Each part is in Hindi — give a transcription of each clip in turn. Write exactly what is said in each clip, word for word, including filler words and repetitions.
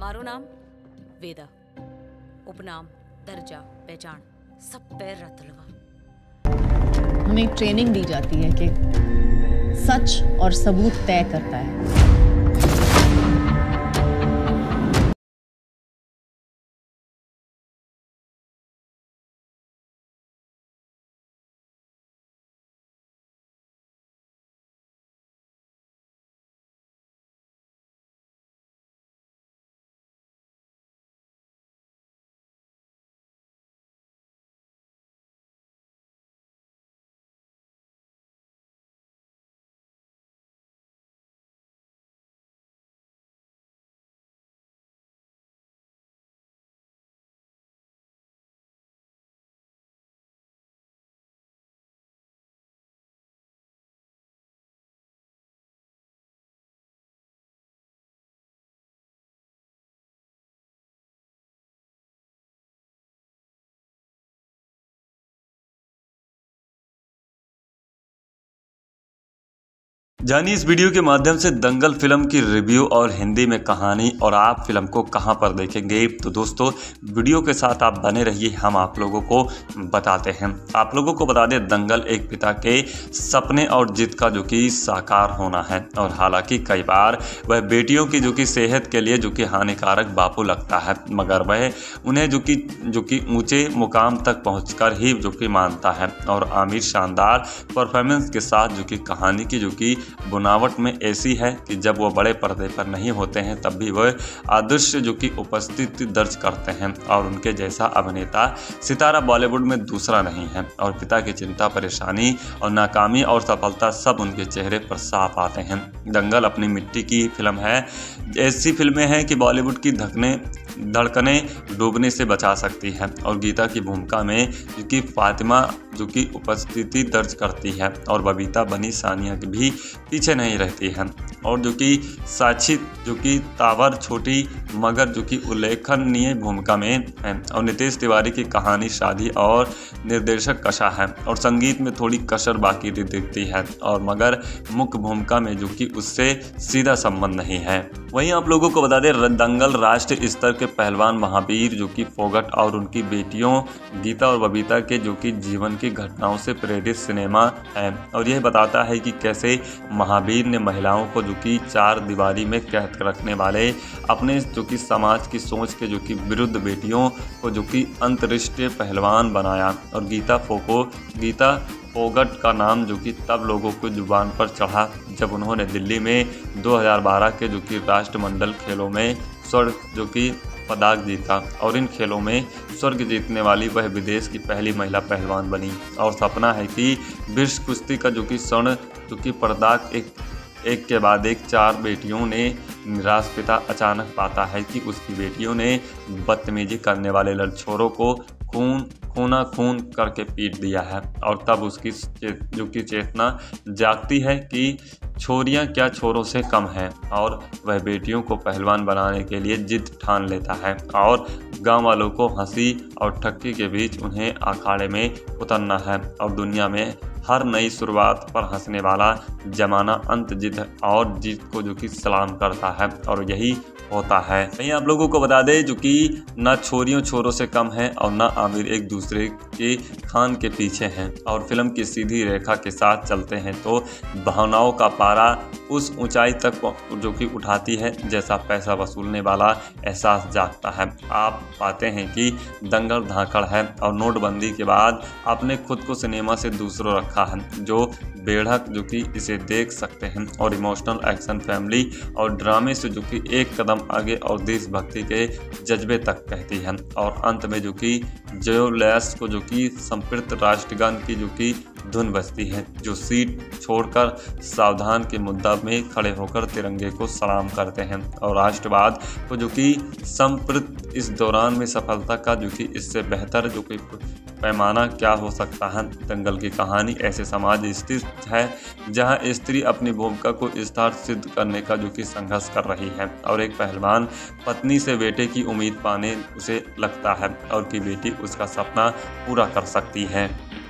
मारो नाम वेदा, उपनाम दर्जा पहचान सब पैर रतलवा। हमें ट्रेनिंग दी जाती है कि सच और सबूत तय करता है। जानिए इस वीडियो के माध्यम से दंगल फिल्म की रिव्यू और हिंदी में कहानी और आप फिल्म को कहां पर देखेंगे। तो दोस्तों वीडियो के साथ आप बने रहिए, हम आप लोगों को बताते हैं। आप लोगों को बता दें दंगल एक पिता के सपने और जिद का जो कि साकार होना है, और हालांकि कई बार वह बेटियों की जो कि सेहत के लिए जो कि हानिकारक बापू लगता है, मगर वह उन्हें जो कि जो कि ऊँचे मुकाम तक पहुँच कर ही जो कि मानता है। और आमिर शानदार परफॉर्मेंस के साथ जो कि कहानी की जो कि बुनावट में ऐसी है कि जब वो बड़े पर्दे पर नहीं होते हैं तब भी वह आदर्श जो कि उपस्थिति दर्ज करते हैं, और उनके जैसा अभिनेता सितारा बॉलीवुड में दूसरा नहीं है। और पिता की चिंता, परेशानी और नाकामी और सफलता सब उनके चेहरे पर साफ आते हैं। दंगल अपनी मिट्टी की फिल्म है, ऐसी फिल्में हैं कि बॉलीवुड की धकने धड़कने डूबने से बचा सकती है। और गीता की भूमिका में जो कि फातिमा जो कि उपस्थिति दर्ज करती है, और बबीता बनी सानिया की भी पीछे नहीं रहती है। और जो कि साक्षी जो कि तांवर छोटी मगर जो कि उल्लेखनीय भूमिका में है। और नितेश तिवारी की कहानी शादी और निर्देशक कशा है, और संगीत में थोड़ी कसर बाकी दिखती है, और मगर मुख्य भूमिका में जो कि उससे सीधा संबंध नहीं है। वहीं आप लोगों को बता दें दंगल राष्ट्रीय स्तर के पहलवान महावीर जो कि फोगट और उनकी बेटियों गीता और बबीता के जो कि जीवन की घटनाओं से प्रेरित सिनेमा है, और यह बताता है कि कैसे महावीर ने महिलाओं को जो कि चार दीवारी में कैद रखने वाले अपने जो कि समाज की सोच के जो कि विरुद्ध बेटियों को जो कि अंतर्राष्ट्रीय पहलवान बनाया। और गीता फोको गीता फोगट का नाम जो कि तब लोगों को जुबान पर चढ़ा जब उन्होंने दिल्ली में दो हज़ार बारह के जो कि राष्ट्रमंडल खेलों में स्वर्ण जो कि पदक जीता, और इन खेलों में स्वर्ग जीतने वाली वह विदेश की पहली महिला पहलवान बनी। और सपना है कि विश्व कुश्ती का जो कि स्वर्ण जो कि पदक एक एक के बाद एक चार बेटियों ने निराश पिता अचानक पाता है कि उसकी बेटियों ने बदतमीजी करने वाले लड़छोरों को खून खूना खून करके पीट दिया है। और तब उसकी जो कि चेतना जागती है कि छोरियां क्या छोरों से कम हैं, और वह बेटियों को पहलवान बनाने के लिए जिद ठान लेता है, और गांव वालों को हंसी और ठक्की के बीच उन्हें अखाड़े में उतरना है। और दुनिया में हर नई शुरुआत पर हंसने वाला जमाना अंत जिद और जीत को जो कि सलाम करता है, और यही होता है। वहीं आप लोगों को बता दें जो कि ना छोरियों छोरों से कम है और ना आमिर एक दूसरे के खान के पीछे हैं, और फिल्म की सीधी रेखा के साथ चलते हैं तो भावनाओं का पारा उस ऊंचाई तक जो कि उठाती है जैसा पैसा वसूलने वाला एहसास जागता है। आप पाते हैं कि दंगल धाकड़ है, और नोटबंदी के बाद आपने खुद को सिनेमा से दूसरों रखा है जो बेढ़क जो कि इसे देख सकते हैं। और इमोशनल एक्शन फैमिली और ड्रामे से जो कि एक कदम आगे और देशभक्ति के जज्बे तक कहती है। और अंत में जो कि जयोलैस को जो कि संप्रत राष्ट्रगान की जो कि धुन बजती है, जो सीट छोड़कर सावधान के मुद्दा में खड़े होकर तिरंगे को सलाम करते हैं, और राष्ट्रवाद को जो कि संप्रत इस दौरान में सफलता का जो कि इससे बेहतर जो कि पैमाना क्या हो सकता है। दंगल की कहानी ऐसे समाज स्थित है जहां स्त्री अपनी भूमिका को विस्तार सिद्ध करने का जो कि संघर्ष कर रही है, और एक पहलवान पत्नी से बेटे की उम्मीद पाने उसे लगता है और कि बेटी उसका सपना पूरा कर सकती है।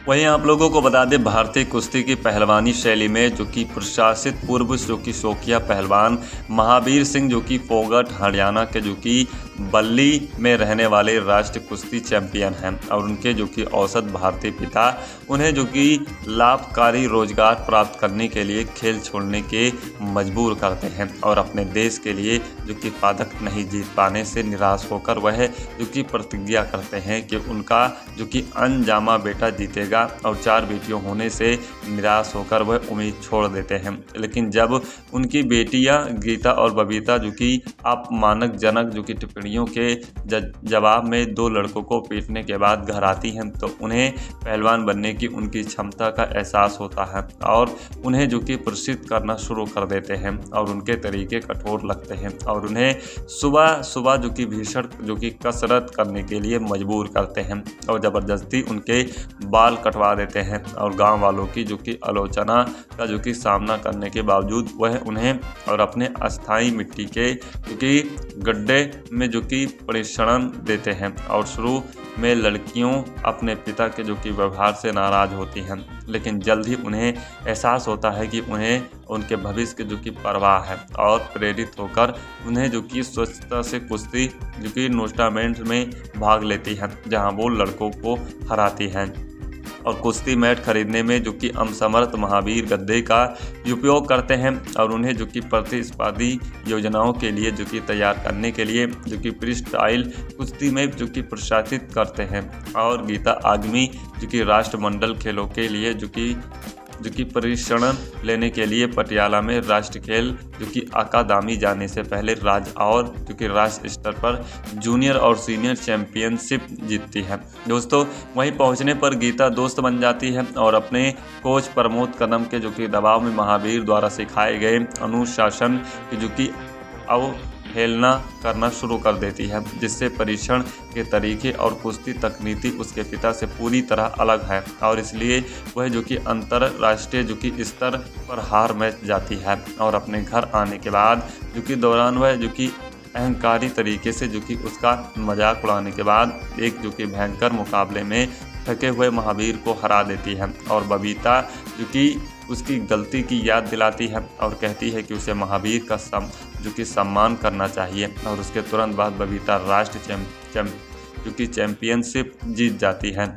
वहीं आप लोगों को बता दें, भारतीय कुश्ती की पहलवानी शैली में जो कि प्रशासित पूर्व जो कि शौकिया पहलवान महावीर सिंह जो कि फोगट हरियाणा के जो कि बल्ली में रहने वाले राष्ट्रीय कुश्ती चैंपियन हैं और उनके जो कि औसत भारतीय पिता उन्हें जो कि लाभकारी रोजगार प्राप्त करने के लिए खेल छोड़ने के मजबूर करते हैं और अपने देश के लिए जो कि पदक नहीं जीत पाने से निराश होकर वह जो कि प्रतिज्ञा करते हैं कि उनका जो कि अनजामा बेटा जीतेगा और चार बेटियों होने से निराश होकर वह उम्मीद छोड़ देते हैं। लेकिन जब उनकी बेटियाँ गीता और बबीता जो कि अपमानजनक जो कि टिप्पणी के जवाब में दो लड़कों को पीटने के बाद घर आती हैं तो उन्हें पहलवान बनने की उनकी क्षमता का एहसास होता है और उन्हें जो कि प्रशिक्षित करना शुरू कर देते हैं और उनके तरीके कठोर लगते हैं और उन्हें सुबह सुबह जो कि भीषण जो कि कसरत करने के लिए मजबूर करते हैं और ज़बरदस्ती उनके बाल कटवा देते हैं और गाँव वालों की जो कि आलोचना का जो कि सामना करने के बावजूद वह उन्हें और अपने अस्थायी मिट्टी के जो कि गड्ढे में जो कि परीक्षण देते हैं और शुरू में लड़कियों अपने पिता के जो कि व्यवहार से नाराज़ होती हैं लेकिन जल्द ही उन्हें एहसास होता है कि उन्हें उनके भविष्य के जो कि परवाह है और प्रेरित होकर उन्हें जो कि स्वच्छता से कुश्ती जो कि टूर्नामेंट में भाग लेती हैं जहां वो लड़कों को हराती हैं और कुश्ती मैट खरीदने में जो कि असमर्थ महावीर गद्दे का उपयोग करते हैं और उन्हें जो कि प्रतिस्पर्धी योजनाओं के लिए जो कि तैयार करने के लिए जो कि फ्री स्टाइल कुश्ती में जो कि प्रोत्साहित करते हैं और गीता आगमी जो कि राष्ट्रमंडल खेलों के लिए जो कि जो कि प्रशिक्षण लेने के लिए पटियाला में राष्ट्रीय खेल जो कि अकादमी जाने से पहले राज्य और जो कि राष्ट्र स्तर पर जूनियर और सीनियर चैंपियनशिप जीतती है। दोस्तों वहीं पहुंचने पर गीता दोस्त बन जाती है और अपने कोच प्रमोद कदम के जो कि दबाव में महावीर द्वारा सिखाए गए अनुशासन की जो कि अब हेलना करना शुरू कर देती है जिससे परीक्षण के तरीके और कुश्ती तकनीकी उसके पिता से पूरी तरह अलग है और इसलिए वह जो कि अंतरराष्ट्रीय जो कि स्तर पर हार मैच जाती है और अपने घर आने के बाद जो कि दौरान वह जो कि अहंकारी तरीके से जो कि उसका मजाक उड़ाने के बाद एक जो कि भयंकर मुकाबले में थके हुए महावीर को हरा देती है और बबीता जो कि उसकी गलती की याद दिलाती है और कहती है कि उसे महावीर का सम जो कि सम्मान करना चाहिए और उसके तुरंत बाद बबीता राष्ट्रीय चैम, चैम, जो कि चैंपियनशिप जीत जाती है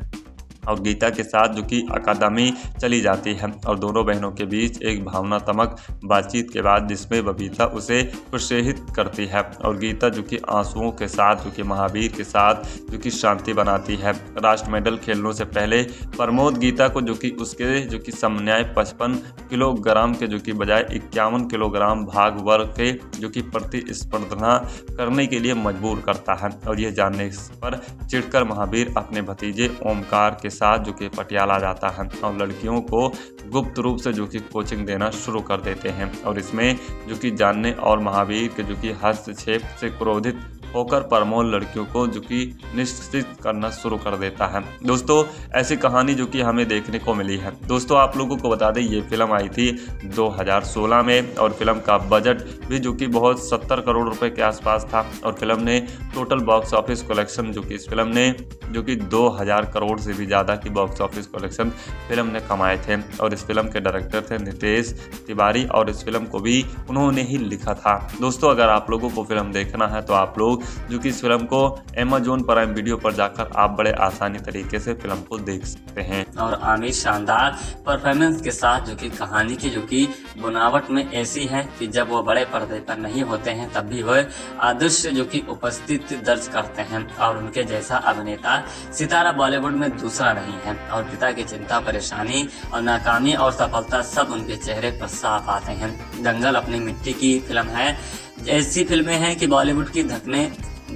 और गीता के साथ जो कि अकादमी चली जाती है और दोनों बहनों के बीच एक भावनात्मक बातचीत के बाद जिसमें बबीता उसे प्रोत्साहित करती है और गीता जो कि आंसुओं के साथ जो कि महावीर के साथ जो कि शांति बनाती है। राष्ट्र मेडल खेलने से पहले प्रमोद गीता को जो कि उसके जो कि समन्याय पचपन किलोग्राम के जो कि बजाय इक्यावन किलोग्राम भाग वर्ग के जो कि प्रतिस्पर्धा करने के लिए मजबूर करता है और यह जानने पर चिढ़कर महावीर अपने भतीजे ओमकार के साथ जो कि पटियाला जाता है और लड़कियों को गुप्त रूप से जो कि कोचिंग देना शुरू कर देते हैं और इसमें जो कि जानने और महावीर के जो कि हस्तक्षेप से क्रोधित होकर प्रमोद लड़कियों को जो कि निश्चित करना शुरू कर देता है। दोस्तों ऐसी कहानी जो कि हमें देखने को मिली है। दोस्तों आप लोगों को बता दें, ये फिल्म आई थी दो हज़ार सोलह में और फिल्म का बजट भी जो कि बहुत सत्तर करोड़ रुपए के आसपास था और फिल्म ने टोटल बॉक्स ऑफिस कलेक्शन जो कि इस फिल्म ने जो कि दो हज़ार करोड़ से भी ज़्यादा की बॉक्स ऑफिस कलेक्शन फिल्म ने कमाए थे और इस फिल्म के डायरेक्टर थे नितेश तिवारी और इस फिल्म को भी उन्होंने ही लिखा था। दोस्तों अगर आप लोगों को फिल्म देखना है तो आप लोग जो कि इस फिल्म को अमेजॉन प्राइम वीडियो पर जाकर आप बड़े आसानी तरीके से फिल्म को देख सकते हैं और आमिर शानदार परफॉर्मेंस के साथ जो कि कहानी की जो कि बनावट में ऐसी है कि जब वो बड़े पर्दे पर नहीं होते हैं तब भी वह आदर्श जो कि उपस्थिति दर्ज करते हैं और उनके जैसा अभिनेता सितारा बॉलीवुड में दूसरा नहीं है और पिता की चिंता, परेशानी और नाकामी और सफलता सब उनके चेहरे पर साफ आते हैं। दंगल अपनी मिट्टी की फिल्म है, ऐसी फिल्में हैं कि बॉलीवुड की धकने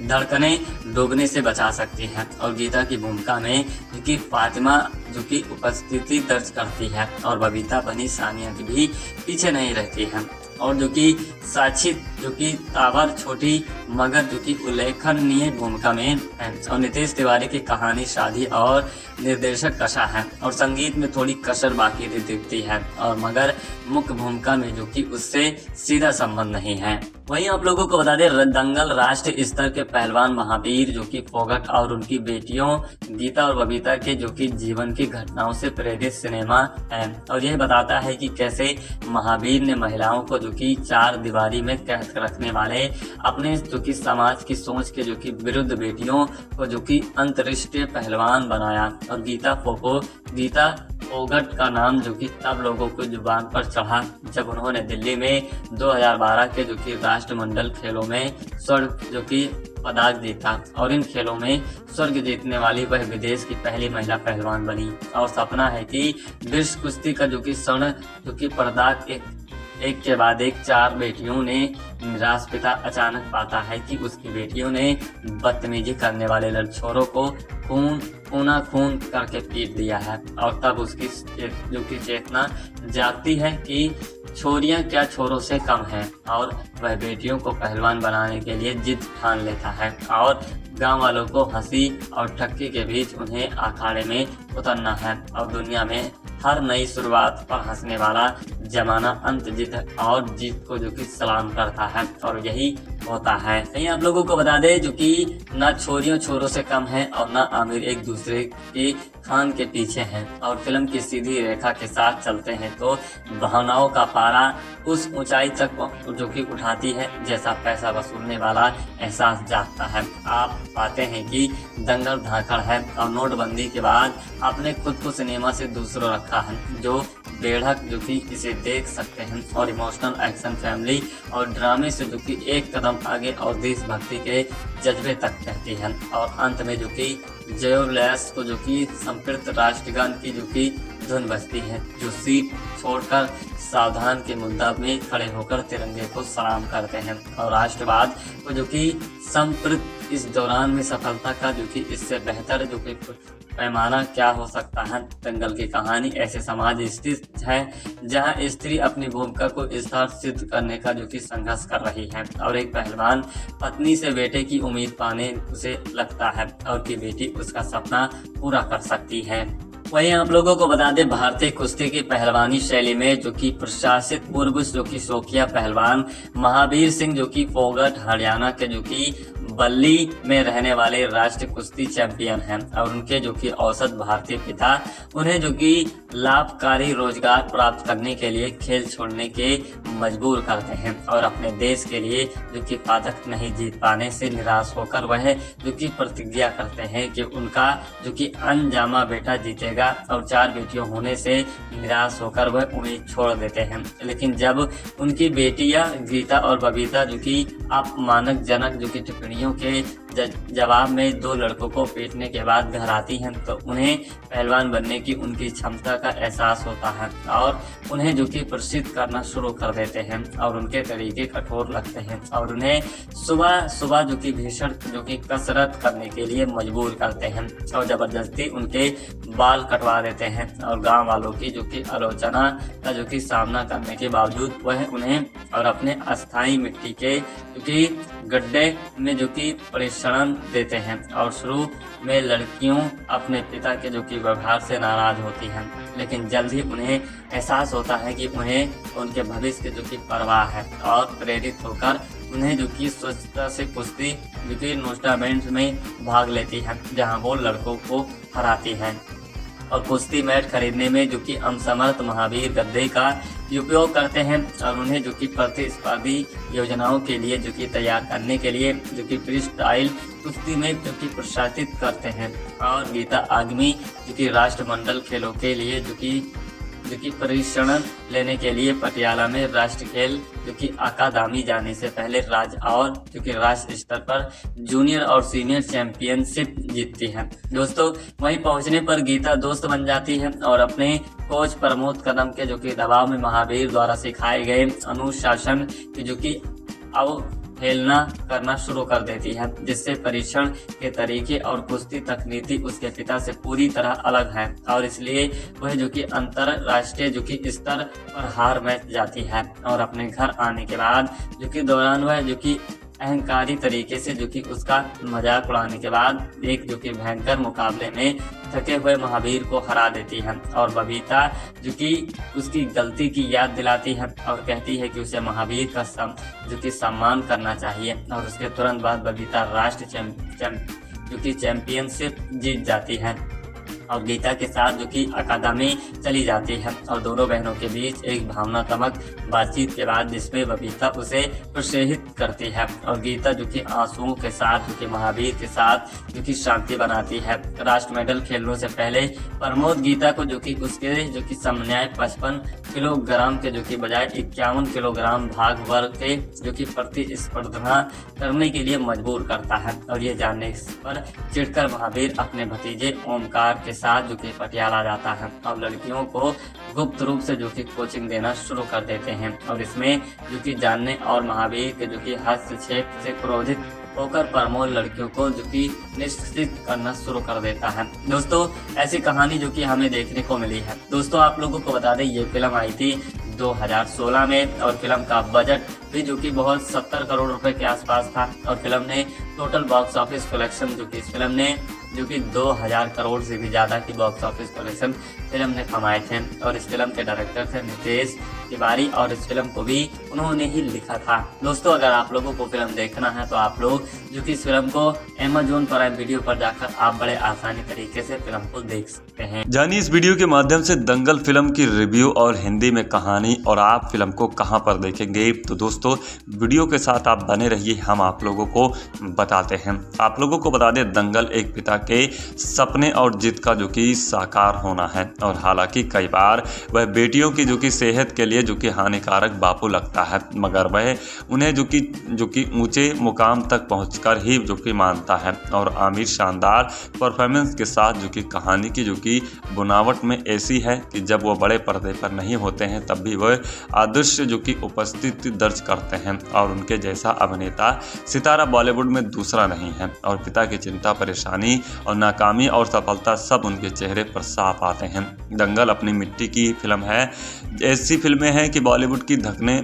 धड़कने डूबने से बचा सकती हैं और गीता की भूमिका में जो कि फातिमा जो कि उपस्थिति दर्ज करती है और बबीता बनी सानिया की भी पीछे नहीं रहती है और जो कि साक्षी जो कि आवार छोटी मगर जो कि उल्लेखनीय भूमिका में है। और नितेश तिवारी की कहानी शादी और निर्देशक कशा है और संगीत में थोड़ी कसर बाकी दिखती है और मगर मुख्य भूमिका में जो कि उससे सीधा संबंध नहीं है। वहीं आप लोगों को बता दें दंगल राष्ट्रीय स्तर के पहलवान महावीर जो कि फोगट और उनकी बेटियों गीता और बबीता के जो कि जीवन की घटनाओं से प्रेरित सिनेमा है और यह बताता है कि कैसे महावीर ने महिलाओं को जो कि चार दीवारी में कैद रखने वाले अपने जो कि समाज की सोच के जो कि विरुद्ध बेटियों को जो कि अंतरराष्ट्रीय पहलवान बनाया। और गीता फोको गीता फोगाट का नाम जो कि तब लोगों को जुबान पर चढ़ा जब उन्होंने दिल्ली में दो हज़ार बारह के जो कि राष्ट्रमंडल खेलों में स्वर्ण जो कि पदक जीता और इन खेलों में स्वर्ग जीतने वाली वह विदेश की पहली महिला पहलवान बनी। और सपना है कि विश्व कुश्ती का जो कि स्वर्ण जो कि पदक एक एक के बाद एक चार बेटियों ने राष्ट्रपिता अचानक पाता है कि उसकी बेटियों ने बदतमीजी करने वाले लड़छोरों को खून खूना खून करके पीट दिया है और तब उसकी जो कि चेतना जागती है कि छोरियां क्या छोरों से कम है और वह बेटियों को पहलवान बनाने के लिए जिद ठान लेता है और गांव वालों को हंसी और ठक्की के बीच उन्हें अखाड़े में उतरना है। और दुनिया में हर नई शुरुआत पर हंसने वाला जमाना अंत जीत और जीत को जो कि सलाम करता है और यही होता है। यही आप लोगों को बता दें जो कि ना छोरियों छोरों से कम है और ना आमिर एक दूसरे के खान के पीछे हैं और फिल्म की सीधी रेखा के साथ चलते हैं तो भावनाओं का पारा उस ऊंचाई तक जो कि उठाती है जैसा पैसा वसूलने वाला एहसास जागता है। आप पाते हैं कि दंगल धाकड़ है और नोटबंदी के बाद अपने खुद को सिनेमा से दूसरों रखा है जो बेढ़क जो कि इसे देख सकते हैं और इमोशनल एक्शन फैमिली और ड्रामे से जो कि एक कदम आगे और देशभक्ति के जज्बे तक कहती है। और अंत में जो कि जयोलैस को जो कि संप्रत राष्ट्रगान की जो कि धुन बजती है जो सीट छोड़कर सावधान के मुद्दा में खड़े होकर तिरंगे को सलाम करते हैं और राष्ट्रवाद को जो कि संप्रत इस दौरान में सफलता का जो कि इससे बेहतर जो कि पैमाना क्या हो सकता है। दंगल की कहानी ऐसे समाज स्थित है जहां स्त्री अपनी भूमिका को विस्तार सिद्ध करने का जो कि संघर्ष कर रही है और एक पहलवान पत्नी से बेटे की उम्मीद पाने उसे लगता है और कि बेटी उसका सपना पूरा कर सकती है। वहीं आप लोगों को बता दें भारतीय कुश्ती की पहलवानी शैली में जो कि प्रशासित पूर्व जो कि शौकिया पहलवान महावीर सिंह जो कि फोगट हरियाणा के जो कि बल्ली में रहने वाले राष्ट्रीय कुश्ती चैंपियन हैं और उनके जो कि औसत भारतीय पिता उन्हें जो कि लाभकारी रोजगार प्राप्त करने के लिए खेल छोड़ने के मजबूर करते हैं और अपने देश के लिए जो कि पदक नहीं जीत पाने से निराश होकर वह जो कि प्रतिज्ञा करते हैं कि उनका जो कि अनजामा बेटा जीतेगा और चार बेटियों होने से निराश होकर वह उम्मीद छोड़ देते हैं। लेकिन जब उनकी बेटियां गीता और बबीता जो कि अपमानजनक जो कि टिप्पणियों के जवाब में दो लड़कों को पीटने के बाद घर आती हैं तो उन्हें पहलवान बनने की उनकी क्षमता का एहसास होता है और उन्हें जो कि प्रसिद्ध करना शुरू कर देते हैं और उनके तरीके कठोर लगते हैं और उन्हें सुबह सुबह जो कि भीषण जो कि कसरत करने के लिए मजबूर करते हैं और जबरदस्ती उनके बाल कटवा देते हैं और गांव वालों की जो कि आलोचना का जो कि सामना करने के बावजूद वह उन्हें और अपने अस्थायी मिट्टी के जो कि गड्ढे में जो कि परीक्षण देते हैं और शुरू में लड़कियों अपने पिता के जो कि व्यवहार से नाराज होती हैं लेकिन जल्द ही उन्हें एहसास होता है कि उन्हें उनके भविष्य के जो कि परवाह है और प्रेरित होकर उन्हें जो कि स्वच्छता से कुश्ती जो कि टूर्नामेंट में भाग लेती है जहां वो लड़कों को हराती है। और कुश्ती मैट खरीदने में जो कि असमर्थ महावीर गद्दे का उपयोग करते हैं और उन्हें जो कि प्रतिस्पर्धी योजनाओं के लिए जो कि तैयार करने के लिए जो कि फ्री स्टाइल कुश्ती में जो कि प्रोत्साहित करते हैं और गीता आगमी जो कि राष्ट्रमंडल खेलों के लिए जो कि जो कि प्रशिक्षण लेने के लिए पटियाला में राष्ट्र खेल जो कि अकादमी जाने से पहले राज्य और जो कि राष्ट्र स्तर पर जूनियर और सीनियर चैंपियनशिप जीतती है। दोस्तों वहीं पहुंचने पर गीता दोस्त बन जाती है और अपने कोच प्रमोद कदम के जो कि दबाव में महावीर द्वारा सिखाए गए अनुशासन जो कि फैलना करना शुरू कर देती है, जिससे परीक्षण के तरीके और कुश्ती तकनीति उसके पिता से पूरी तरह अलग है और इसलिए वह जो कि अंतरराष्ट्रीय जो कि स्तर पर हार मान जाती है और अपने घर आने के बाद जो कि दौरान वह जो कि अहंकारी तरीके से जो कि उसका मजाक उड़ाने के बाद एक जो कि भयंकर मुकाबले में थके हुए महावीर को हरा देती है और बबीता जो कि उसकी गलती की याद दिलाती है और कहती है कि उसे महावीर का सम, जो कि सम्मान करना चाहिए और उसके तुरंत बाद बबीता राष्ट्रीय चैम, चैम, जो कि चैंपियनशिप जीत जाती है और गीता के साथ जो कि अकादमी चली जाती है और दोनों बहनों के बीच एक भावनात्मक बातचीत के बाद जिसमें बबीता उसे प्रोत्साहित करती है और गीता जो कि आंसुओं के साथ जो कि महावीर के साथ जो कि शांति बनाती है। राष्ट्र मेडल खेलने से पहले प्रमोद गीता को जो कि उसके जो कि समन्याय पचपन किलोग्राम के जो कि बजाय इक्यावन किलोग्राम भाग वर्ग के जो कि प्रतिस्पर्धा करने के लिए मजबूर करता है और ये जानने पर चिढ़कर महावीर अपने भतीजे ओमकार के साथ जो कि पटियाला जाता है और लड़कियों को गुप्त रूप से जो कि कोचिंग देना शुरू कर देते हैं और इसमें जो कि जानने और महावीर के जो कि हस्तक्षेप से क्रोधित होकर प्रमोद लड़कियों को जो कि निश्चित करना शुरू कर देता है। दोस्तों ऐसी कहानी जो कि हमें देखने को मिली है। दोस्तों आप लोगों को बता दें ये फिल्म आई थी दो हज़ार सोलह में और फिल्म का बजट भी जो कि बहुत सत्तर करोड़ रुपए के आसपास था और फिल्म ने टोटल बॉक्स ऑफिस कलेक्शन जो कि इस फिल्म ने जो कि दो हज़ार करोड़ से भी ज़्यादा की बॉक्स ऑफिस कलेक्शन फिल्म ने कमाए थे और इस फिल्म के डायरेक्टर थे नितेश तिवारी और इस फिल्म को भी उन्होंने ही लिखा था। दोस्तों अगर आप लोगों को फिल्म देखना है तो आप लोग जो कि इस फिल्म को अमेजॉन प्राइम वीडियो पर जाकर आप बड़े आसानी तरीके से फिल्म को देख सकते हैं। जानिए इस वीडियो के माध्यम से दंगल फिल्म की रिव्यू और हिंदी में कहानी और आप फिल्म को कहाँ पर देखेंगे। तो दोस्तों वीडियो के साथ आप बने रहिए, हम आप लोगों को बताते हैं। आप लोगों को बता दें दंगल एक पिता के सपने और जिद का जो कि साकार होना है और हालांकि कई बार वह बेटियों की जो कि सेहत के लिए जो कि हानिकारक बापू लगता है मगर वह उन्हें जो कि जो कि ऊंचे मुकाम तक पहुंचकर ही जो कि मानता है और आमिर शानदार परफॉर्मेंस के साथ जो कि कहानी की जो कि बुनावट में ऐसी है कि जब वह बड़े पर्दे पर नहीं होते हैं तब भी वह आदर्श जो कि उपस्थिति दर्ज करते हैं और उनके जैसा अभिनेता सितारा बॉलीवुड में दूसरा नहीं है और पिता की चिंता परेशानी और नाकामी और सफलता सब उनके चेहरे पर साफ आते हैं। दंगल अपनी मिट्टी की फिल्म है, ऐसी फिल्में हैं कि बॉलीवुड की धड़कने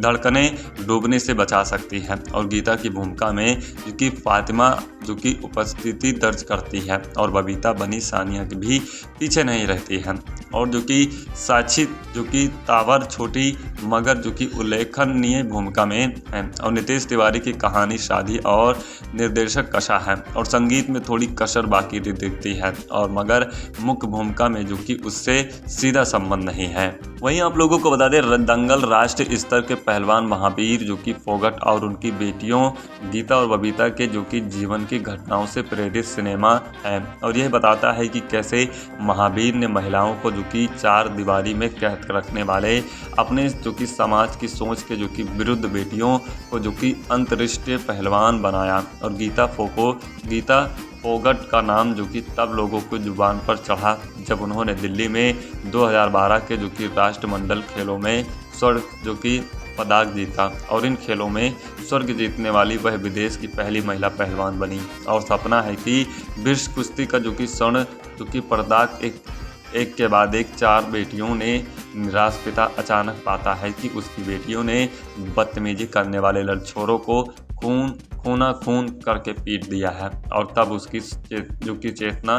धड़कने डूबने से बचा सकती है और गीता की भूमिका में जो कि फातिमा जो कि उपस्थिति दर्ज करती है और बबीता बनी सानिया की भी पीछे नहीं रहती है और जो कि साक्षी जो कि तावर छोटी मगर जो कि उल्लेखनीय भूमिका में है और नितेश तिवारी की कहानी शादी और निर्देशक कशा है और संगीत में थोड़ी कसर बाकी दिखती है और मगर मुख्य भूमिका में जो कि उससे सीधा संबंध नहीं है। वहीं आप लोगों को बता दें दंगल राष्ट्रीय स्तर के पहलवान महावीर जो कि फोगट और उनकी बेटियों गीता और बबीता के जो कि जीवन की घटनाओं से प्रेरित सिनेमा है और यह बताता है कि कैसे महावीर ने महिलाओं को जो कि चार दीवारी में कैद रखने वाले अपने जो कि समाज की सोच के जो कि विरुद्ध बेटियों को जो कि अंतर्राष्ट्रीय पहलवान बनाया और गीता फोको गीता फोगट का नाम जो कि तब लोगों को जुबान पर चढ़ा जब उन्होंने दिल्ली में दो हज़ार बारह के जो कि राष्ट्रमंडल खेलों में स्वर्ण जो कि पदक जीता और इन खेलों में स्वर्ग जीतने वाली वह विदेश की पहली महिला पहलवान बनी और सपना है कि विश्व कुश्ती का जो कि स्वर्ण जो कि पदक एक एक के बाद एक चार बेटियों ने निराश पिता अचानक पाता है कि उसकी बेटियों ने बदतमीजी करने वाले लड़छोरों को खून खूना खून करके पीट दिया है और तब उसकी जो कि चेतना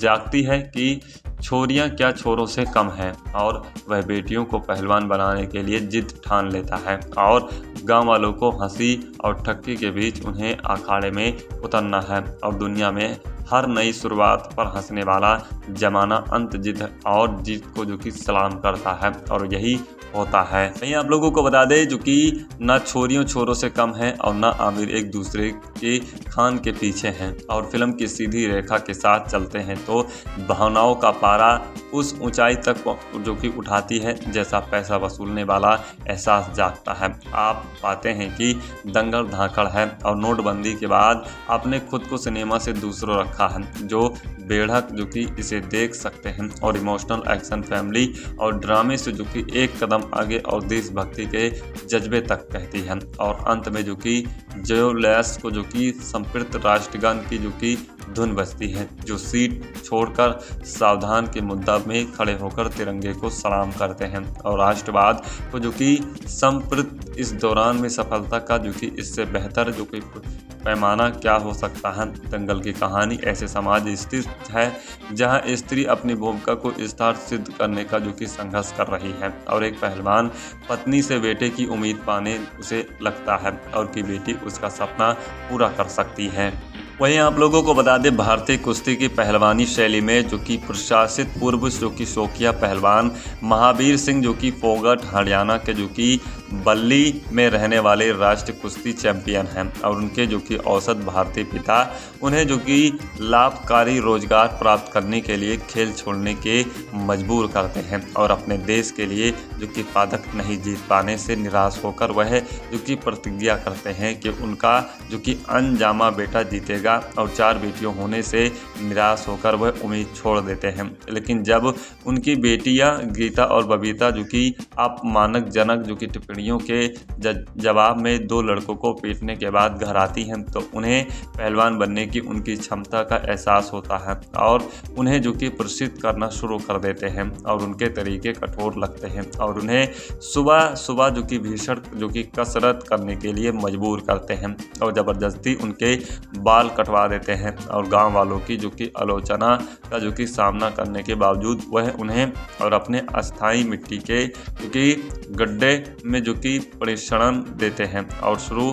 जागती है कि छोरियां क्या छोरों से कम हैं और वह बेटियों को पहलवान बनाने के लिए जिद ठान लेता है और गांव वालों को हंसी और ठक्की के बीच उन्हें अखाड़े में उतरना है और दुनिया में हर नई शुरुआत पर हंसने वाला जमाना अंत जिद और जीत को जो कि सलाम करता है और यही होता है। नहीं आप लोगों को बता दें जो कि ना छोरियों छोरों से कम है और ना आमिर एक दूसरे के खान के पीछे हैं और फिल्म की सीधी रेखा के साथ चलते हैं तो भावनाओं का पारा उस ऊंचाई तक जो कि उठाती है जैसा पैसा वसूलने वाला एहसास जागता है। आप पाते हैं कि दंगल धाकड़ है और नोटबंदी के बाद आपने खुद को सिनेमा से दूसरों रखा रखा है जो बेढ़क जो कि इसे देख सकते हैं और इमोशनल एक्शन फैमिली और ड्रामे से जो कि एक कदम आगे और देशभक्ति के जज्बे तक कहती है। और अंत में जो कि जयोलैस को जो कि संप्रत राष्ट्रगान की जो कि धुन बजती है जो सीट छोड़कर सावधान के मुद्दा में खड़े होकर तिरंगे को सलाम करते हैं और राष्ट्रवाद को जो कि संप्रत इस दौरान में सफलता का जो कि इससे बेहतर जो कि पैमाना क्या हो सकता है। दंगल की कहानी ऐसे समाज स्थित है जहां स्त्री अपनी भूमिका को विस्तार सिद्ध करने का जो कि संघर्ष कर रही है और एक पहलवान पत्नी से बेटे की उम्मीद पाने उसे लगता है और कि बेटी उसका सपना पूरा कर सकती है। वहीं आप लोगों को बता दें भारतीय कुश्ती की पहलवानी शैली में जो कि प्रशासित पूर्व जो कि शौकिया पहलवान महावीर सिंह जो कि फोगट हरियाणा के जो कि बल्ली में रहने वाले राष्ट्रीय कुश्ती चैंपियन हैं और उनके जो कि औसत भारतीय पिता उन्हें जो कि लाभकारी रोजगार प्राप्त करने के लिए खेल छोड़ने के मजबूर करते हैं और अपने देश के लिए जो कि पदक नहीं जीत पाने से निराश होकर वह जो कि प्रतिज्ञा करते हैं कि उनका जो कि अनजामा बेटा जीतेगा और चार बेटियों होने से निराश होकर वह उम्मीद छोड़ देते हैं। लेकिन जब उनकी बेटियाँ गीता और बबीता जो कि अपमानजनक जो कि के जवाब में दो लड़कों को पीटने के बाद घर आती हैं तो उन्हें पहलवान बनने की उनकी क्षमता का एहसास होता है और उन्हें जो कि प्रसिद्ध करना शुरू कर देते हैं और उनके तरीके कठोर लगते हैं और उन्हें सुबह सुबह जो कि भीषण जो कि कसरत करने के लिए मजबूर करते हैं और ज़बरदस्ती उनके बाल कटवा देते हैं और गाँव वालों की जो कि आलोचना का जो कि सामना करने के बावजूद वह उन्हें और अपने अस्थायी मिट्टी के जो कि गड्ढे में जो कि परीक्षण देते हैं और शुरू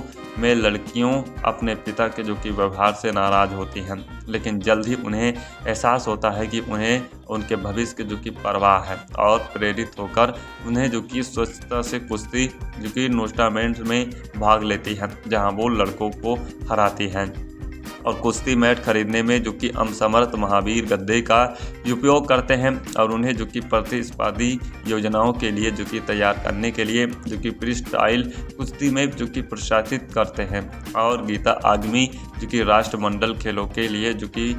में लड़कियों अपने पिता के जो कि व्यवहार से नाराज होती हैं लेकिन जल्द ही उन्हें एहसास होता है कि उन्हें उनके भविष्य के जो कि परवाह है और प्रेरित होकर उन्हें जो कि स्वच्छता से कुश्ती जो कि टूर्नामेंट में भाग लेती हैं जहां वो लड़कों को हराती हैं और कुश्ती मैट खरीदने में जो कि असमर्थ महावीर गद्दे का उपयोग करते हैं और उन्हें जो कि प्रतिस्पर्धी योजनाओं के लिए जो कि तैयार करने के लिए जो कि फ्री स्टाइल कुश्ती में जो कि प्रोत्साहित करते हैं और गीता आगमी जो कि राष्ट्रमंडल खेलों के लिए जो कि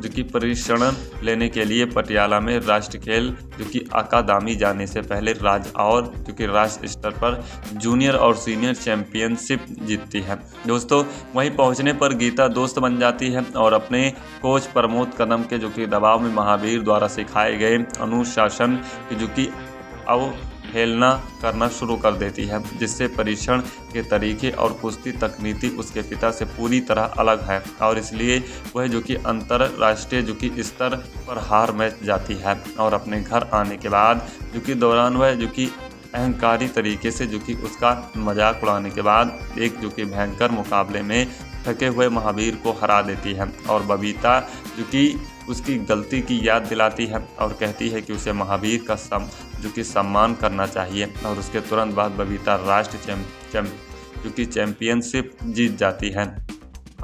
जो कि प्रशिक्षण लेने के लिए पटियाला में राष्ट्र खेल जो कि अकादमी जाने से पहले राज्य और जो कि राष्ट्र स्तर पर जूनियर और सीनियर चैंपियनशिप जीतती है। दोस्तों वहीं पहुंचने पर गीता दोस्त बन जाती है और अपने कोच प्रमोद कदम के जो कि दबाव में महावीर द्वारा सिखाए गए अनुशासन की जो कि अव हेलना करना शुरू कर देती है जिससे परीक्षण के तरीके और कुश्ती तकनीति उसके पिता से पूरी तरह अलग है और इसलिए वह जो कि अंतरराष्ट्रीय जो कि स्तर पर हार मैच जाती है और अपने घर आने के बाद जो कि दौरान वह जो कि अहंकारी तरीके से जो कि उसका मजाक उड़ाने के बाद एक जो कि भयंकर मुकाबले में थके हुए महावीर को हरा देती है और बबीता जो कि उसकी गलती की याद दिलाती है और कहती है कि उसे महावीर का सम जो कि सम्मान करना चाहिए और उसके तुरंत बाद बबीता राष्ट्र चैम, चैम, जो कि चैंपियनशिप जीत जाती है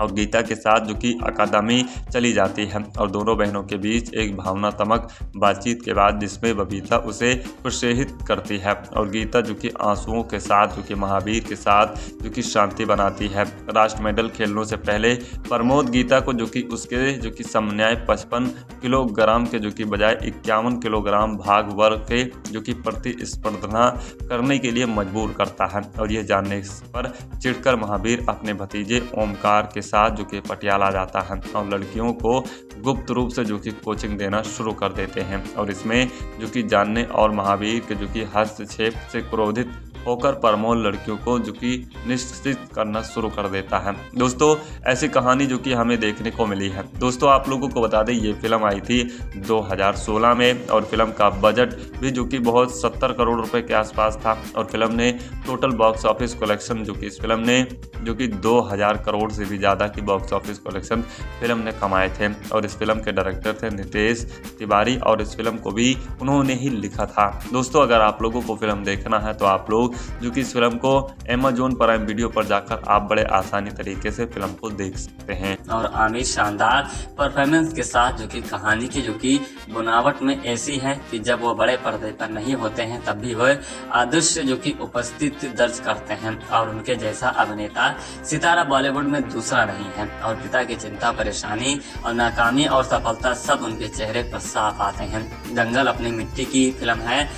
और गीता के साथ जो कि अकादमी चली जाती है और दोनों बहनों के बीच एक भावनात्मक बातचीत के बाद जिसमें बबीता उसे प्रोत्साहित करती है और गीता जो कि आंसुओं के साथ जो कि महावीर के साथ जो कि शांति बनाती है। राष्ट्र मेडल खेलने से पहले प्रमोद गीता को जो कि उसके जो कि समन्याय पचपन किलोग्राम के जो कि बजाय इक्यावन किलोग्राम भाग वर्ग के जो कि प्रतिस्पर्धा करने के लिए मजबूर करता है और यह जानने पर चिढ़कर महावीर अपने भतीजे ओमकार के साथ जो कि पटियाला जाता है और लड़कियों को गुप्त रूप से जो कि कोचिंग देना शुरू कर देते हैं और इसमें जो कि जानने और महावीर के जो कि हस्तक्षेप से क्रोधित होकर प्रमोद लड़कियों को जो कि निश्चित करना शुरू कर देता है। दोस्तों ऐसी कहानी जो कि हमें देखने को मिली है। दोस्तों आप लोगों को बता दें ये फिल्म आई थी दो हज़ार सोलह में और फिल्म का बजट भी जो कि बहुत सत्तर करोड़ रुपए के आसपास था और फिल्म ने टोटल बॉक्स ऑफिस कलेक्शन जो कि इस फिल्म ने जो कि दो हज़ार करोड़ से भी ज़्यादा की बॉक्स ऑफिस कलेक्शन फिल्म ने कमाए थे और इस फिल्म के डायरेक्टर थे नितेश तिवारी और इस फिल्म को भी उन्होंने ही लिखा था। दोस्तों अगर आप लोगों को फिल्म देखना है तो आप लोग जो कि इस फिल्म को अमेजॉन प्राइम वीडियो पर जाकर आप बड़े आसानी तरीके से फिल्म को देख सकते हैं। और आमिर शानदार परफॉर्मेंस के साथ, जो कि कहानी की जो कि बनावट में ऐसी है कि जब वो बड़े पर्दे पर नहीं होते हैं तब भी वह आदर्श जो कि उपस्थित दर्ज करते हैं, और उनके जैसा अभिनेता सितारा बॉलीवुड में दूसरा नहीं है। और पिता की चिंता, परेशानी और नाकामी और सफलता सब उनके चेहरे पर साफ आते हैं। दंगल अपनी मिट्टी की फिल्म है,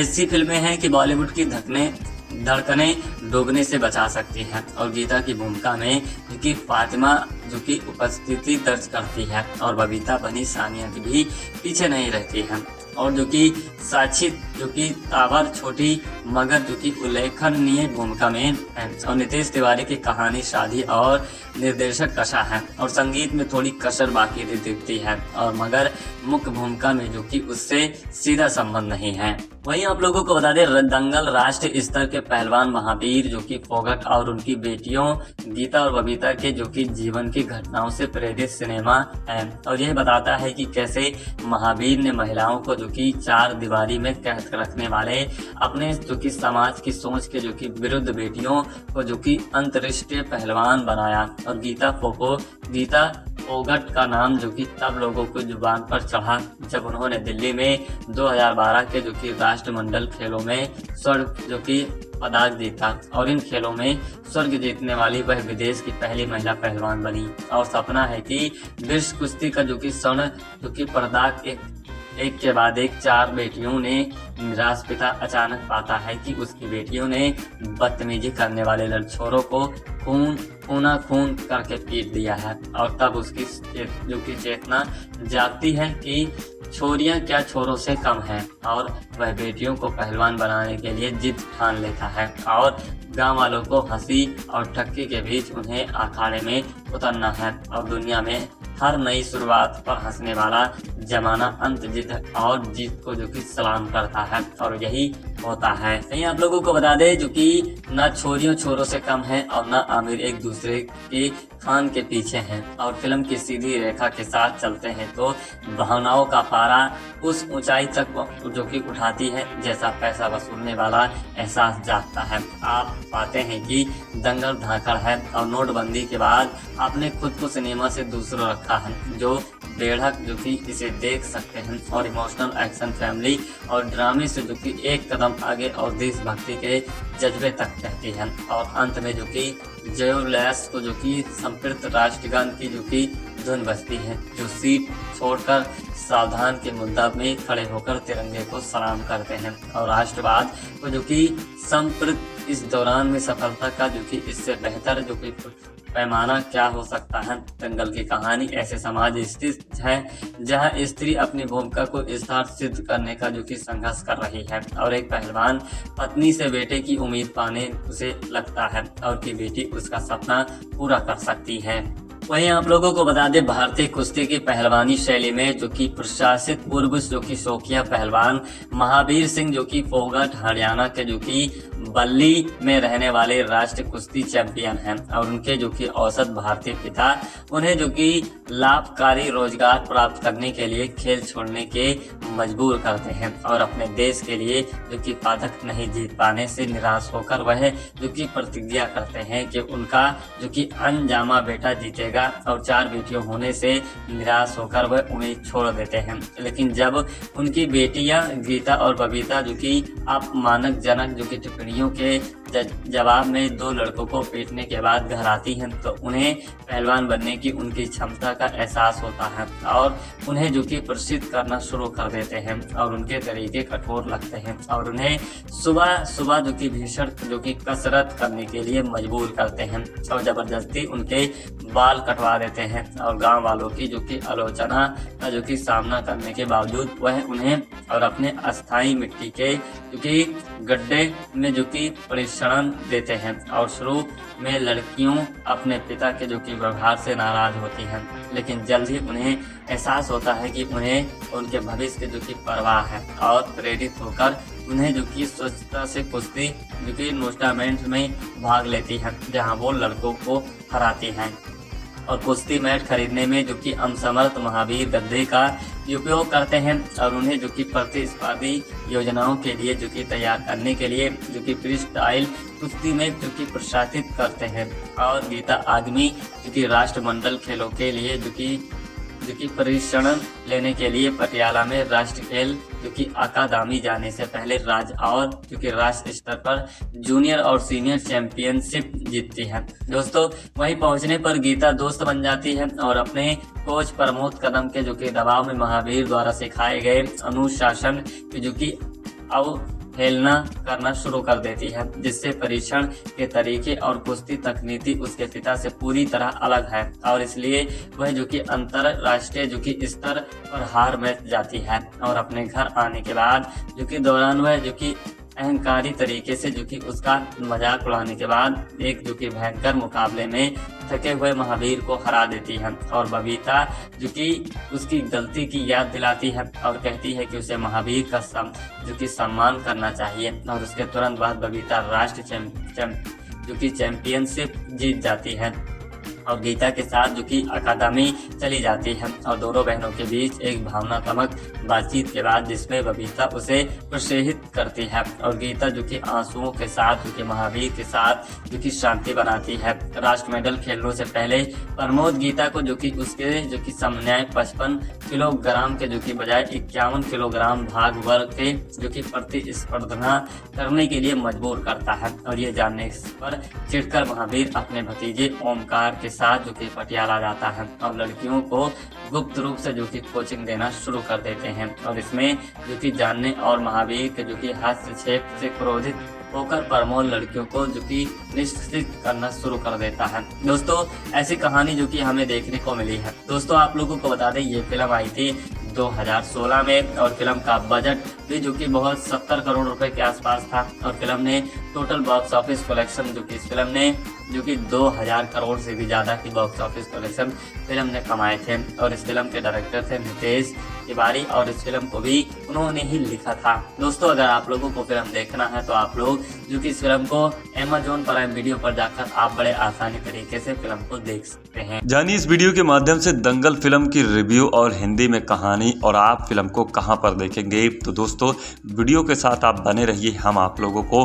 ऐसी फिल्में हैं कि बॉलीवुड की धकने धड़कने डूबने से बचा सकती हैं। और गीता की भूमिका में उनकी फातिमा जो कि उपस्थिति दर्ज करती है, और बबीता बनी सानिया की भी पीछे नहीं रहती है। और जो कि साक्षी जो कि तावर छोटी मगर जो कि उल्लेखनीय भूमिका में है। और नितेश तिवारी की कहानी, शादी और निर्देशक कशा है, और संगीत में थोड़ी कसर बाकी दिखती है, और मगर मुख्य भूमिका में जो कि उससे सीधा संबंध नहीं है। वहीं आप लोगों को बता दें, दंगल राष्ट्रीय स्तर के पहलवान महावीर जो कि फोगट और उनकी बेटियों गीता और बबीता के जो कि जीवन की घटनाओं से प्रेरित सिनेमा है, और यह बताता है कि कैसे महावीर ने महिलाओं को जो कि चार दीवारी में कैद रखने वाले अपने जो कि समाज की सोच के जो कि विरुद्ध बेटियों को जो कि अंतर्राष्ट्रीय पहलवान बनाया। और गीता फोको गीता फोगट का नाम जो कि तब लोगों को जुबान पर चढ़ा जब उन्होंने दिल्ली में दो हज़ार बारह के जो कि राष्ट्रमंडल खेलों में स्वर्ण जो कि पदक जीता, और इन खेलों में स्वर्ग जीतने वाली वह विदेश की पहली महिला पहलवान बनी। और सपना है कि विश्व कुश्ती का जो कि स्वर्ण जो कि पदक एक एक के बाद एक चार बेटियों ने निराश पिता अचानक पाता है कि उसकी बेटियों ने बदतमीजी करने वाले लड़छोरों को खून खूना खून करके पीट दिया है। और तब उसकी जो कि चेतना जागती है कि छोरियां क्या छोरों से कम हैं, और वह बेटियों को पहलवान बनाने के लिए जिद ठान लेता है, और गांव वालों को हंसी और ठक्की के बीच उन्हें अखाड़े में उतरना है। और दुनिया में हर नई शुरुआत पर हंसने वाला जमाना अंत जीत और जीत को जो कि सलाम करता है, और यही होता है। यही आप लोगों को बता दें जो कि न छोरियों छोरों से कम है और न आमिर एक दूसरे के खान के पीछे हैं, और फिल्म की सीधी रेखा के साथ चलते हैं तो भावनाओं का पारा उस ऊंचाई तक जो कि उठाती है जैसा पैसा वसूलने वाला एहसास जागता है। आप पाते हैं कि दंगल धाकड़ है, और नोटबंदी के बाद आपने खुद को सिनेमा से दूसरा रखा है जो बेढ़क जो कि इसे देख सकते हैं। और इमोशनल एक्शन, फैमिली और ड्रामे से जो कि एक कदम आगे और देशभक्ति के जज्बे तक कहती है। और अंत में जो कि जयोलैस को जो कि संप्रत राष्ट्रगान की जो कि धुन बजती है, जो सीट छोड़कर सावधान के मुद्दा में खड़े होकर तिरंगे को सलाम करते हैं, और राष्ट्रवाद को जो कि संप्रत इस दौरान में सफलता का जो कि इससे बेहतर जो कि पैमाना क्या हो सकता है। दंगल की कहानी ऐसे समाज स्थित है जहां स्त्री अपनी भूमिका को विस्तार सिद्ध करने का जो कि संघर्ष कर रही है, और एक पहलवान पत्नी से बेटे की उम्मीद पाने उसे लगता है, और कि बेटी उसका सपना पूरा कर सकती है। वहीं आप लोगों को बता दें, भारतीय कुश्ती की पहलवानी शैली में जो कि प्रशासित पूर्व जो कि शौकिया पहलवान महावीर सिंह जो कि फोगाट हरियाणा के जो कि बल्ली में रहने वाले राष्ट्रीय कुश्ती चैंपियन हैं, और उनके जो कि औसत भारतीय पिता उन्हें जो कि लाभकारी रोजगार प्राप्त करने के लिए खेल छोड़ने के मजबूर करते हैं, और अपने देश के लिए जो कि पदक नहीं जीत पाने से निराश होकर वह जो कि प्रतिज्ञा करते हैं कि उनका जो कि अनजामा बेटा जीतेगा, और चार बेटियों होने से निराश होकर वह उम्मीद छोड़ देते हैं। लेकिन जब उनकी बेटियां गीता और बबीता जो कि अपमानजनक जो कि टिप्पणियों के जवाब में दो लड़कों को पीटने के बाद घर आती हैं, तो उन्हें पहलवान बनने की उनकी क्षमता का एहसास होता है, और उन्हें जो कि प्रसिद्ध करना शुरू कर देते हैं, और उनके तरीके कठोर लगते हैं, और उन्हें सुबह सुबह जो कि भीषण जो कि कसरत करने के लिए मजबूर करते हैं, और जबरदस्ती उनके बाल कटवा देते हैं। और गांव वालों की जो कि आलोचना का जो कि सामना करने के बावजूद वह उन्हें और अपने अस्थायी मिट्टी के जो कि गड्ढे में जो कि प्रशिक्षण देते हैं। और शुरू में लड़कियों अपने पिता के जो कि व्यवहार से नाराज होती हैं, लेकिन जल्द ही उन्हें एहसास होता है कि उन्हें उनके भविष्य के जो कि परवाह है, और प्रेरित होकर उन्हें जो कि स्वच्छता से कुश्ती जो कि टूर्नामेंट में भाग लेती है जहाँ वो लड़कों को हराती हैं। और कुश्ती मैट खरीदने में जो कि असमर्थ महावीर गद्दे का उपयोग करते हैं और उन्हें जो कि प्रतिस्पर्धी योजनाओं के लिए जो कि तैयार करने के लिए जो कि फ्री स्टाइल कुश्ती में जो कि प्रशासित करते हैं। और गीता आदमी जो कि राष्ट्रमंडल खेलों के लिए जो कि जो कि प्रशिक्षण लेने के लिए पटियाला में राष्ट्रीय खेल जो कि अकादमी जाने से पहले राज्य और जो कि राष्ट्र स्तर पर जूनियर और सीनियर चैंपियनशिप जीतती है। दोस्तों वहीं पहुंचने पर गीता दोस्त बन जाती है और अपने कोच प्रमोद कदम के जो कि दबाव में महावीर द्वारा सिखाए गए अनुशासन जो कि अब खेलना करना शुरू कर देती है, जिससे परीक्षण के तरीके और कुश्ती तकनीकी उसके पिता से पूरी तरह अलग है और इसलिए वह जो कि अंतरराष्ट्रीय जो कि स्तर पर हार मान जाती है। और अपने घर आने के बाद जो कि दौरान वह जो कि अहंकारी तरीके से जो कि उसका मजाक उड़ाने के बाद एक जो कि भयंकर मुकाबले में थके हुए महावीर को हरा देती है और बबीता जो कि उसकी गलती की याद दिलाती है और कहती है कि उसे महावीर का सम, जो कि सम्मान करना चाहिए। और उसके तुरंत बाद बबीता राष्ट्र चैम, चैम, जो कि चैंपियनशिप जीत जाती है और गीता के साथ जो कि अकादमी चली जाती है। और दोनों बहनों के बीच एक भावनात्मक बातचीत के बाद जिसमें बबीता उसे प्रोत्साहित करती है और गीता जो कि आंसुओं के साथ जो कि महावीर के साथ जो कि शांति बनाती है। राष्ट्र मेडल खेलने से पहले प्रमोद गीता को जो कि उसके जो कि समन्याय पचपन किलोग्राम के जो कि बजाय इक्यावन किलोग्राम भाग वर्ग के जो कि प्रतिस्पर्धा करने के लिए मजबूर करता है और ये जानने पर चिढ़कर महावीर अपने भतीजे ओमकार के साथ जो कि पटियाला जाता है और लड़कियों को गुप्त रूप से जो कि कोचिंग देना शुरू कर देते हैं। और इसमें जो कि जानने और महावीर के जो कि हस्तक्षेप से क्रोधित होकर प्रमोद लड़कियों को जो कि निष्कासित करना शुरू कर देता है। दोस्तों ऐसी कहानी जो कि हमें देखने को मिली है। दोस्तों आप लोगों को बता दें ये फिल्म आई थी दो हज़ार सोलह में और फिल्म का बजट भी जो कि बहुत सत्तर करोड़ रुपए के आसपास था और फिल्म ने टोटल बॉक्स ऑफिस कलेक्शन जो कि इस फिल्म ने जो कि दो हज़ार करोड़ से भी ज्यादा की बॉक्स ऑफिस कलेक्शन फिल्म ने कमाए थे। और इस फिल्म के डायरेक्टर थे नितेश तिवारी और इस फिल्म को भी उन्होंने ही लिखा था। दोस्तों अगर आप लोगों को फिल्म देखना है तो आप लोग जो कि इस फिल्म को अमेजॉन प्राइम वीडियो पर जाकर आप बड़े आसानी तरीके से फिल्म को देख सकते हैं। जानिए इस वीडियो के माध्यम से दंगल फिल्म की रिव्यू और हिंदी में कहानी और आप फिल्म को कहाँ पर देखेंगे। तो दोस्तों वीडियो के साथ आप बने रहिए, हम आप लोगों को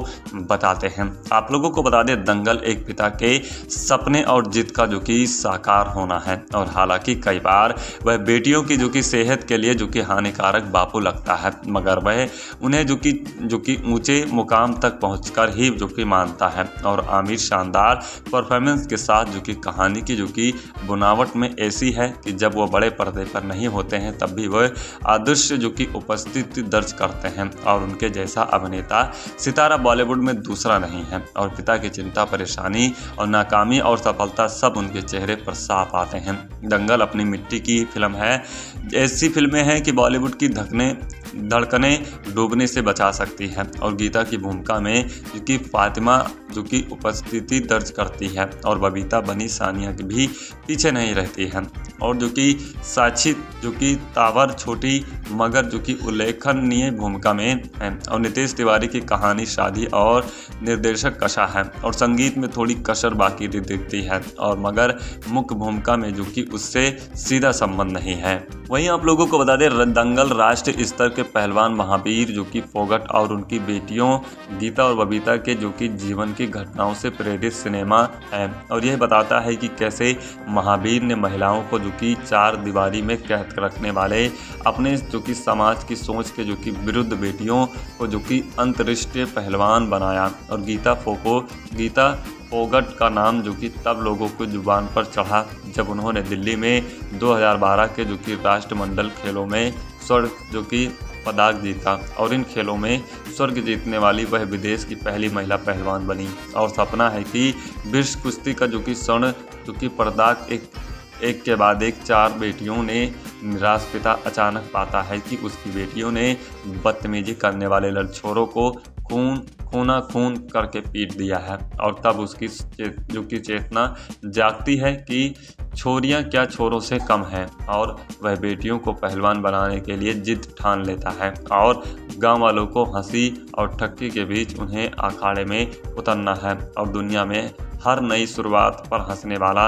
बताते हैं। आप लोगों को बता दें दंगल एक पिता के सपने और जिद का जो कि साकार होना है और हालांकि कई बार वह बेटियों की जो कि सेहत के लिए जो कि हानिकारक बापू लगता है मगर वह उन्हें जो कि जो कि ऊंचे मुकाम तक पहुंचकर ही जो कि मानता है। और आमिर शानदार परफॉर्मेंस के साथ जो कि कहानी की जो कि बुनावट में ऐसी है कि जब वो बड़े पर्दे पर नहीं होते हैं तब भी वह अदृश्य जो कि उपस्थिति दर्ज करते हैं और उनके जैसा अभिनेता सितारा बॉलीवुड में दूसरा नहीं है। और पिता की चिंता, परेशानी और नाकामी और सफलता सब उनके चेहरे पर साफ आते हैं। दंगल अपनी मिट्टी की फिल्म है, ऐसी फिल्में है कि बॉलीवुड की धकने धड़कने डूबने से बचा सकती है। और गीता की भूमिका में जो कि फातिमा जो कि उपस्थिति दर्ज करती है और बबीता बनी सानिया की भी पीछे नहीं रहती है। और जो कि साक्षी जो कि तावर छोटी मगर जो कि उल्लेखनीय भूमिका में है। और नितेश तिवारी की कहानी शादी और निर्देशक कशा है और संगीत में थोड़ी कसर बाकी दिखती है और मगर मुख्य भूमिका में जो कि उससे सीधा संबंध नहीं है। वहीं आप लोगों को बता दें दंगल राष्ट्रीय स्तर के पहलवान महावीर जो कि फोगट और उनकी बेटियों गीता और बबीता के जो कि जीवन की घटनाओं से प्रेरित सिनेमा है और यह बताता है कि कैसे महावीर ने महिलाओं को जो कि चार दीवारी में कैद रखने वाले अपने जो कि समाज की सोच के जो कि विरुद्ध बेटियों को जो कि अंतर्राष्ट्रीय पहलवान बनाया। और गीता फोको गीता फोगट का नाम जो कि तब लोगों को जुबान पर चढ़ा जब उन्होंने दिल्ली में दो हज़ार बारह के जो कि राष्ट्रमंडल खेलों में स्वर्ण जो कि पदक जीता और इन खेलों में स्वर्ग जीतने वाली वह विदेश की पहली महिला पहलवान बनी। और सपना है कि विश्व कुश्ती का जो कि स्वर्ण जो कि पदक एक एक के बाद एक चार बेटियों ने निराश पिता अचानक पाता है कि उसकी बेटियों ने बदतमीजी करने वाले लड़छोरों को खून खूना खून करके पीट दिया है। और तब उसकी जो कि चेतना जागती है कि छोरियां क्या छोरों से कम हैं और वह बेटियों को पहलवान बनाने के लिए जिद ठान लेता है और गांव वालों को हंसी और ठक्की के बीच उन्हें अखाड़े में उतरना है और दुनिया में हर नई शुरुआत पर हंसने वाला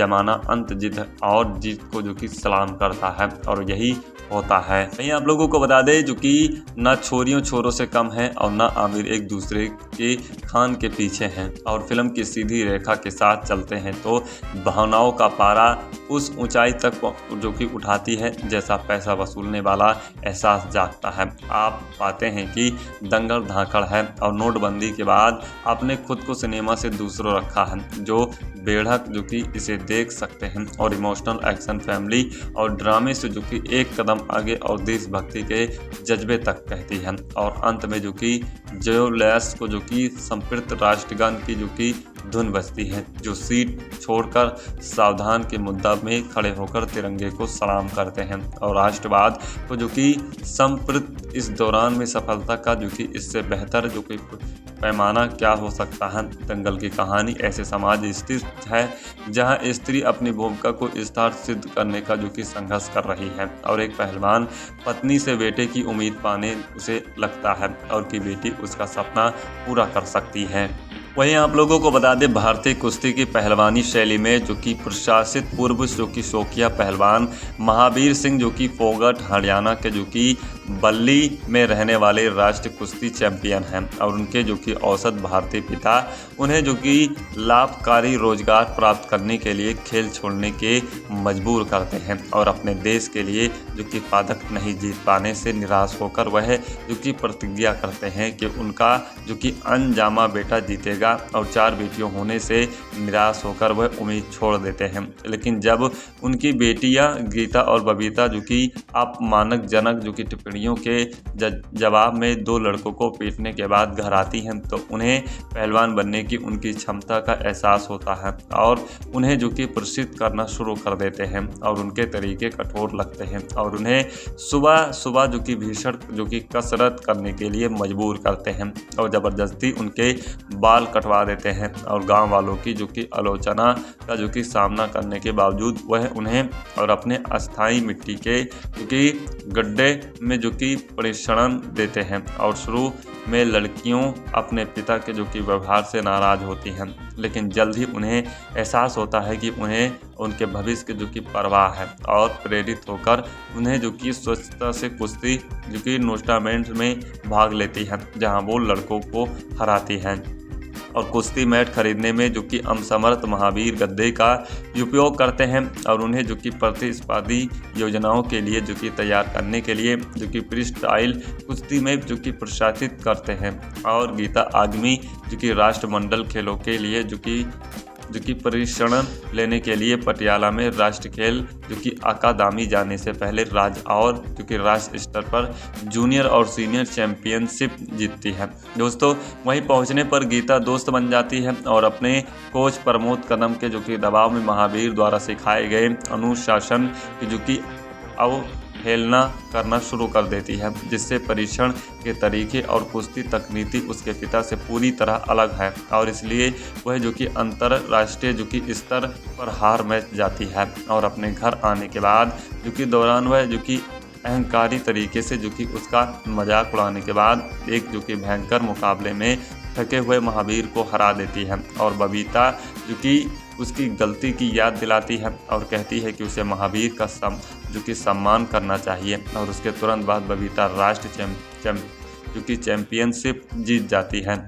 जमाना अंत जिद और जीत को जो कि सलाम करता है, और यही होता है। वहीं आप लोगों को बता दें जो कि ना छोरियों छोरों से कम है और ना आमिर एक दूसरे के खान के पीछे हैं, और फिल्म की सीधी रेखा के साथ चलते हैं तो भावनाओं का पारा उस ऊंचाई तक जो कि उठाती है जैसा पैसा वसूलने वाला एहसास जागता है। आप पाते हैं कि दंगल धाकड़ है और नोटबंदी के बाद आपने खुद को सिनेमा से दूसरों रखा है, जो बेढ़क जो कि इसे देख सकते हैं और इमोशनल एक्शन फैमिली और ड्रामे से जो कि एक कदम आगे और देशभक्ति के जज्बे तक कहती है, और अंत में जो कि जो लैस को जो कि संप्रत राष्ट्रगान की जो कि धुन बजती है, जो सीट छोड़कर सावधान के मुद्दा में खड़े होकर तिरंगे को सलाम करते हैं और राष्ट्रवाद को जो कि संप्रत इस दौरान में सफलता का जो कि इससे बेहतर जो कि पैमाना क्या हो सकता है। दंगल की कहानी ऐसे समाज स्थित है जहां स्त्री अपनी भूमिका को विस्तार सिद्ध करने का जो कि संघर्ष कर रही है, और एक पहलवान पत्नी से बेटे की उम्मीद पाने उसे लगता है और कि बेटी उसका सपना पूरा कर सकती है। वहीं आप लोगों को बता दें भारतीय कुश्ती की पहलवानी शैली में जो कि प्रशासित पूर्व जो कि शौकिया पहलवान महावीर सिंह जो कि फोगट हरियाणा के जो कि बल्ली में रहने वाले राष्ट्रीय कुश्ती चैंपियन हैं, और उनके जो कि औसत भारतीय पिता उन्हें जो कि लाभकारी रोजगार प्राप्त करने के लिए खेल छोड़ने के मजबूर करते हैं, और अपने देश के लिए जो कि पदक नहीं जीत पाने से निराश होकर वह जो कि प्रतिज्ञा करते हैं कि उनका जो कि अनजामा बेटा जीतेगा, और चार बेटियों होने से निराश होकर वह उम्मीद छोड़ देते हैं। लेकिन जब उनकी बेटियां गीता और बबीता जो कि अपमानजनक जो कि टिप्पणियों के जवाब में दो लड़कों को पीटने के बाद घर आती हैं तो उन्हें पहलवान बनने की उनकी क्षमता का एहसास होता है और उन्हें जो कि प्रसिद्ध करना शुरू कर देते हैं, और उनके तरीके कठोर लगते हैं और उन्हें सुबह सुबह जो कि भीषण जो कि कसरत करने के लिए मजबूर करते हैं और ज़बरदस्ती उनके बाल कटवा देते हैं, और गांव वालों की जो कि आलोचना का जो कि सामना करने के बावजूद वह उन्हें और अपने अस्थाई मिट्टी के जो कि गड्ढे में जो कि परिक्षण देते हैं। और शुरू में लड़कियों अपने पिता के जो कि व्यवहार से नाराज़ होती हैं, लेकिन जल्द ही उन्हें एहसास होता है कि उन्हें उनके भविष्य के जो कि परवाह है, और प्रेरित होकर उन्हें जो कि स्वच्छता से कुश्ती जो कि टूर्नामेंट में भाग लेती हैं जहाँ वो लड़कों को हराती हैं, और कुश्ती मैट खरीदने में जो कि असमर्थ महावीर गद्दे का उपयोग करते हैं और उन्हें जो कि प्रतिस्पर्धी योजनाओं के लिए जो कि तैयार करने के लिए जो कि फ्री स्टाइल कुश्ती में जो कि प्रशासित करते हैं, और गीता आगमी जो कि राष्ट्रमंडल खेलों के लिए जो कि जो कि प्रशिक्षण लेने के लिए पटियाला में राष्ट्रीय खेल जो कि अकादमी जाने से पहले राज्य और जो कि राष्ट्र स्तर पर जूनियर और सीनियर चैंपियनशिप जीतती है। दोस्तों वहीं पहुंचने पर गीता दोस्त बन जाती है और अपने कोच प्रमोद कदम के जो कि दबाव में महावीर द्वारा सिखाए गए अनुशासन की जो कि अव हेलना करना शुरू कर देती है, जिससे परीक्षण के तरीके और कुश्ती तकनीति उसके पिता से पूरी तरह अलग है और इसलिए वह जो कि अंतरराष्ट्रीय जो कि स्तर पर हार मैच जाती है, और अपने घर आने के बाद जो कि दौरान वह जो कि अहंकारी तरीके से जो कि उसका मजाक उड़ाने के बाद एक जो कि भयंकर मुकाबले में थके हुए महावीर को हरा देती है, और बबीता जो कि उसकी गलती की याद दिलाती है और कहती है कि उसे महावीर का सम जो कि सम्मान करना चाहिए, और उसके तुरंत बाद बबीता राष्ट्र चैम, चैम, जो कि चैंपियनशिप जीत जाती है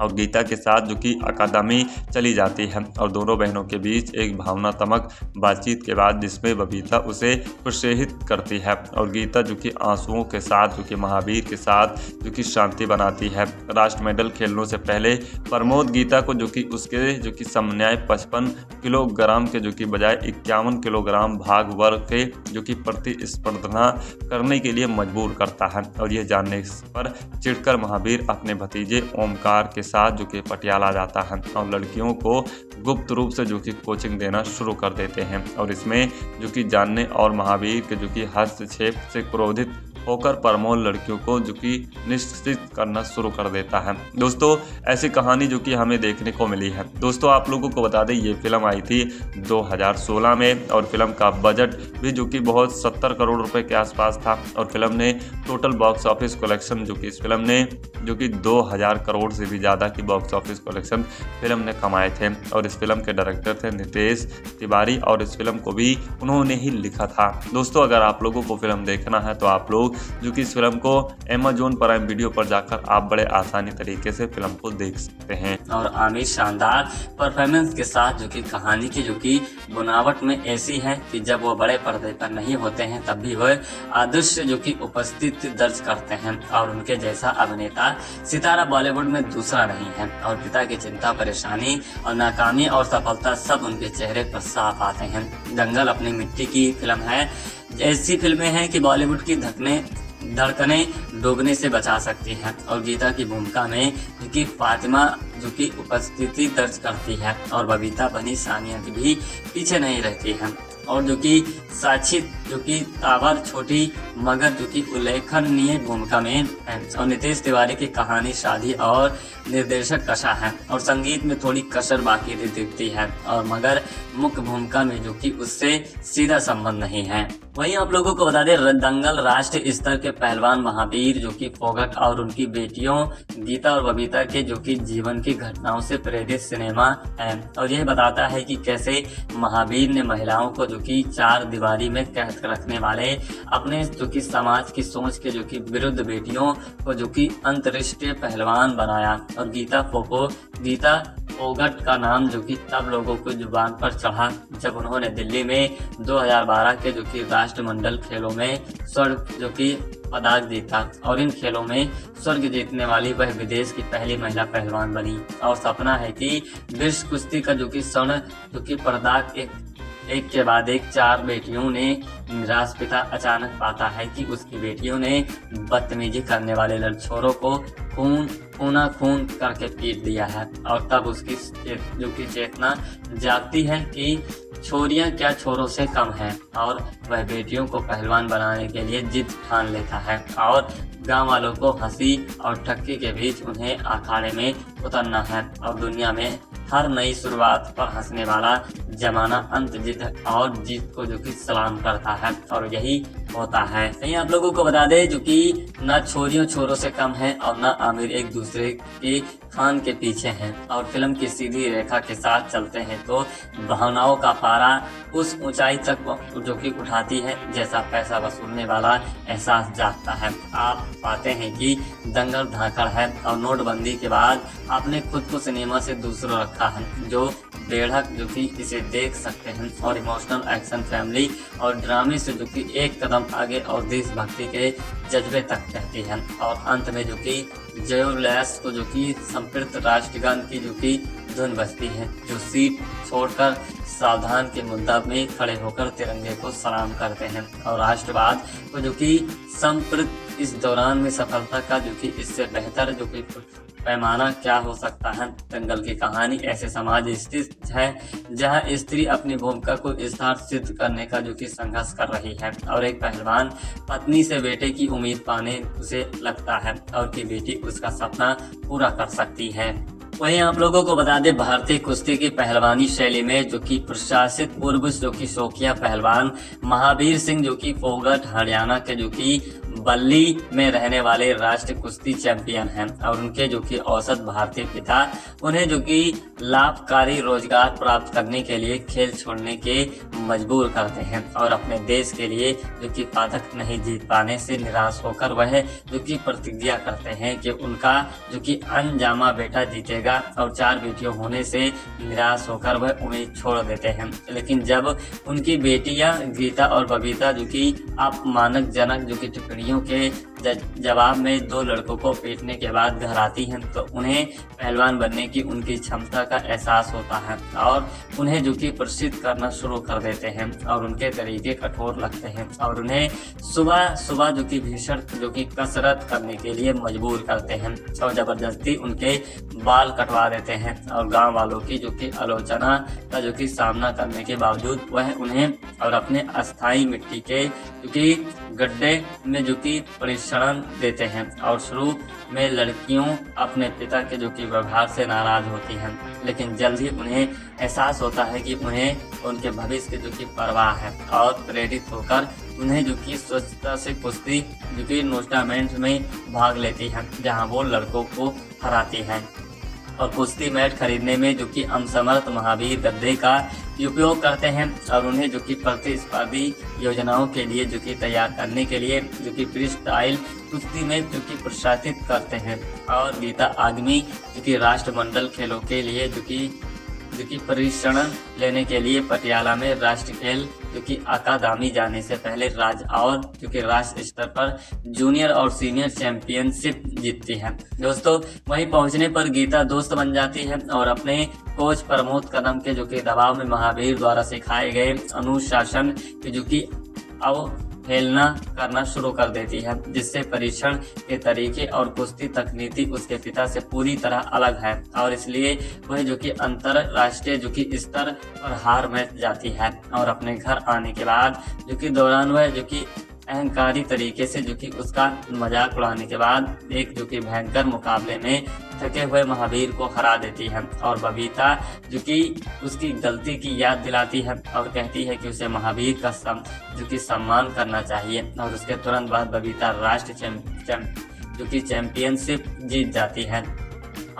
और गीता के साथ जो कि अकादमी चली जाती है, और दोनों बहनों के बीच एक भावनात्मक बातचीत के बाद जिसमें बबीता उसे प्रोत्साहित करती है और गीता जो कि आंसुओं के साथ जो कि महावीर के साथ जो कि शांति बनाती है। राष्ट्र मेडल खेलने से पहले प्रमोद गीता को जो कि उसके जो कि समन्याय पचपन किलोग्राम के जो कि बजाय इक्यावन किलोग्राम भाग वर्ग के जो कि प्रतिस्पर्धा करने के लिए मजबूर करता है, और यह जानने पर चिढ़कर महावीर अपने भतीजे ओमकार के साथ जो कि पटियाला जाता है और लड़कियों को गुप्त रूप से जो कि कोचिंग देना शुरू कर देते हैं, और इसमें जो कि जानने और महावीर के जो कि हस्तक्षेप से क्रोधित होकर प्रमोद लड़कियों को जो कि निश्चित करना शुरू कर देता है। दोस्तों ऐसी कहानी जो कि हमें देखने को मिली है। दोस्तों आप लोगों को बता दें ये फिल्म आई थी दो हज़ार सोलह में और फिल्म का बजट भी जो कि बहुत सत्तर करोड़ रुपए के आसपास था और फिल्म ने टोटल बॉक्स ऑफिस कलेक्शन जो कि इस फिल्म ने जो कि दो हज़ार करोड़ से भी ज़्यादा की बॉक्स ऑफिस कलेक्शन फिल्म ने कमाए थे और इस फिल्म के डायरेक्टर थे नितेश तिवारी और इस फिल्म को भी उन्होंने ही लिखा था। दोस्तों अगर आप लोगों को फिल्म देखना है तो आप लोग जो कि इस फिल्म को अमेजॉन प्राइम वीडियो पर जाकर आप बड़े आसानी तरीके से फिल्म को देख सकते हैं। और आमिर शानदार परफॉर्मेंस के साथ जो कि कहानी की जो कि बनावट में ऐसी है कि जब वो बड़े पर्दे पर नहीं होते हैं तब भी वह आदर्श जो कि उपस्थित दर्ज करते हैं और उनके जैसा अभिनेता सितारा बॉलीवुड में दूसरा नहीं है। और पिता की चिंता, परेशानी और नाकामी और सफलता सब उनके चेहरे पर साफ आते हैं। दंगल अपनी मिट्टी की फिल्म है, ऐसी फिल्में हैं कि बॉलीवुड की धकने धड़कने डूबने से बचा सकती हैं। और गीता की भूमिका में उनकी फातिमा जो कि उपस्थिति दर्ज करती है और बबीता बनी सानिया की भी पीछे नहीं रहती है। और जो कि साक्षी जो कि तावर छोटी मगर जो कि उल्लेखनीय भूमिका में है। और नितेश तिवारी की कहानी शादी और निर्देशक कशा है और संगीत में थोड़ी कसर बाकी दिखती है और मगर मुख्य भूमिका में जो कि उससे सीधा संबंध नहीं है। वहीं आप लोगों को बता दें दंगल राष्ट्रीय स्तर के पहलवान महावीर जो कि फोगट और उनकी बेटियों गीता और बबीता के जो कि जीवन की घटनाओं से प्रेरित सिनेमा है और यह बताता है कि कैसे महावीर ने महिलाओं को जो कि चार दीवारी में कैद रखने वाले अपने जो कि समाज की सोच के जो कि विरुद्ध बेटियों को जो कि अंतरराष्ट्रीय पहलवान बनाया। और गीता फोको गीता फोगट का नाम जो कि तब लोगों को जुबान पर चढ़ा जब उन्होंने दिल्ली में दो हज़ार बारह के जो कि राष्ट्रमंडल खेलों में स्वर्ण जो कि पदक जीता और इन खेलों में स्वर्ग जीतने वाली वह विदेश की पहली महिला पहलवान बनी। और सपना है कि विश्व कुश्ती का जो कि स्वर्ण जो कि पदक एक एक के बाद एक चार बेटियों ने निराश पिता अचानक पाता है कि उसकी बेटियों ने बदतमीजी करने वाले लड़छोरों को खून खूना खून करके पीट दिया है। और तब उसकी जो कि चेतना जागती है कि छोरियां क्या छोरों से कम हैं और वह बेटियों को पहलवान बनाने के लिए जिद ठान लेता है और गांव वालों को हंसी और ठक्की के बीच उन्हें अखाड़े में उतरना है। और दुनिया में हर नई शुरुआत पर हंसने वाला जमाना अंत जीत और जीत को जो कि सलाम करता है और यही होता है। यही आप लोगों को बता दे जो कि ना छोरियों छोरों से कम है और ना आमिर एक दूसरे के खान के पीछे हैं और फिल्म की सीधी रेखा के साथ चलते हैं तो भावनाओं का पारा उस ऊंचाई तक जो कि उठाती है जैसा पैसा वसूलने वाला एहसास जागता है। आप पाते हैं कि दंगल धाकड़ है और नोटबंदी के बाद आपने खुद को सिनेमा से दूसरों रखा है जो बेढ़क जो कि इसे देख सकते हैं। और इमोशनल एक्शन फैमिली और ड्रामे से जो कि एक कदम आगे और देशभक्ति के जज्बे तक कहती है। और अंत में जो कि जयोलैस को जो कि संप्रत राष्ट्रगान की जो कि धुन बजती है जो सीट छोड़कर सावधान के मुद्दा में खड़े होकर तिरंगे को सलाम करते हैं। और राष्ट्रवाद को जो कि संप्रत इस दौरान में सफलता का जो कि इससे बेहतर जो कि पैमाना क्या हो सकता है। दंगल की कहानी ऐसे समाज स्थित है जहां स्त्री अपनी भूमिका को विस्तार सिद्ध करने का जो कि संघर्ष कर रही है और एक पहलवान पत्नी से बेटे की उम्मीद पाने उसे लगता है और कि बेटी उसका सपना पूरा कर सकती है। वहीं आप लोगों को बता दें भारतीय कुश्ती की पहलवानी शैली में जो कि प्रशासित पूर्व जो कि शौकिया पहलवान महावीर सिंह जो कि फोगट हरियाणा के जो कि बल्ली में रहने वाले राष्ट्रीय कुश्ती चैंपियन हैं और उनके जो कि औसत भारतीय पिता उन्हें जो कि लाभकारी रोजगार प्राप्त करने के लिए खेल छोड़ने के मजबूर करते हैं और अपने देश के लिए जो कि पदक नहीं जीत पाने से निराश होकर वह जो कि प्रतिज्ञा करते हैं कि उनका जो कि अनजामा बेटा जीतेगा और चार बेटियों होने से निराश होकर वह उम्मीद छोड़ देते हैं। लेकिन जब उनकी बेटियां गीता और बबीता जो कि अपमानजनक जो कि टिप्पणियों के जवाब में दो लड़कों को पीटने के बाद घर आती हैं तो उन्हें पहलवान बनने की उनकी क्षमता का एहसास होता है और उन्हें जो कि प्रसिद्ध करना शुरू कर देते हैं और उनके तरीके कठोर लगते हैं और उन्हें सुबह सुबह जो कि भीषण जो कि कसरत करने के लिए मजबूर करते हैं और जबरदस्ती उनके बाल कटवा देते हैं और गांव वालों की जो कि आलोचना का जो कि सामना करने के बावजूद वह उन्हें और अपने अस्थायी मिट्टी के जो कि गड्ढे में जो कि परिश्रम देते हैं। और शुरू में लड़कियों अपने पिता के जो कि व्यवहार से नाराज होती हैं लेकिन जल्द ही उन्हें एहसास होता है कि उन्हें उनके भविष्य के जो कि परवाह है और प्रेरित होकर उन्हें जो कि स्वच्छता से कुश्ती जो कि टूर्नामेंट में भाग लेती हैं जहां वो लड़कों को हराती हैं और कुश्ती मैट खरीदने में जो कि असमर्थ महावीर गद्दे का उपयोग करते हैं और उन्हें जो कि प्रतिस्पर्धी योजनाओं के लिए जो कि तैयार करने के लिए जो कि फ्री स्टाइल कुश्ती में जो कि प्रोत्साहित करते हैं। और गीता आगमी जो कि राष्ट्रमंडल खेलों के लिए जो कि जो कि प्रशिक्षण लेने के लिए पटियाला में राष्ट्रीय खेल जो कि अकादमी जाने से पहले राज्य और जो कि राष्ट्र स्तर पर जूनियर और सीनियर चैंपियनशिप जीतती है। दोस्तों वहीं पहुंचने पर गीता दोस्त बन जाती है और अपने कोच प्रमोद कदम के जो कि दबाव में महावीर द्वारा सिखाए गए अनुशासन के जो कि अब खेलना करना शुरू कर देती है जिससे परीक्षण के तरीके और कुश्ती तकनीति उसके पिता से पूरी तरह अलग है और इसलिए वह जो कि अंतरराष्ट्रीय जो कि स्तर पर हार मान जाती है और अपने घर आने के बाद जो कि दौरान वह जो कि अहंकारी तरीके से जो कि उसका मजाक उड़ाने के बाद एक जो कि भयंकर मुकाबले में थके हुए महावीर को हरा देती है और बबीता जो कि उसकी गलती की याद दिलाती है और कहती है कि उसे महावीर का सम, जो कि सम्मान करना चाहिए और उसके तुरंत बाद बबीता राष्ट्र चैंपियन जो कि चैंपियनशिप जीत जाती है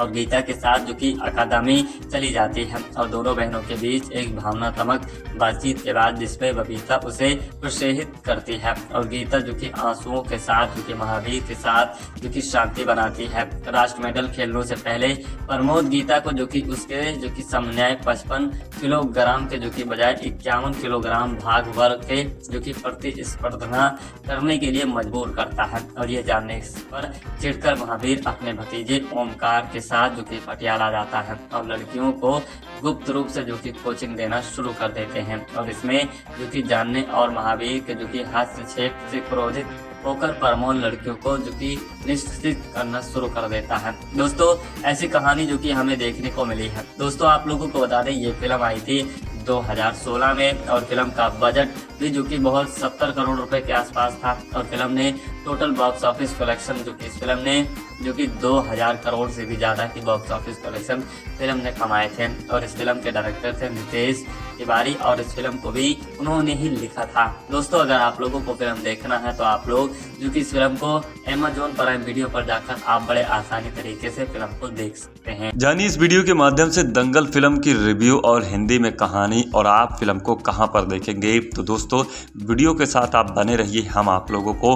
और गीता के साथ जो कि अकादमी चली जाती है और दोनों बहनों के बीच एक भावनात्मक बातचीत के बाद जिसमें बबीता उसे प्रोत्साहित करती है और गीता जो कि आंसुओं के साथ जो कि महावीर के साथ जो कि शांति बनाती है। राष्ट्र मेडल खेलने से पहले प्रमोद गीता को जो कि उसके जो कि समन्याय पचपन किलोग्राम के जो कि बजाय इक्यावन किलोग्राम भाग वर्ग के जो कि प्रतिस्पर्धा करने के लिए मजबूर करता है और यह जानने पर चिढ़कर महावीर अपने भतीजे ओमकार के साथ जो कि पटियाला जाता है और लड़कियों को गुप्त रूप से जो कि कोचिंग देना शुरू कर देते हैं और इसमें जो कि जानने और महावीर के जो कि हस्तक्षेप से क्रोधित होकर प्रमोद लड़कियों को जो कि निश्चित करना शुरू कर देता है। दोस्तों ऐसी कहानी जो कि हमें देखने को मिली है। दोस्तों आप लोगों को बता दें ये फिल्म आई थी दो हज़ार सोलह में और फिल्म का बजट भी जो कि बहुत सत्तर करोड़ रुपए के आसपास था और फिल्म ने टोटल बॉक्स ऑफिस कलेक्शन जो कि इस फिल्म ने जो कि दो हज़ार करोड़ से भी ज़्यादा की बॉक्स ऑफिस कलेक्शन फिल्म ने कमाए थे और इस फिल्म के डायरेक्टर थे नितेश तिवारी और इस फिल्म को भी उन्होंने ही लिखा था। दोस्तों अगर आप लोगों को फिल्म देखना है तो आप लोग जो कि इस फिल्म को अमेजॉन प्राइम वीडियो पर जाकर आप बड़े आसानी तरीके से फिल्म को देख सकते हैं। जानिए इस वीडियो के माध्यम से दंगल फिल्म की रिव्यू और हिंदी में कहानी और आप फिल्म को कहाँ पर देखेंगे। तो दोस्तों वीडियो के साथ आप बने रहिए, हम आप लोगों को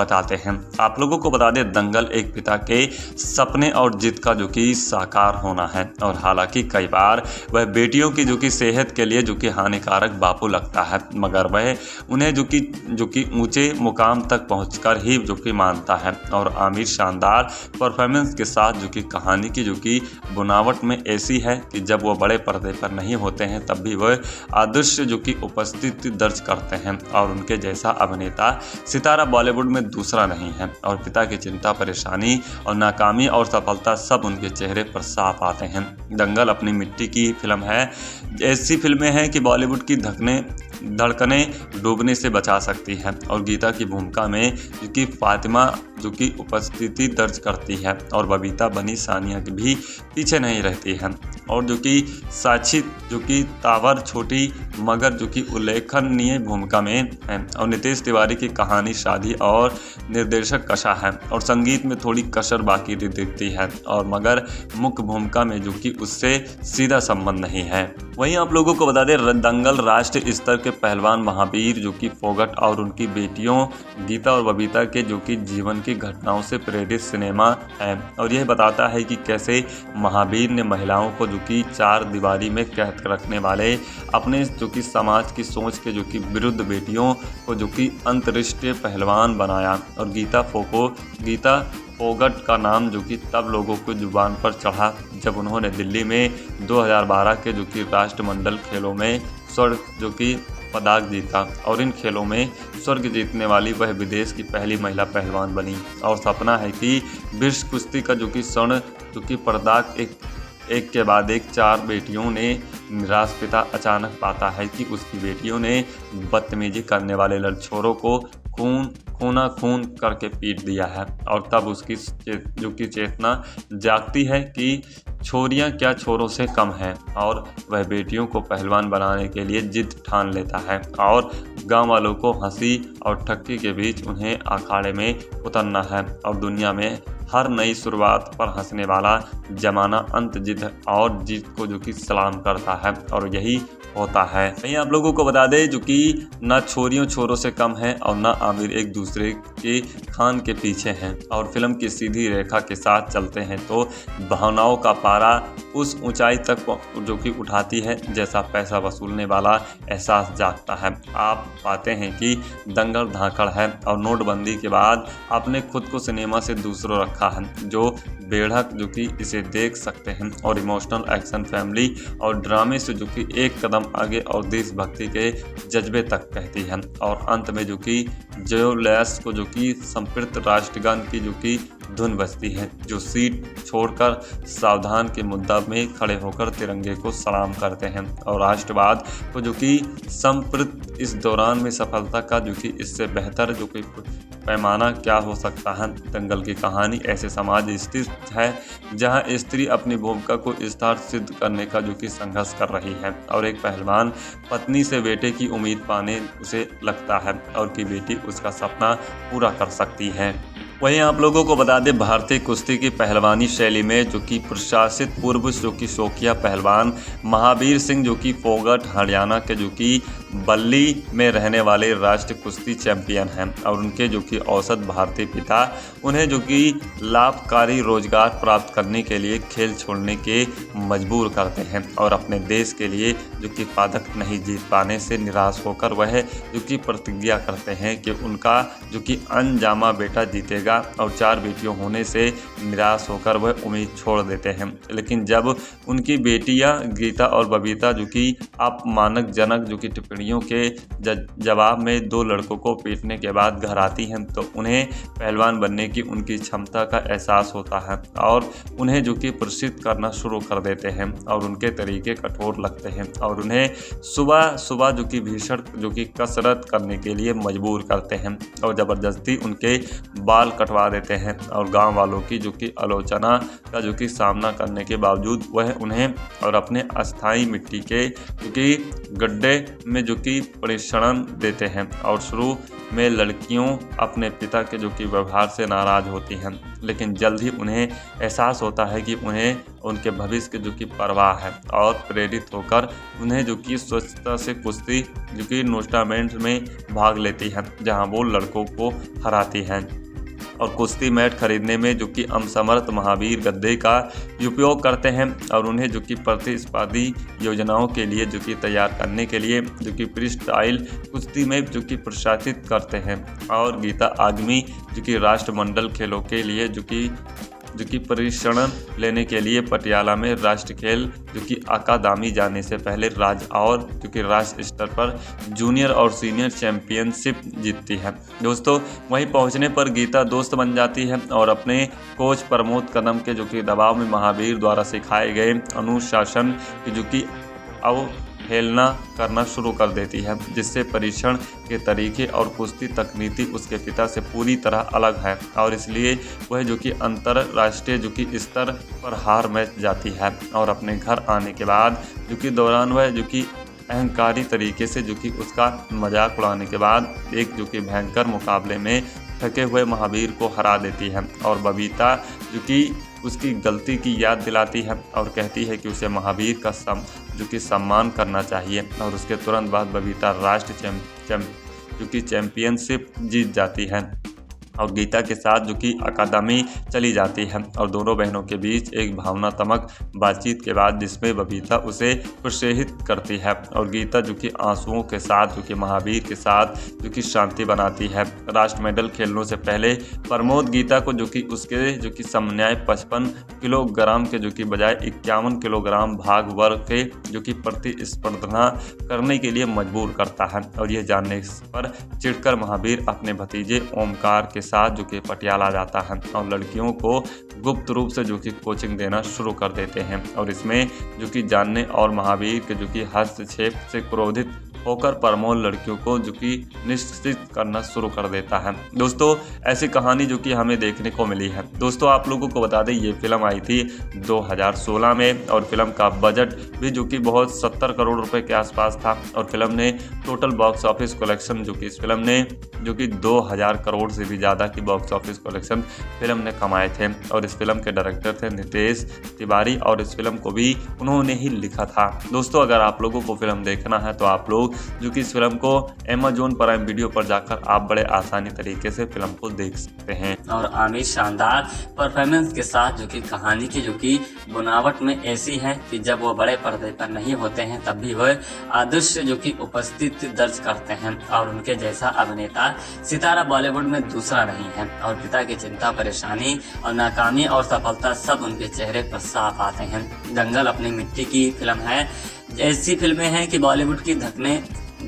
बताते हैं। आप लोगों को बता दें दंगल एक पिता के सपने और जिद का जो कि साकार होना है और हालांकि कई बार वह बेटियों की जो कि सेहत के लिए जो कि हानिकारक बापू लगता है मगर वह उन्हें जो कि जो कि ऊंचे मुकाम तक पहुंचकर ही जो कि मानता है और आमिर शानदार परफॉर्मेंस के साथ जो कि कहानी की जो कि बुनावट में ऐसी है कि जब वह बड़े पर्दे पर नहीं होते हैं तब भी वह आदर्श जो कि उपस्थिति दर्ज करते हैं और उनके जैसा अभिनेता सितारा बॉलीवुड में दूसरा नहीं है और पिता की चिंता परेशानी और नाकामी और सफलता सब उनके चेहरे पर साफ आते हैं। दंगल अपनी मिट्टी की फिल्म है, ऐसी फिल्में हैं कि बॉलीवुड की धकने धड़कने डूबने से बचा सकती है और गीता की भूमिका में जो कि फातिमा जो कि उपस्थिति दर्ज करती है और बबीता बनी सानिया की भी पीछे नहीं रहती है और जो कि साक्षी जो कि तांवर छोटी मगर जो कि उल्लेखनीय भूमिका में है और नितेश तिवारी की कहानी शादी और निर्देशक कशा है और संगीत में थोड़ी कसर बाकी दिखती है और मगर मुख्य भूमिका में जो कि उससे सीधा संबंध नहीं है। वहीं आप लोगों को बता दें दंगल राष्ट्रीय स्तर के पहलवान महावीर जो कि फोगाट और उनकी बेटियों गीता और बबीता के जो कि जीवन की घटनाओं से प्रेरित सिनेमा है और यह बताता है कि कैसे महावीर ने महिलाओं को जो कि चार दीवारी में कैद रखने वाले अपने जो कि समाज की सोच के जो कि विरुद्ध बेटियों को जो कि अंतर्राष्ट्रीय पहलवान बनाया। और गीता फोको गीता फोगाट का नाम जो कि तब लोगों को जुबान पर चढ़ा जब उन्होंने दिल्ली में दो हज़ार बारह के जो कि राष्ट्रमंडल खेलों में स्वर्ण जो कि पदक जीता और इन खेलों में स्वर्ग जीतने वाली वह विदेश की पहली महिला पहलवान बनी। और सपना है कि विश्व कुश्ती का जो कि स्वर्ण जो कि पदक एक एक के बाद एक चार बेटियों ने निराश पिता अचानक पाता है कि उसकी बेटियों ने बदतमीजी करने वाले लड़छोरों को खून खूना खून करके पीट दिया है और तब उसकी जो कि चेतना जागती है कि छोरियां क्या छोरों से कम हैं और वह बेटियों को पहलवान बनाने के लिए जिद ठान लेता है और गांव वालों को हंसी और ठक्की के बीच उन्हें अखाड़े में उतरना है। और दुनिया में हर नई शुरुआत पर हंसने वाला जमाना अंत जिद और जीत को जो कि सलाम करता है और यही होता है। वहीं आप लोगों को बता दें जो कि ना छोरियों छोरों से कम है और ना आमिर एक दूसरे के खान के पीछे हैं और फिल्म की सीधी रेखा के साथ चलते हैं तो भावनाओं का पारा उस ऊंचाई तक जो कि उठाती है जैसा पैसा वसूलने वाला एहसास जागता है। आप पाते हैं कि दंगल धाकड़ है और नोटबंदी के बाद आपने खुद को सिनेमा से दूसरों रखा है जो बेढ़क जो कि इसे देख सकते हैं और इमोशनल एक्शन फैमिली और ड्रामे से जो कि एक कदम आगे और देशभक्ति के जज्बे तक कहती है। और अंत में जो कि जो लैस को जो कि संप्रत राष्ट्रगान की जो कि धुन बजती है जो सीट छोड़कर सावधान के मुद्दा में खड़े होकर तिरंगे को सलाम करते हैं और राष्ट्रवाद को जो कि संप्रत इस दौरान में सफलता का जो कि इससे बेहतर जो कि पैमाना क्या हो सकता है। दंगल की कहानी ऐसे समाज स्थित है जहां स्त्री अपनी भूमिका को विस्तार सिद्ध करने का जो कि संघर्ष कर रही है और एक पहलवान पत्नी से बेटे की उम्मीद पाने उसे लगता है और कि बेटी उसका सपना पूरा कर सकती है। वहीं आप लोगों को बता दें भारतीय कुश्ती की पहलवानी शैली में जो कि प्रशासित पूर्व जो कि शौकिया पहलवान महावीर सिंह जो कि फोगाट हरियाणा के जो कि बल्ली में रहने वाले राष्ट्रीय कुश्ती चैंपियन हैं और उनके जो कि औसत भारतीय पिता उन्हें जो कि लाभकारी रोजगार प्राप्त करने के लिए खेल छोड़ने के मजबूर करते हैं और अपने देश के लिए जो कि पदक नहीं जीत पाने से निराश होकर वह जो कि प्रतिज्ञा करते हैं कि उनका जो कि अनजामा बेटा जीतेगा और चार बेटियों होने से निराश होकर वह उम्मीद छोड़ देते हैं। लेकिन जब उनकी बेटियां गीता और बबीता जो कि अपमानजनक जो कि टिप्पणियों के जवाब में दो लड़कों को पीटने के बाद घर आती हैं तो उन्हें पहलवान बनने की उनकी क्षमता का एहसास होता है और उन्हें जो कि प्रसिद्ध करना शुरू कर देते हैं और उनके तरीके कठोर लगते हैं और उन्हें सुबह सुबह जो कि भीषण जो कि कसरत करने के लिए मजबूर करते हैं और ज़बरदस्ती उनके बाल कटवा देते हैं और गांव वालों की जो कि आलोचना का जो कि सामना करने के बावजूद वह उन्हें और अपने अस्थाई मिट्टी के जो कि गड्ढे में जो कि परिक्षण देते हैं। और शुरू में लड़कियों अपने पिता के जो कि व्यवहार से नाराज़ होती हैं लेकिन जल्द ही उन्हें एहसास होता है कि उन्हें उनके भविष्य के जो कि परवाह है और प्रेरित होकर उन्हें जो कि स्वच्छता से कुश्ती जो कि टूर्नामेंट में भाग लेती हैं जहां वो लड़कों को हराती हैं। और कुश्ती मैट खरीदने में जो कि असमर्थ महावीर गद्दे का उपयोग करते हैं और उन्हें जो कि प्रतिस्पर्धी योजनाओं के लिए जो कि तैयार करने के लिए जो कि फ्री स्टाइल कुश्ती में जो कि प्रशासित करते हैं। और गीता आगमी जो कि राष्ट्रमंडल खेलों के लिए जो कि जो कि प्रशिक्षण लेने के लिए पटियाला में राष्ट्रीय खेल जो कि अकादमी जाने से पहले राज्य और जो कि राष्ट्र स्तर पर जूनियर और सीनियर चैंपियनशिप जीतती है। दोस्तों वहीं पहुंचने पर गीता दोस्त बन जाती है और अपने कोच प्रमोद कदम के जो कि दबाव में महावीर द्वारा सिखाए गए अनुशासन की जो कि अब हेलना करना शुरू कर देती है जिससे परीक्षण के तरीके और कुश्ती तकनीकी उसके पिता से पूरी तरह अलग है और इसलिए वह जो कि अंतरराष्ट्रीय जो कि स्तर पर हार मैच जाती है। और अपने घर आने के बाद जो कि दौरान वह जो कि अहंकारी तरीके से जो कि उसका मजाक उड़ाने के बाद एक जो कि भयंकर मुकाबले में थके हुए महावीर को हरा देती है और बबीता जो कि उसकी गलती की याद दिलाती है और कहती है कि उसे महावीर का सम जो कि सम्मान करना चाहिए। और उसके तुरंत बाद बबीता राष्ट्र चैम, चैम, जो कि चैम्पियनशिप जीत जाती है और गीता के साथ जो कि अकादमी चली जाती है। और दोनों बहनों के बीच एक भावनात्मक बातचीत के बाद जिसमें बबीता उसे प्रोत्साहित करती है और गीता जो कि आंसुओं के साथ जो कि महावीर के साथ जो कि शांति बनाती है। राष्ट्र मेडल खेलने से पहले प्रमोद गीता को जो कि उसके जो कि समन्याय पचपन किलोग्राम के जो कि बजाय इक्यावन किलोग्राम भाग वर्ग के जो कि प्रतिस्पर्धा करने के लिए मजबूर करता है। और यह जानने पर चिढ़कर महावीर अपने भतीजे ओमकार के साथ जो कि पटियाला जाता है और लड़कियों को गुप्त रूप से जो कि कोचिंग देना शुरू कर देते हैं। और इसमें जो कि जानने और महावीर के जो कि हस्तक्षेप से क्रोधित होकर प्रमोद लड़कियों को जो कि निश्चित करना शुरू कर देता है। दोस्तों ऐसी कहानी जो कि हमें देखने को मिली है। दोस्तों आप लोगों को बता दें ये फिल्म आई थी दो हज़ार सोलह में और फिल्म का बजट भी जो कि बहुत सत्तर करोड़ रुपए के आसपास था। और फिल्म ने टोटल बॉक्स ऑफिस कलेक्शन जो कि इस फिल्म ने जो कि दो हज़ार करोड़ से भी ज़्यादा की बॉक्स ऑफिस कलेक्शन फिल्म ने कमाए थे। और इस फिल्म के डायरेक्टर थे नितेश तिवारी और इस फिल्म को भी उन्होंने ही लिखा था। दोस्तों अगर आप लोगों को फिल्म देखना है तो आप लोग जो कि इस फिल्म को अमेजॉन प्राइम वीडियो पर जाकर आप बड़े आसानी तरीके से फिल्म को देख सकते हैं। और आमिर शानदार परफॉर्मेंस के साथ जो कि कहानी की जो कि बनावट में ऐसी है कि जब वो बड़े पर्दे पर नहीं होते हैं तब भी वह आदर्श जो कि उपस्थित दर्ज करते हैं और उनके जैसा अभिनेता सितारा बॉलीवुड में दूसरा नहीं है। और पिता की चिंता, परेशानी और नाकामी और सफलता सब उनके चेहरे पर साफ आते हैं। दंगल अपनी मिट्टी की फिल्म है, ऐसी फिल्में हैं कि बॉलीवुड की धकने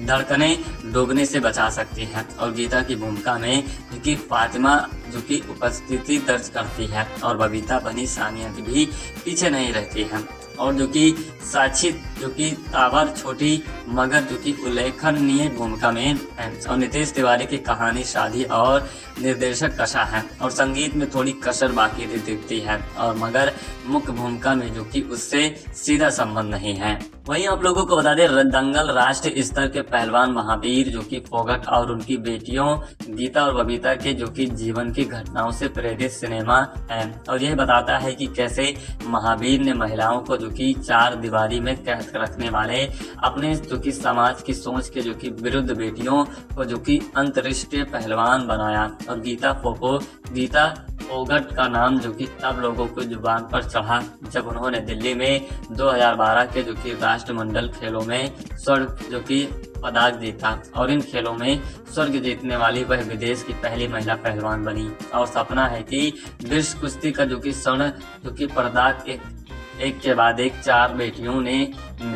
धड़कने डूबने से बचा सकती हैं। और गीता की भूमिका में जो कि फातिमा जो कि उपस्थिति दर्ज करती है और बबीता बनी सानिया की भी पीछे नहीं रहती है। और जो कि साक्षी जो कि तावर छोटी मगर जो कि उल्लेखनीय भूमिका में है। और नितेश तिवारी की कहानी, शादी और निर्देशक कशा है और संगीत में थोड़ी कसर बाकी दिखती है और मगर मुख्य भूमिका में जो कि उससे सीधा संबंध नहीं है। वहीं आप लोगों को बता दें दंगल राष्ट्रीय स्तर के पहलवान महावीर जो कि फोगट और उनकी बेटियों गीता और बबीता के जो कि जीवन की घटनाओं से प्रेरित सिनेमा है। और यह बताता है कि कैसे महावीर ने महिलाओं को जो कि चार दीवारी में कैद रखने वाले अपने जो कि समाज की सोच के जो कि विरुद्ध बेटियों को जो कि अंतरराष्ट्रीय पहलवान बनाया। और गीता फोको गीता फोगट का नाम जो कि तब लोगों को जुबान पर चढ़ा जब उन्होंने दिल्ली में दो हज़ार बारह के जो कि राष्ट्रमंडल खेलों में स्वर्ण जो कि पदक जीता। और इन खेलों में स्वर्ग जीतने वाली वह विदेश की पहली महिला पहलवान बनी। और सपना है कि विश्व कुश्ती का जो कि स्वर्ण जो कि पदक एक एक के बाद एक चार बेटियों ने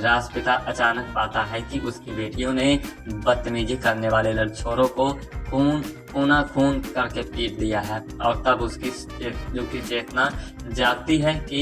राष्ट्रपिता अचानक पाता है कि उसकी बेटियों ने बदतमीजी करने वाले लड़छोरों को खून खूना खून करके पीट दिया है। और तब उसकी जो कि चेतना जागती है कि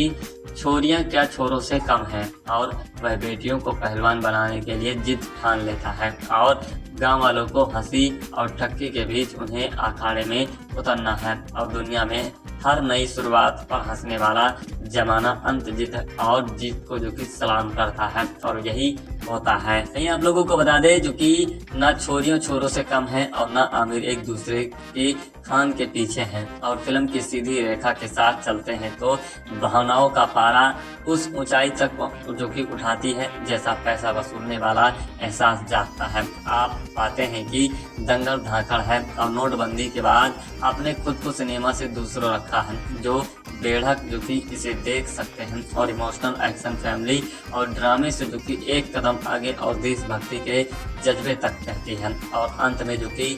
छोरियां क्या छोरों से कम हैं और वह बेटियों को पहलवान बनाने के लिए जिद ठान लेता है। और गांव वालों को हंसी और ठक्की के बीच उन्हें अखाड़े में उतरना है। और दुनिया में हर नई शुरुआत पर हंसने वाला जमाना अंत जीत और जीत को जो कि सलाम करता है और यही होता है। यही आप लोगों को बता दें जो कि ना छोरियों छोरों से कम है और ना आमिर एक दूसरे के खान के पीछे हैं। और फिल्म की सीधी रेखा के साथ चलते हैं तो भावनाओं का पारा उस ऊंचाई तक जो कि उठाती है जैसा पैसा वसूलने वाला एहसास जागता है। आप पाते हैं कि दंगल धाकड़ है और नोटबंदी के बाद आपने खुद को सिनेमा से दूसरों रखा है जो बेढ़क जो कि इसे देख सकते हैं। और इमोशनल एक्शन, फैमिली और ड्रामे से जो कि एक कदम आगे और देशभक्ति के जज्बे तक कहती है। और अंत में जो कि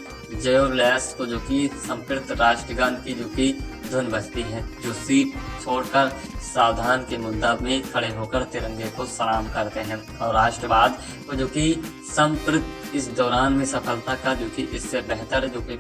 जयोलैस को जो कि संप्रत राष्ट्रगान की जो कि धुन बजती है जो सीट छोड़कर सावधान के मुद्दा में खड़े होकर तिरंगे को सलाम करते हैं। और राष्ट्रवाद को जो कि संप्रत इस दौरान में सफलता का जो कि इससे बेहतर जो कि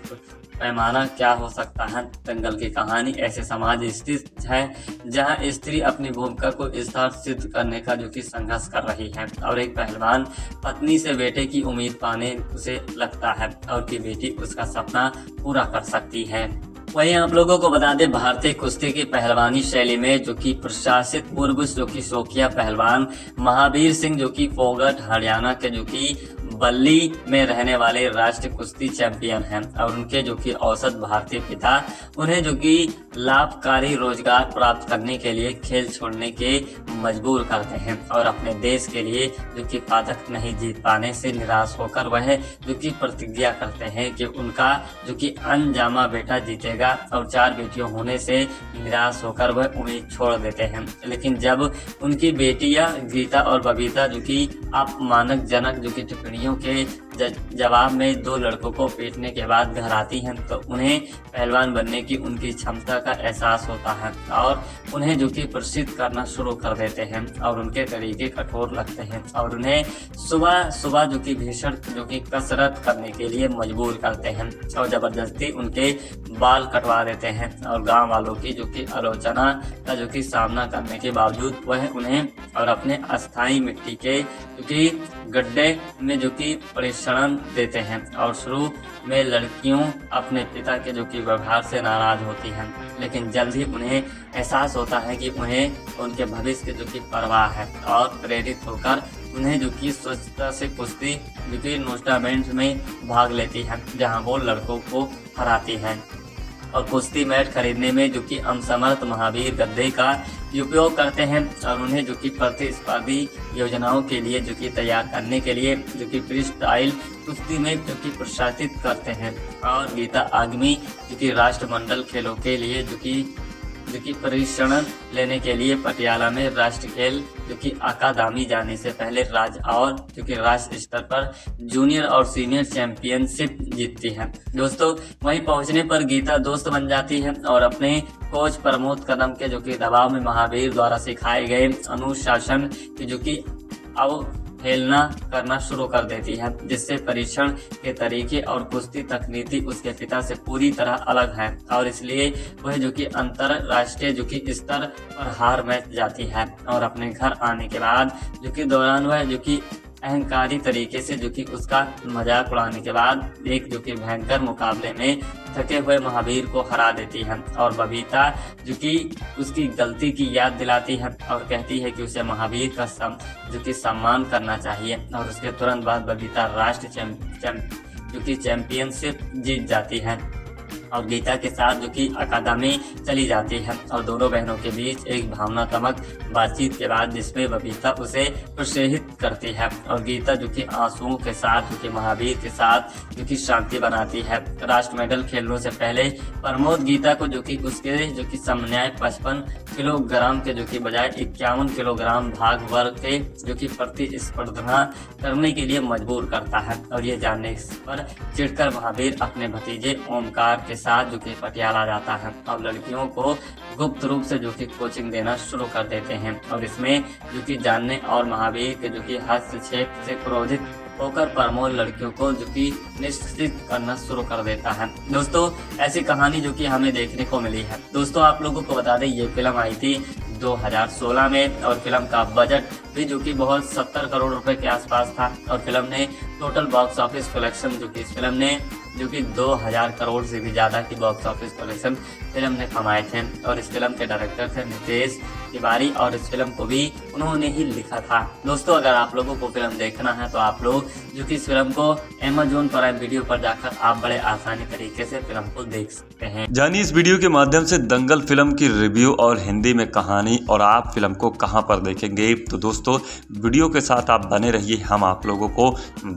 पैमाना क्या हो सकता है। दंगल की कहानी ऐसे समाज स्थित है जहां स्त्री अपनी भूमिका को विस्तार सिद्ध करने का जो कि संघर्ष कर रही है। और एक पहलवान पत्नी से बेटे की उम्मीद पाने उसे लगता है और कि बेटी उसका सपना पूरा कर सकती है। वहीं आप लोगों को बता दें भारतीय कुश्ती की पहलवानी शैली में जो कि प्रशासित पूर्व जो कि शौकिया पहलवान महावीर सिंह जो कि फोगट हरियाणा के जो कि बल्ली में रहने वाले राष्ट्रीय कुश्ती चैंपियन हैं। और उनके जो कि औसत भारतीय पिता उन्हें जो कि लाभकारी रोजगार प्राप्त करने के लिए खेल छोड़ने के मजबूर करते हैं और अपने देश के लिए जो कि पदक नहीं जीत पाने से निराश होकर वह जो कि प्रतिज्ञा करते हैं कि उनका जो कि अनजामा बेटा जीतेगा और चार बेटियों होने से निराश होकर वह उम्मीद छोड़ देते हैं। लेकिन जब उनकी बेटियां गीता और बबीता जो कि अपमानजनक जो कि टिप्पणियों के जवाब में दो लड़कों को पीटने के बाद घर आती हैं तो उन्हें पहलवान बनने की उनकी क्षमता का एहसास होता है और उन्हें जो कि प्रसिद्ध करना शुरू कर देते हैं और उनके तरीके कठोर लगते हैं और उन्हें सुबह सुबह जो कि भीषण जो कि कसरत करने के लिए मजबूर करते हैं और जबरदस्ती उनके बाल कटवा देते हैं और गांव वालों की जो कि आलोचना का जो कि सामना करने के बावजूद वह उन्हें और अपने अस्थायी मिट्टी के जो कि गड्ढे में जो कि परीक्षण देते हैं और शुरू में लड़कियों अपने पिता के जो कि व्यवहार से नाराज होती हैं लेकिन जल्द ही उन्हें एहसास होता है कि उन्हें उनके भविष्य के जो कि परवाह है और प्रेरित होकर उन्हें जो कि स्वच्छता से कुश्ती जो कि टूर्नामेंट में भाग लेती है जहां वो लड़कों को हराती है और कुश्ती मैट खरीदने में जो कि असमर्थ महावीर गद्दे का उपयोग करते हैं और उन्हें जो कि प्रतिस्पर्धी योजनाओं के लिए जो कि तैयार करने के लिए जो कि फ्री स्टाइल कुश्ती में जो कि प्रोत्साहित करते हैं और गीता आगमी जो कि राष्ट्रमंडल खेलों के लिए जो कि जो कि प्रशिक्षण लेने के लिए पटियाला में राष्ट्र खेल जो कि अकादमी जाने से पहले राज्य और जो कि राष्ट्र स्तर पर जूनियर और सीनियर चैंपियनशिप जीतती है। दोस्तों वहीं पहुंचने पर गीता दोस्त बन जाती है और अपने कोच प्रमोद कदम के जो कि दबाव में महावीर द्वारा सिखाए गए अनुशासन की जो कि अब खेलना करना शुरू कर देती है जिससे परीक्षण के तरीके और कुश्ती तकनीकी उसके पिता से पूरी तरह अलग है और इसलिए वह जो कि अंतरराष्ट्रीय जो कि स्तर पर हार मैच जाती है और अपने घर आने के बाद जो कि दौरान वह जो कि अहंकारी तरीके से जो कि उसका मजाक उड़ाने के बाद एक जो कि भयंकर मुकाबले में थके हुए महावीर को हरा देती है और बबीता जो कि उसकी गलती की याद दिलाती है और कहती है कि उसे महावीर का सम, जो कि सम्मान करना चाहिए और उसके तुरंत बाद बबीता राष्ट्र चैम, चैम, जो कि चैंपियनशिप जीत जाती है और गीता के साथ जो कि अकादमी चली जाती है और दोनों बहनों के बीच एक भावनात्मक बातचीत के बाद जिसमें बबीता उसे प्रोत्साहित करती है और गीता जो कि आंसुओं के साथ जो कि महावीर के साथ जो कि शांति बनाती है। राष्ट्र मेडल खेलने से पहले प्रमोद गीता को जो कि उसके जो कि समन्याय पचपन किलोग्राम के जो कि बजाय इक्यावन किलोग्राम भाग वर्ग के जो कि प्रतिस्पर्धा करने के लिए मजबूर करता है और ये जानने पर चिढ़कर महावीर अपने भतीजे ओमकार के साथ जो कि पटियाला जाता है और लड़कियों को गुप्त रूप से जो कि कोचिंग देना शुरू कर देते हैं और इसमें जो कि जानने और महावीर के जो कि हस्तक्षेप से क्रोधित होकर प्रमोद लड़कियों को जो कि निश्चित करना शुरू कर देता है। दोस्तों ऐसी कहानी जो कि हमें देखने को मिली है। दोस्तों आप लोगों को बता दें ये फिल्म आई थी दो हज़ार सोलह में और फिल्म का बजट भी जो कि बहुत सत्तर करोड़ रुपए के आसपास था और फिल्म ने टोटल बॉक्स ऑफिस कलेक्शन जो कि इस फिल्म ने जो कि दो हज़ार करोड़ से भी ज़्यादा की बॉक्स ऑफिस कलेक्शन फिल्म ने कमाए थे और इस फिल्म के डायरेक्टर थे नितेश तिवारी और इस फिल्म को भी उन्होंने ही लिखा था। दोस्तों अगर आप लोगों को फिल्म देखना है तो आप लोग जो कि इस फिल्म को अमेजॉन प्राइम वीडियो पर जाकर आप बड़े आसानी तरीके से फिल्म को देख सकते हैं। जानिए इस वीडियो के माध्यम से दंगल फिल्म की रिव्यू और हिंदी में कहानी और आप फिल्म को कहाँ पर देखेंगे। तो दोस्तों वीडियो के साथ आप बने रहिए, हम आप लोगों को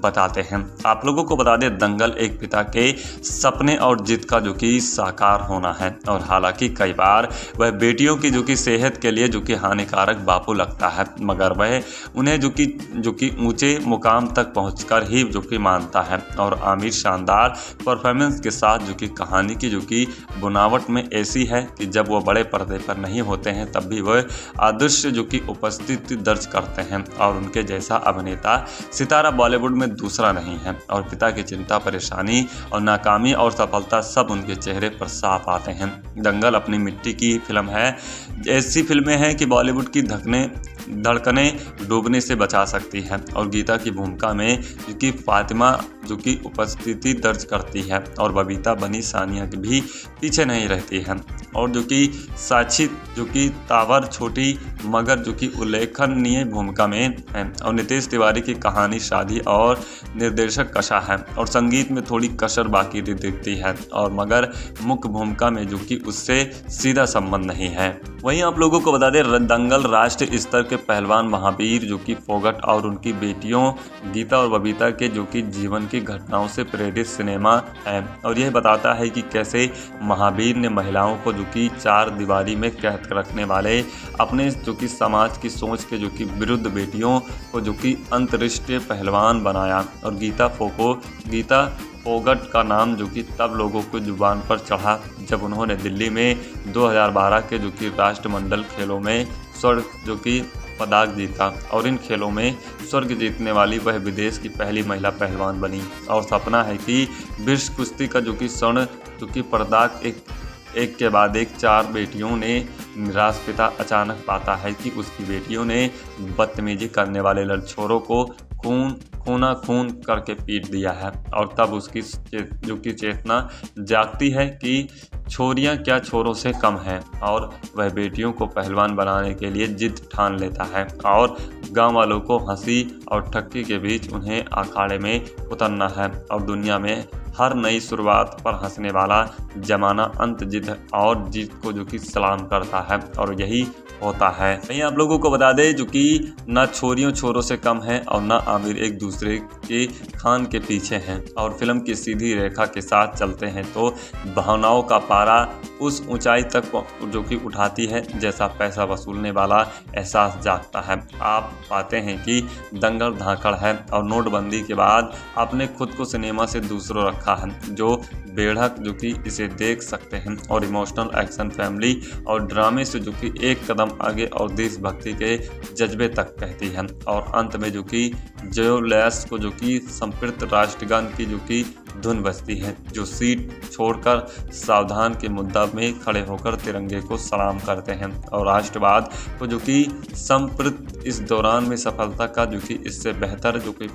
बताते हैं। आप लोगों को बता दें दंगल एक पिता के सपने और जिद का जो कि साकार होना है और हालांकि कई बार वह बेटियों की जो कि सेहत के लिए जो कि हानिकारक बापू लगता है मगर वह उन्हें जो कि जो कि ऊंचे मुकाम तक पहुंचकर ही जो कि मानता है और आमिर शानदार परफॉर्मेंस के साथ जो कि कहानी की जो कि बनावट में ऐसी है कि जब वह बड़े पर्दे पर नहीं होते हैं तब भी वह आदर्श जो कि उपस्थिति दर्ज करते हैं और उनके जैसा अभिनेता सितारा बॉलीवुड में दूसरा नहीं है और पिता की चिंता परेशानी और नाकामी और सफलता सब उनके चेहरे पर साफ आते हैं। दंगल अपनी मिट्टी की फिल्म है, ऐसी फिल्में हैं कि बॉलीवुड की धकने धड़कने डूबने से बचा सकती है। और गीता की भूमिका में की फातिमा जो कि उपस्थिति दर्ज करती है और बबीता बनी सानिया की भी पीछे नहीं रहती है। और जो कि साक्षी जो कि तावर छोटी मगर जो कि उल्लेखनीय भूमिका में है। और नितेश तिवारी की कहानी शादी और निर्देशक कशा है और संगीत में थोड़ी कसर बाकी दिखती है और मगर मुख्य भूमिका में जो कि उससे सीधा संबंध नहीं है। वहीं आप लोगों को बता दें दंगल राष्ट्रीय स्तर के पहलवान महावीर जो कि फोगट और उनकी बेटियों गीता और बबीता के जो कि जीवन की घटनाओं से प्रेरित सिनेमा है और यह बताता है कि कैसे महावीर ने महिलाओं को जो कि चार दीवारी में कैद रखने वाले अपने जो कि समाज की सोच के जो कि विरुद्ध बेटियों को जो कि अंतर्राष्ट्रीय पहलवान बनाया। और गीता फोको गीता फोगट का नाम जो कि तब लोगों को जुबान पर चढ़ा जब उन्होंने दिल्ली में दो हज़ार बारह के जो कि राष्ट्रमंडल खेलों में स्वर्ण जो कि पदक जीता और इन खेलों में स्वर्ग जीतने वाली वह विदेश की पहली महिला पहलवान बनी। और सपना है कि विश्व कुश्ती का जो कि स्वर्ण जो कि पदक एक एक के बाद एक चार बेटियों ने निराश पिता अचानक पाता है कि उसकी बेटियों ने बदतमीजी करने वाले लड़छोरों को खून खूना खून करके पीट दिया है। और तब उसकी जो कि चेतना जागती है कि छोरियां क्या छोरों से कम हैं और वह बेटियों को पहलवान बनाने के लिए जिद ठान लेता है और गांव वालों को हंसी और ठक्की के बीच उन्हें अखाड़े में उतरना है। और दुनिया में हर नई शुरुआत पर हंसने वाला जमाना अंत जिद और जीत को जो कि सलाम करता है और यही होता है। वहीं आप लोगों को बता दें जो कि ना छोरियों छोरों से कम है और ना आमिर एक दूसरे के खान के पीछे हैं और फिल्म की सीधी रेखा के साथ चलते हैं तो भावनाओं का पारा उस ऊंचाई तक जो कि उठाती है जैसा पैसा वसूलने वाला एहसास जागता है। आप पाते हैं कि दंगल धाकड़ है और नोटबंदी के बाद अपने खुद को सिनेमा से दूसरों रखा है जो बेढ़क जो कि इसे देख सकते हैं। और इमोशनल एक्शन फैमिली और ड्रामे से जो कि एक कदम आगे और देशभक्ति के जज्बे तक कहती है। और अंत में जो कि जो लैस को जो कि संप्रत राष्ट्रगान की जो कि धुन बजती है जो सीट छोड़कर सावधान के मुद्दा में खड़े होकर तिरंगे को सलाम करते हैं और राष्ट्रवाद को जो कि संप्रत इस दौरान में सफलता का जो कि इससे बेहतर जो कि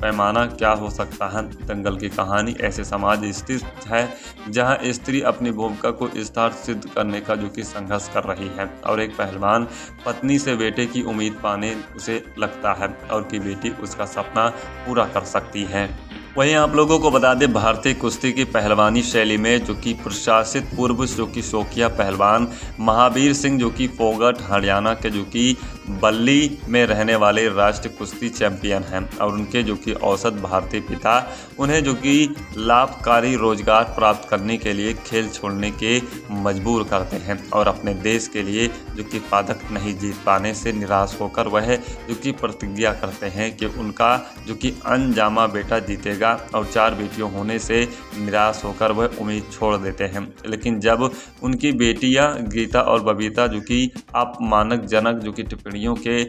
पैमाना क्या हो सकता है। दंगल की कहानी ऐसे समाज स्थित है जहां स्त्री अपनी भूमिका को विस्तार सिद्ध करने का जो कि संघर्ष कर रही है और एक पहलवान पत्नी से बेटे की उम्मीद पाने उसे लगता है और कि बेटी उसका सपना पूरा कर सकती है। वहीं आप लोगों को बता दें भारतीय कुश्ती की पहलवानी शैली में जो कि प्रशासित पूर्व जो कि शौकिया पहलवान महावीर सिंह जो कि फोगट हरियाणा के जो कि बल्ली में रहने वाले राष्ट्रीय कुश्ती चैंपियन हैं और उनके जो कि औसत भारतीय पिता उन्हें जो कि लाभकारी रोजगार प्राप्त करने के लिए खेल छोड़ने के मजबूर करते हैं और अपने देश के लिए जो कि पदक नहीं जीत पाने से निराश होकर वह जो कि प्रतिज्ञा करते हैं कि उनका जो कि अनजामा बेटा जीतेगा और चार बेटियों होने से निराश होकर वह उम्मीद छोड़ देते हैं। लेकिन जब उनकी बेटियां गीता और बबीता जो कि अपमानजनक जो कि टिप्पणियों के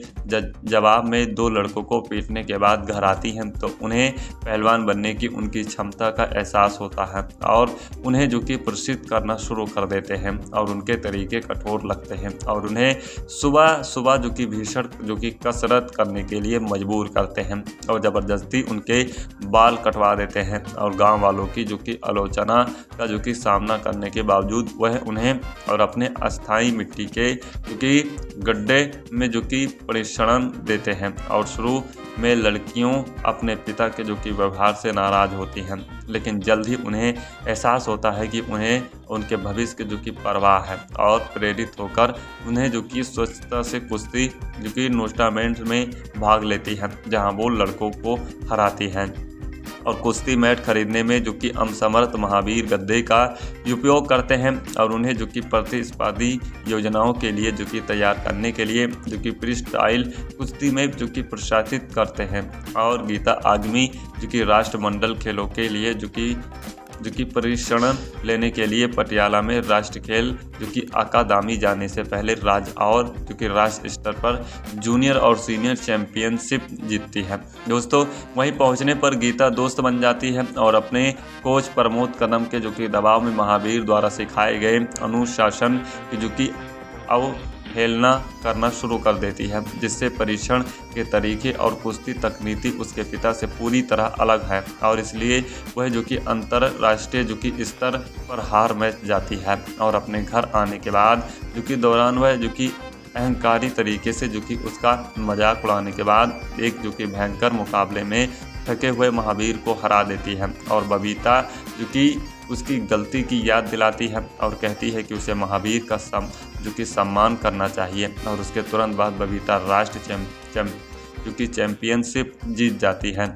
जवाब में दो लड़कों को पीटने के बाद घर आती हैं तो उन्हें पहलवान बनने की उनकी क्षमता का एहसास होता है और उन्हें जो कि प्रसिद्ध करना शुरू कर देते हैं और उनके तरीके कठोर लगते हैं और उन्हें सुबह सुबह जो कि भीषण जो कि कसरत करने के लिए मजबूर करते हैं और ज़बरदस्ती उनके बाल कटवा देते हैं और गांव वालों की जो कि आलोचना का जो कि सामना करने के बावजूद वह उन्हें और अपने अस्थाई मिट्टी के जो कि गड्ढे में जो कि परिक्षण देते हैं। और शुरू में लड़कियों अपने पिता के जो कि व्यवहार से नाराज़ होती हैं लेकिन जल्द ही उन्हें एहसास होता है कि उन्हें उनके भविष्य के जो कि परवाह है और प्रेरित होकर उन्हें जो कि स्वच्छता से कुश्ती जो कि टूर्नामेंट में भाग लेती हैं जहाँ वो लड़कों को हराती हैं। और कुश्ती मैट खरीदने में जो कि असमर्थ महावीर गद्दे का उपयोग करते हैं और उन्हें जो कि प्रतिस्पर्धी योजनाओं के लिए जो कि तैयार करने के लिए जो कि फ्री स्टाइल कुश्ती में जो कि प्रशासित करते हैं। और गीता आगमी जो कि राष्ट्रमंडल खेलों के लिए जो कि जो कि प्रशिक्षण लेने के लिए पटियाला में राष्ट्र खेल जो कि अकादमी जाने से पहले राज्य और जो कि राष्ट्र स्तर पर जूनियर और सीनियर चैंपियनशिप जीतती है। दोस्तों वहीं पहुंचने पर गीता दोस्त बन जाती है और अपने कोच प्रमोद कदम के जो कि दबाव में महावीर द्वारा सिखाए गए अनुशासन की जो कि अव हेलना करना शुरू कर देती है, जिससे परीक्षण के तरीके और कुश्ती तकनीति उसके पिता से पूरी तरह अलग है और इसलिए वह जो कि अंतरराष्ट्रीय जो कि स्तर पर हार मैच जाती है। और अपने घर आने के बाद जो कि दौरान वह जो कि अहंकारी तरीके से जो कि उसका मजाक उड़ाने के बाद एक जो कि भयंकर मुकाबले में थके हुए महावीर को हरा देती है और बबीता जो कि उसकी गलती की याद दिलाती है और कहती है कि उसे महावीर का सम जो कि सम्मान करना चाहिए। और उसके तुरंत बाद बबीता राष्ट्रीय चैम, चैम, जो कि चैम्पियनशिप जीत जाती है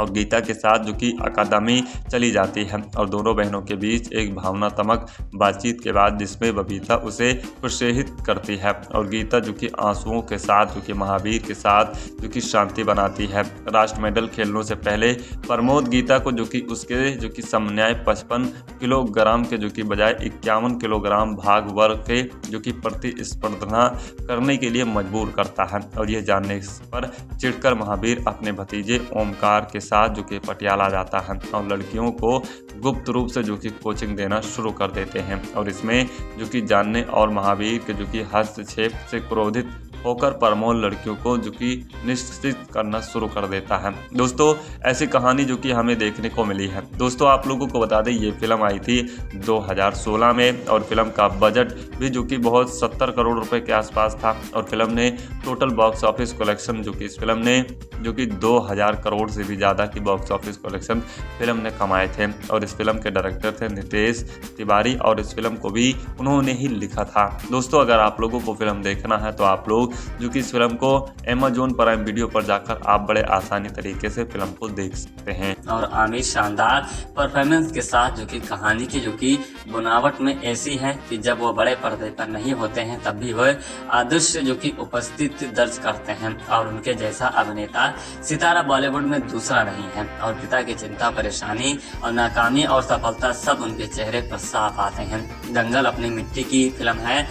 और गीता के साथ जो कि अकादमी चली जाती है और दोनों बहनों के बीच एक भावनात्मक बातचीत के बाद जिसमें बबीता उसे प्रोत्साहित करती है और गीता जो कि आंसुओं के साथ जो कि महावीर के साथ जो कि शांति बनाती है। राष्ट्र मेडल खेलने से पहले प्रमोद गीता को जो कि उसके जो कि समन्याय पचपन किलोग्राम के जो कि बजाय इक्यावन किलोग्राम भाग वर्ग के जो कि प्रतिस्पर्धा करने के लिए मजबूर करता है और यह जानने पर चिढ़कर महावीर अपने भतीजे ओमकार के साथ जो कि पटियाला जाता है और लड़कियों को गुप्त रूप से जो कि कोचिंग देना शुरू कर देते हैं। और इसमें जो कि जानने और महावीर के जो कि हस्तक्षेप से क्रोधित होकर प्रमोद लड़कियों को जो कि निश्चित करना शुरू कर देता है। दोस्तों ऐसी कहानी जो कि हमें देखने को मिली है। दोस्तों आप लोगों को बता दें ये फिल्म आई थी दो हज़ार सोलह में और फिल्म का बजट भी जो कि बहुत सत्तर करोड़ रुपए के आसपास था और फिल्म ने टोटल बॉक्स ऑफिस कलेक्शन जो कि इस फिल्म ने जो कि दो हज़ार करोड़ से भी ज़्यादा की बॉक्स ऑफिस कलेक्शन फिल्म ने कमाए थे। और इस फिल्म के डायरेक्टर थे नितेश तिवारी और इस फिल्म को भी उन्होंने ही लिखा था। दोस्तों अगर आप लोगों को फिल्म देखना है तो आप लोग जो कि इस फिल्म को अमेजॉन प्राइम वीडियो पर जाकर आप बड़े आसानी तरीके से फिल्म को देख सकते हैं। और आमिर शानदार परफॉर्मेंस के साथ जो कि कहानी की जो कि बनावट में ऐसी है कि जब वो बड़े पर्दे पर नहीं होते हैं तब भी वह आदर्श जो कि उपस्थित दर्ज करते हैं और उनके जैसा अभिनेता सितारा बॉलीवुड में दूसरा नहीं है। और पिता की चिंता परेशानी और नाकामी और सफलता सब उनके चेहरे पर साफ आते हैं। दंगल अपनी मिट्टी की फिल्म है,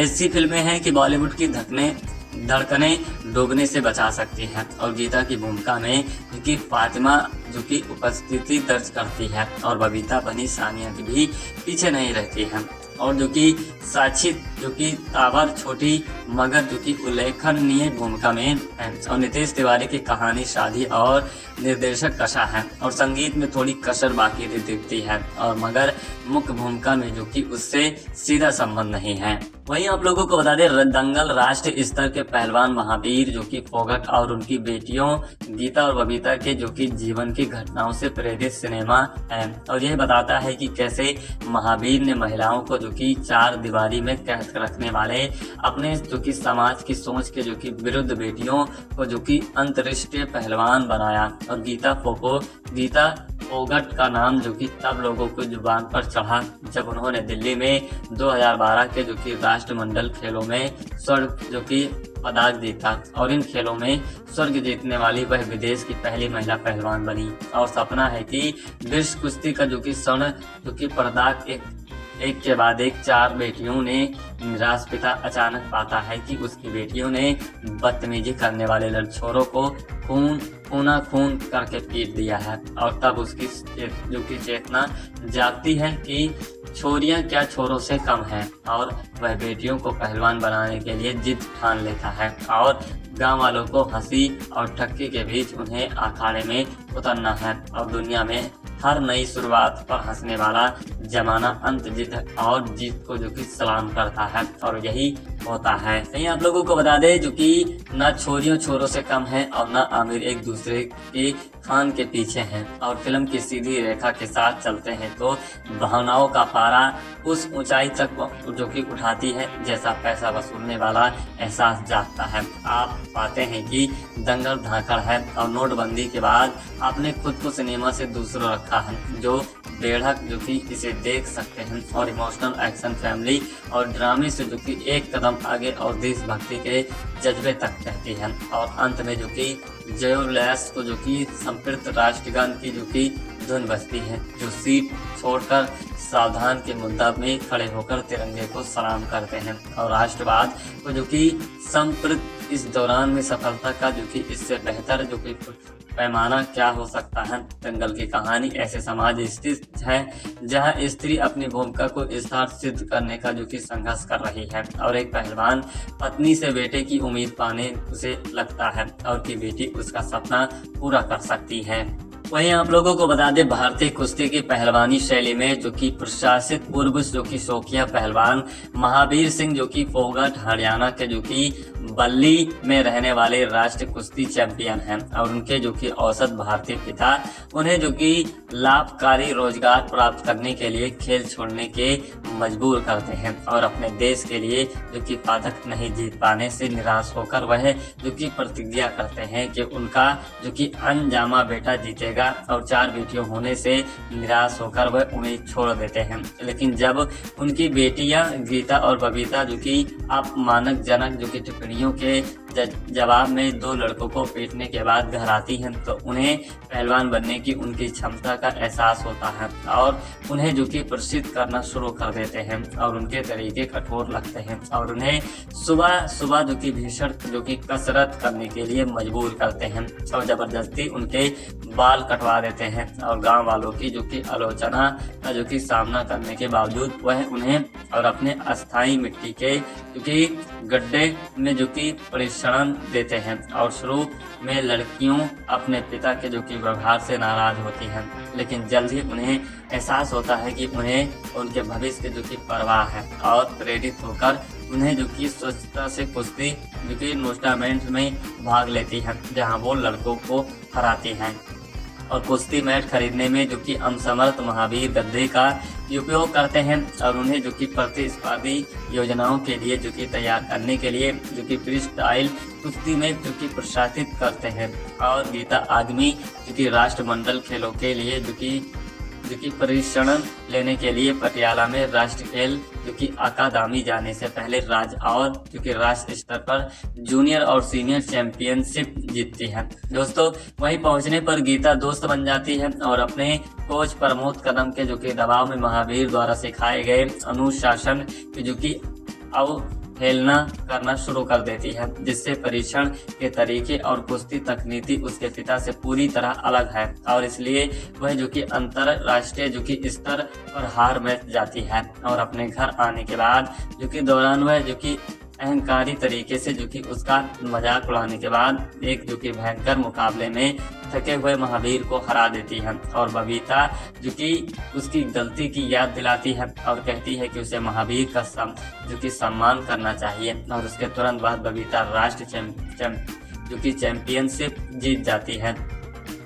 ऐसी फिल्में हैं कि बॉलीवुड की धकने धड़कने डूबने से बचा सकती हैं। और गीता की भूमिका में जो कि फातिमा जो कि उपस्थिति दर्ज करती है और बबीता बनी सानिया की भी पीछे नहीं रहती है। और जो कि साक्षी जो कि तावर छोटी मगर जो कि उल्लेखनीय भूमिका में है। और नितेश तिवारी की कहानी शादी और निर्देशक कशा है और संगीत में थोड़ी कसर बाकी दिखती है और मगर मुख्य भूमिका में जो कि उससे सीधा संबंध नहीं है। वहीं आप लोगों को बता दें दंगल राष्ट्रीय स्तर के पहलवान महावीर जो कि फोगट और उनकी बेटियों गीता और बबीता के जो कि जीवन की घटनाओं से प्रेरित सिनेमा है और यह बताता है कि कैसे महावीर ने महिलाओं को जो कि चार दीवारी में कैद रखने वाले अपने जो कि समाज की सोच के जो कि विरुद्ध बेटियों को जो कि अंतर्राष्ट्रीय पहलवान बनाया। और गीता फोको गीता फोगट का नाम जो कि तब लोगों को जुबान पर चढ़ा जब उन्होंने दिल्ली में दो हज़ार बारह के जो कि राष्ट्रमंडल खेलों में स्वर्ण जो कि पदक जीता और इन खेलों में स्वर्ग जीतने वाली वह विदेश की पहली महिला पहलवान बनी। और सपना है कि विश्व कुश्ती का जो कि स्वर्ण जो कि पदक एक एक के बाद एक चार बेटियों ने निराश पिता अचानक पाता है कि उसकी बेटियों ने बदतमीजी करने वाले लड़छोरों को खून खूना खून करके पीट दिया है। और तब उसकी जो कि चेतना जागती है कि छोरियां क्या छोरों से कम हैं और वह बेटियों को पहलवान बनाने के लिए जिद ठान लेता है और गांव वालों को हंसी और ठक्की के बीच उन्हें अखाड़े में उतरना है। और दुनिया में हर नई शुरुआत पर हंसने वाला जमाना अंत जीत और जीत को जो कि सलाम करता है और यही होता है। यही आप लोगों को बता दें जो कि ना छोरियों छोरों से कम है और ना आमिर एक दूसरे के खान के पीछे हैं और फिल्म की सीधी रेखा के साथ चलते हैं तो भावनाओं का पारा उस ऊंचाई तक जो कि उठाती है जैसा पैसा वसूलने वाला एहसास जागता है। आप पाते हैं कि दंगल धाकड़ है और नोटबंदी के बाद आपने खुद को सिनेमा से दूसरा रखा है जो बेढ़क जो कि इसे देख सकते हैं। और इमोशनल एक्शन फैमिली और ड्रामे से जो कि एक कदम आगे और देशभक्ति के जज्बे तक कहती है। और अंत में जो कि जयोलैस को जो कि संप्रत राष्ट्रगान की जो कि धुन बजती है जो सीट छोड़कर सावधान के मुद्दा में खड़े होकर तिरंगे को सलाम करते हैं। और राष्ट्रवाद को जो कि संप्रत इस दौरान में सफलता का जो कि इससे बेहतर जो कि पैमाना क्या हो सकता है। दंगल की कहानी ऐसे समाज स्थित है जहां स्त्री अपनी भूमिका को विस्तार सिद्ध करने का जो कि संघर्ष कर रही है और एक पहलवान पत्नी से बेटे की उम्मीद पाने उसे लगता है और कि बेटी उसका सपना पूरा कर सकती है। वहीं आप लोगों को बता दें भारतीय कुश्ती की पहलवानी शैली में जो कि प्रशासित पूर्व जो कि शौकिया पहलवान महावीर सिंह जो कि फोगाट हरियाणा के जो कि बल्ली में रहने वाले राष्ट्रीय कुश्ती चैंपियन हैं और उनके जो कि औसत भारतीय पिता उन्हें जो कि लाभकारी रोजगार प्राप्त करने के लिए खेल छोड़ने के मजबूर करते हैं और अपने देश के लिए जो कि पदक नहीं जीत पाने से निराश होकर वह जो कि प्रतिज्ञा करते हैं कि उनका जो कि अनजामा बेटा जीतेगा और चार बेटियों होने से निराश होकर वह उम्मीद छोड़ देते हैं। लेकिन जब उनकी बेटियां गीता और बबीता जो कि अपमानजनक जो कि टिप्पणियों के जवाब में दो लड़कों को पीटने के बाद घर आती हैं तो उन्हें पहलवान बनने की उनकी क्षमता का एहसास होता है और उन्हें जो कि प्रसिद्ध करना शुरू कर देते हैं और उनके तरीके कठोर लगते हैं और उन्हें सुबह सुबह जो कि भीषण जो कि कसरत करने के लिए मजबूर करते हैं और जबरदस्ती उनके बाल कटवा देते हैं और गांव वालों की जो कि आलोचना का जो कि सामना करने के बावजूद वह उन्हें और अपने अस्थायी मिट्टी के जो कि गड्ढे में जो कि शरण देते हैं और शुरू में लड़कियों अपने पिता के जो कि व्यवहार से नाराज होती हैं लेकिन जल्द ही उन्हें एहसास होता है कि उन्हें उनके भविष्य के जो कि परवाह है और प्रेरित होकर उन्हें जो कि स्वच्छता से कुश्ती जो कि टूर्नामेंट में भाग लेती है जहां वो लड़कों को हराती हैं और कुश्ती मैट खरीदने में जो कि असमर्थ महावीर गद्दे का उपयोग करते हैं और उन्हें जो कि प्रतिस्पर्धी योजनाओं के लिए जो कि तैयार करने के लिए जो कि फ्री स्टाइल कुश्ती में जो कि प्रशासित करते हैं और गीता आदमी जो कि राष्ट्रमंडल खेलों के लिए जो कि जो कि प्रशिक्षण लेने के लिए पटियाला में राष्ट्रीय खेल जो कि अकादमी जाने से पहले राज्य और जो कि राष्ट्र स्तर पर जूनियर और सीनियर चैंपियनशिप जीतती है। दोस्तों वहीं पहुंचने पर गीता दोस्त बन जाती है और अपने कोच प्रमोद कदम के जो कि दबाव में महावीर द्वारा सिखाए गए अनुशासन की जो कि अब खेलना करना शुरू कर देती है जिससे परीक्षण के तरीके और कुश्ती तकनीति उसके पिता से पूरी तरह अलग है और इसलिए वह जो कि अंतरराष्ट्रीय जो कि स्तर पर हार मान जाती है और अपने घर आने के बाद जो कि दौरान वह जो कि अहंकारी तरीके से जो कि उसका मजाक उड़ाने के बाद एक जो कि भयंकर मुकाबले में थके हुए महावीर को हरा देती है और बबीता जो कि उसकी गलती की याद दिलाती है और कहती है कि उसे महावीर का सम, जो कि सम्मान करना चाहिए और उसके तुरंत बाद बबीता राष्ट्र चैम, चैम, जो कि चैंपियनशिप जीत जाती है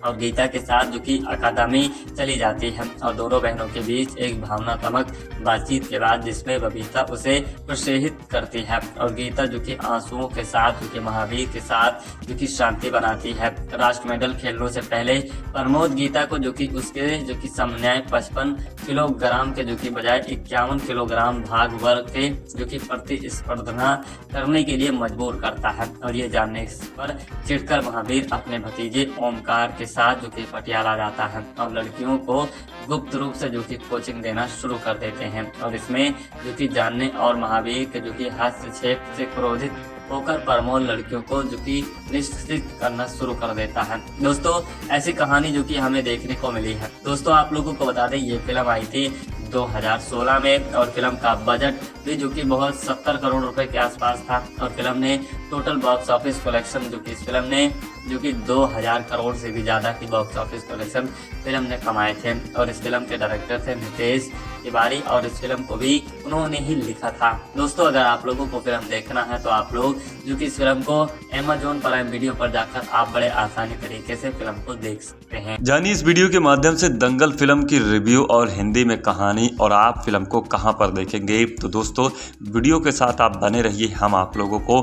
और गीता के साथ जो कि अकादमी चली जाती है और दोनों बहनों के बीच एक भावनात्मक बातचीत के बाद जिसमें बबीता उसे प्रोत्साहित करती है और गीता जो कि आंसुओं के साथ जो कि महावीर के साथ जो कि शांति बनाती है। राष्ट्र मेडल खेलने से पहले प्रमोद गीता को जो कि उसके जो कि समन्याय पचपन किलोग्राम के जो कि बजाय इक्यावन किलोग्राम भाग वर्ग के जो कि प्रतिस्पर्धा करने के लिए मजबूर करता है और ये जानने पर चिढ़कर महावीर अपने भतीजे ओमकार के साथ जो कि पटियाला जाता है और लड़कियों को गुप्त रूप से जो कि कोचिंग देना शुरू कर देते हैं और इसमें जो कि जानने और महावीर के जो कि हस्तक्षेप से क्रोधित होकर प्रमोद लड़कियों को जो कि निश्चित करना शुरू कर देता है। दोस्तों ऐसी कहानी जो कि हमें देखने को मिली है। दोस्तों आप लोगों को बता दें ये फिल्म आई थी दो हज़ार सोलह में और फिल्म का बजट भी जो कि बहुत सत्तर करोड़ रुपए के आसपास था और फिल्म ने टोटल बॉक्स ऑफिस कलेक्शन जो कि इस फिल्म ने जो कि दो हज़ार करोड़ से भी ज़्यादा की बॉक्स ऑफिस कलेक्शन फिल्म ने कमाए थे और इस फिल्म के डायरेक्टर थे नितेश तिवारी और इस फिल्म को भी उन्होंने ही लिखा था। दोस्तों अगर आप लोगों को फिल्म देखना है तो आप लोग जो कि इस फिल्म को अमेजॉन प्राइम वीडियो पर जाकर आप बड़े आसानी तरीके से फिल्म को देख सकते हैं। जानिए इस वीडियो के माध्यम से दंगल फिल्म की रिव्यू और हिंदी में कहानी और आप फिल्म को कहाँ पर देखेंगे। तो दोस्तों वीडियो के साथ आप बने रहिए, हम आप लोगों को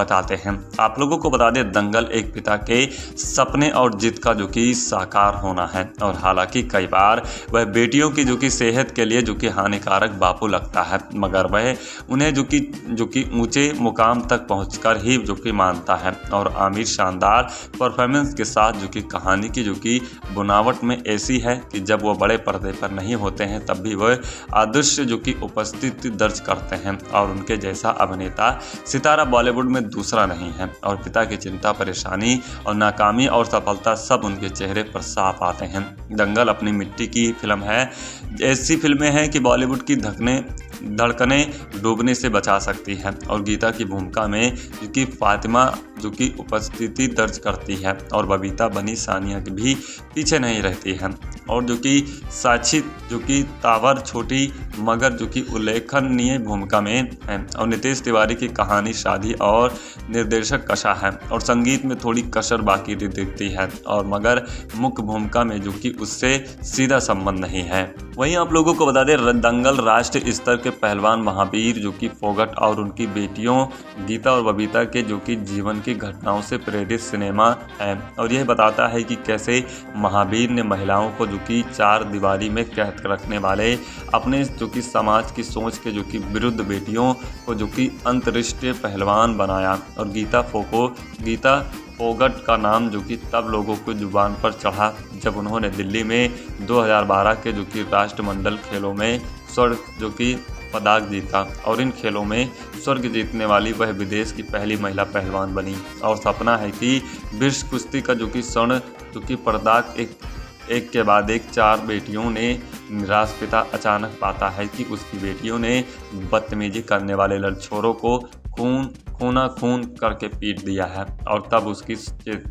बताते हैं। आप लोगों को बता दें दंगल एक पिता के सपने और जिद का जो कि साकार होना है और हालांकि कई बार वह बेटियों की जो कि सेहत के लिए है जो कि हानिकारक बापू लगता है, मगर वह उन्हें जो कि जो कि ऊंचे मुकाम तक पहुंचकर ही जो कि मानता है। और आमिर शानदार परफॉर्मेंस के साथ जो कि कहानी की जो कि बनावट में ऐसी है कि जब वह बड़े पर्दे पर नहीं होते हैं तब भी वह आदर्श जो कि उपस्थिति दर्ज करते हैं और उनके जैसा अभिनेता सितारा बॉलीवुड में दूसरा नहीं है। और पिता की चिंता, परेशानी और नाकामी और सफलता सब उनके चेहरे पर साफ आते हैं। दंगल अपनी मिट्टी की फिल्म है, ऐसी फिल्में हैं कि बॉलीवुड की धकने धड़कने डूबने से बचा सकती है। और गीता की भूमिका में जो कि फातिमा जो कि उपस्थिति दर्ज करती है और बबीता बनी सानिया की भी पीछे नहीं रहती है। और जो कि साक्षी जो कि तावर छोटी मगर जो कि उल्लेखनीय भूमिका में है। और नितेश तिवारी की कहानी शादी और निर्देशक कशा है और संगीत में थोड़ी कसर बाकी दिखती है और मगर मुख्य भूमिका में जो कि उससे सीधा संबंध नहीं है। वहीं आप लोगों को बता दें, दंगल राष्ट्रीय स्तर के पहलवान महावीर जो कि फोगट और उनकी बेटियों गीता और बबीता के जो कि जीवन की घटनाओं से प्रेरित सिनेमा है और यह बताता है कि कैसे महावीर ने महिलाओं को जो कि चार दीवारी में कैद रखने वाले अपने जो कि समाज की सोच के जो कि विरुद्ध बेटियों को जो कि अंतर्राष्ट्रीय पहलवान बनाया। और गीता फोको गीता फोगट का नाम जो कि तब लोगों को जुबान पर चढ़ा जब उन्होंने दिल्ली में दो हज़ार बारह के जो कि राष्ट्रमंडल खेलों में स्वर्ण जो कि पदक जीता और इन खेलों में स्वर्ग जीतने वाली वह विदेश की पहली महिला पहलवान बनी। और सपना है कि विश्व कुश्ती का जो कि स्वर्ण जो कि पदक एक एक के बाद एक चार बेटियों ने निराश पिता अचानक पाता है कि उसकी बेटियों ने बदतमीजी करने वाले लड़छोरों को खून खूना खून करके पीट दिया है। और तब उसकी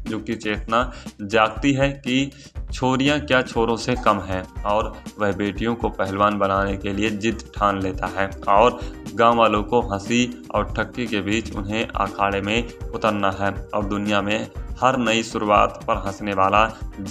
जो कि चेतना जागती है कि छोरियां क्या छोरों से कम हैं और वह बेटियों को पहलवान बनाने के लिए जिद ठान लेता है और गांव वालों को हंसी और ठक्की के बीच उन्हें अखाड़े में उतरना है। और दुनिया में हर नई शुरुआत पर हंसने वाला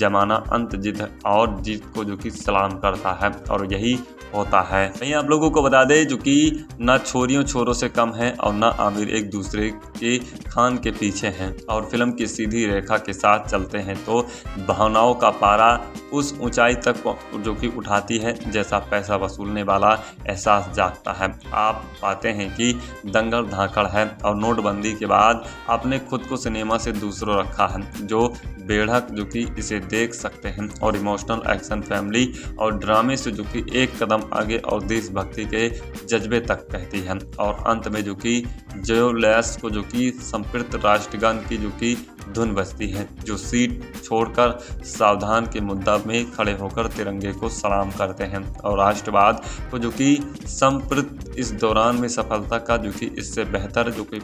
जमाना अंत जिद और जीत को जो कि सलाम करता है और यही होता है। वहीं आप लोगों को बता दें जो कि ना छोरियों छोरों से कम है और ना आमिर एक दूसरे के खान के पीछे हैं और फिल्म की सीधी रेखा के साथ चलते हैं तो भावनाओं का पारा उस ऊंचाई तक जो कि उठाती है जैसा पैसा वसूलने वाला एहसास जागता है। आप पाते हैं कि दंगल धाकड़ है और नोटबंदी के बाद आपने खुद को सिनेमा से दूसरों रखा है जो बेढ़क जो कि इसे देख सकते हैं। और इमोशनल एक्शन फैमिली और ड्रामे से जो कि एक कदम आगे और देशभक्ति के जज्बे तक कहती है। और अंत में जो कि जयोलैस को जो कि संप्रत राष्ट्रगान की जो कि धुन बजती है जो सीट छोड़कर सावधान के मुद्दा में खड़े होकर तिरंगे को सलाम करते हैं और राष्ट्रवाद को जो कि संप्रत इस दौरान में सफलता का जो कि इससे बेहतर जो कि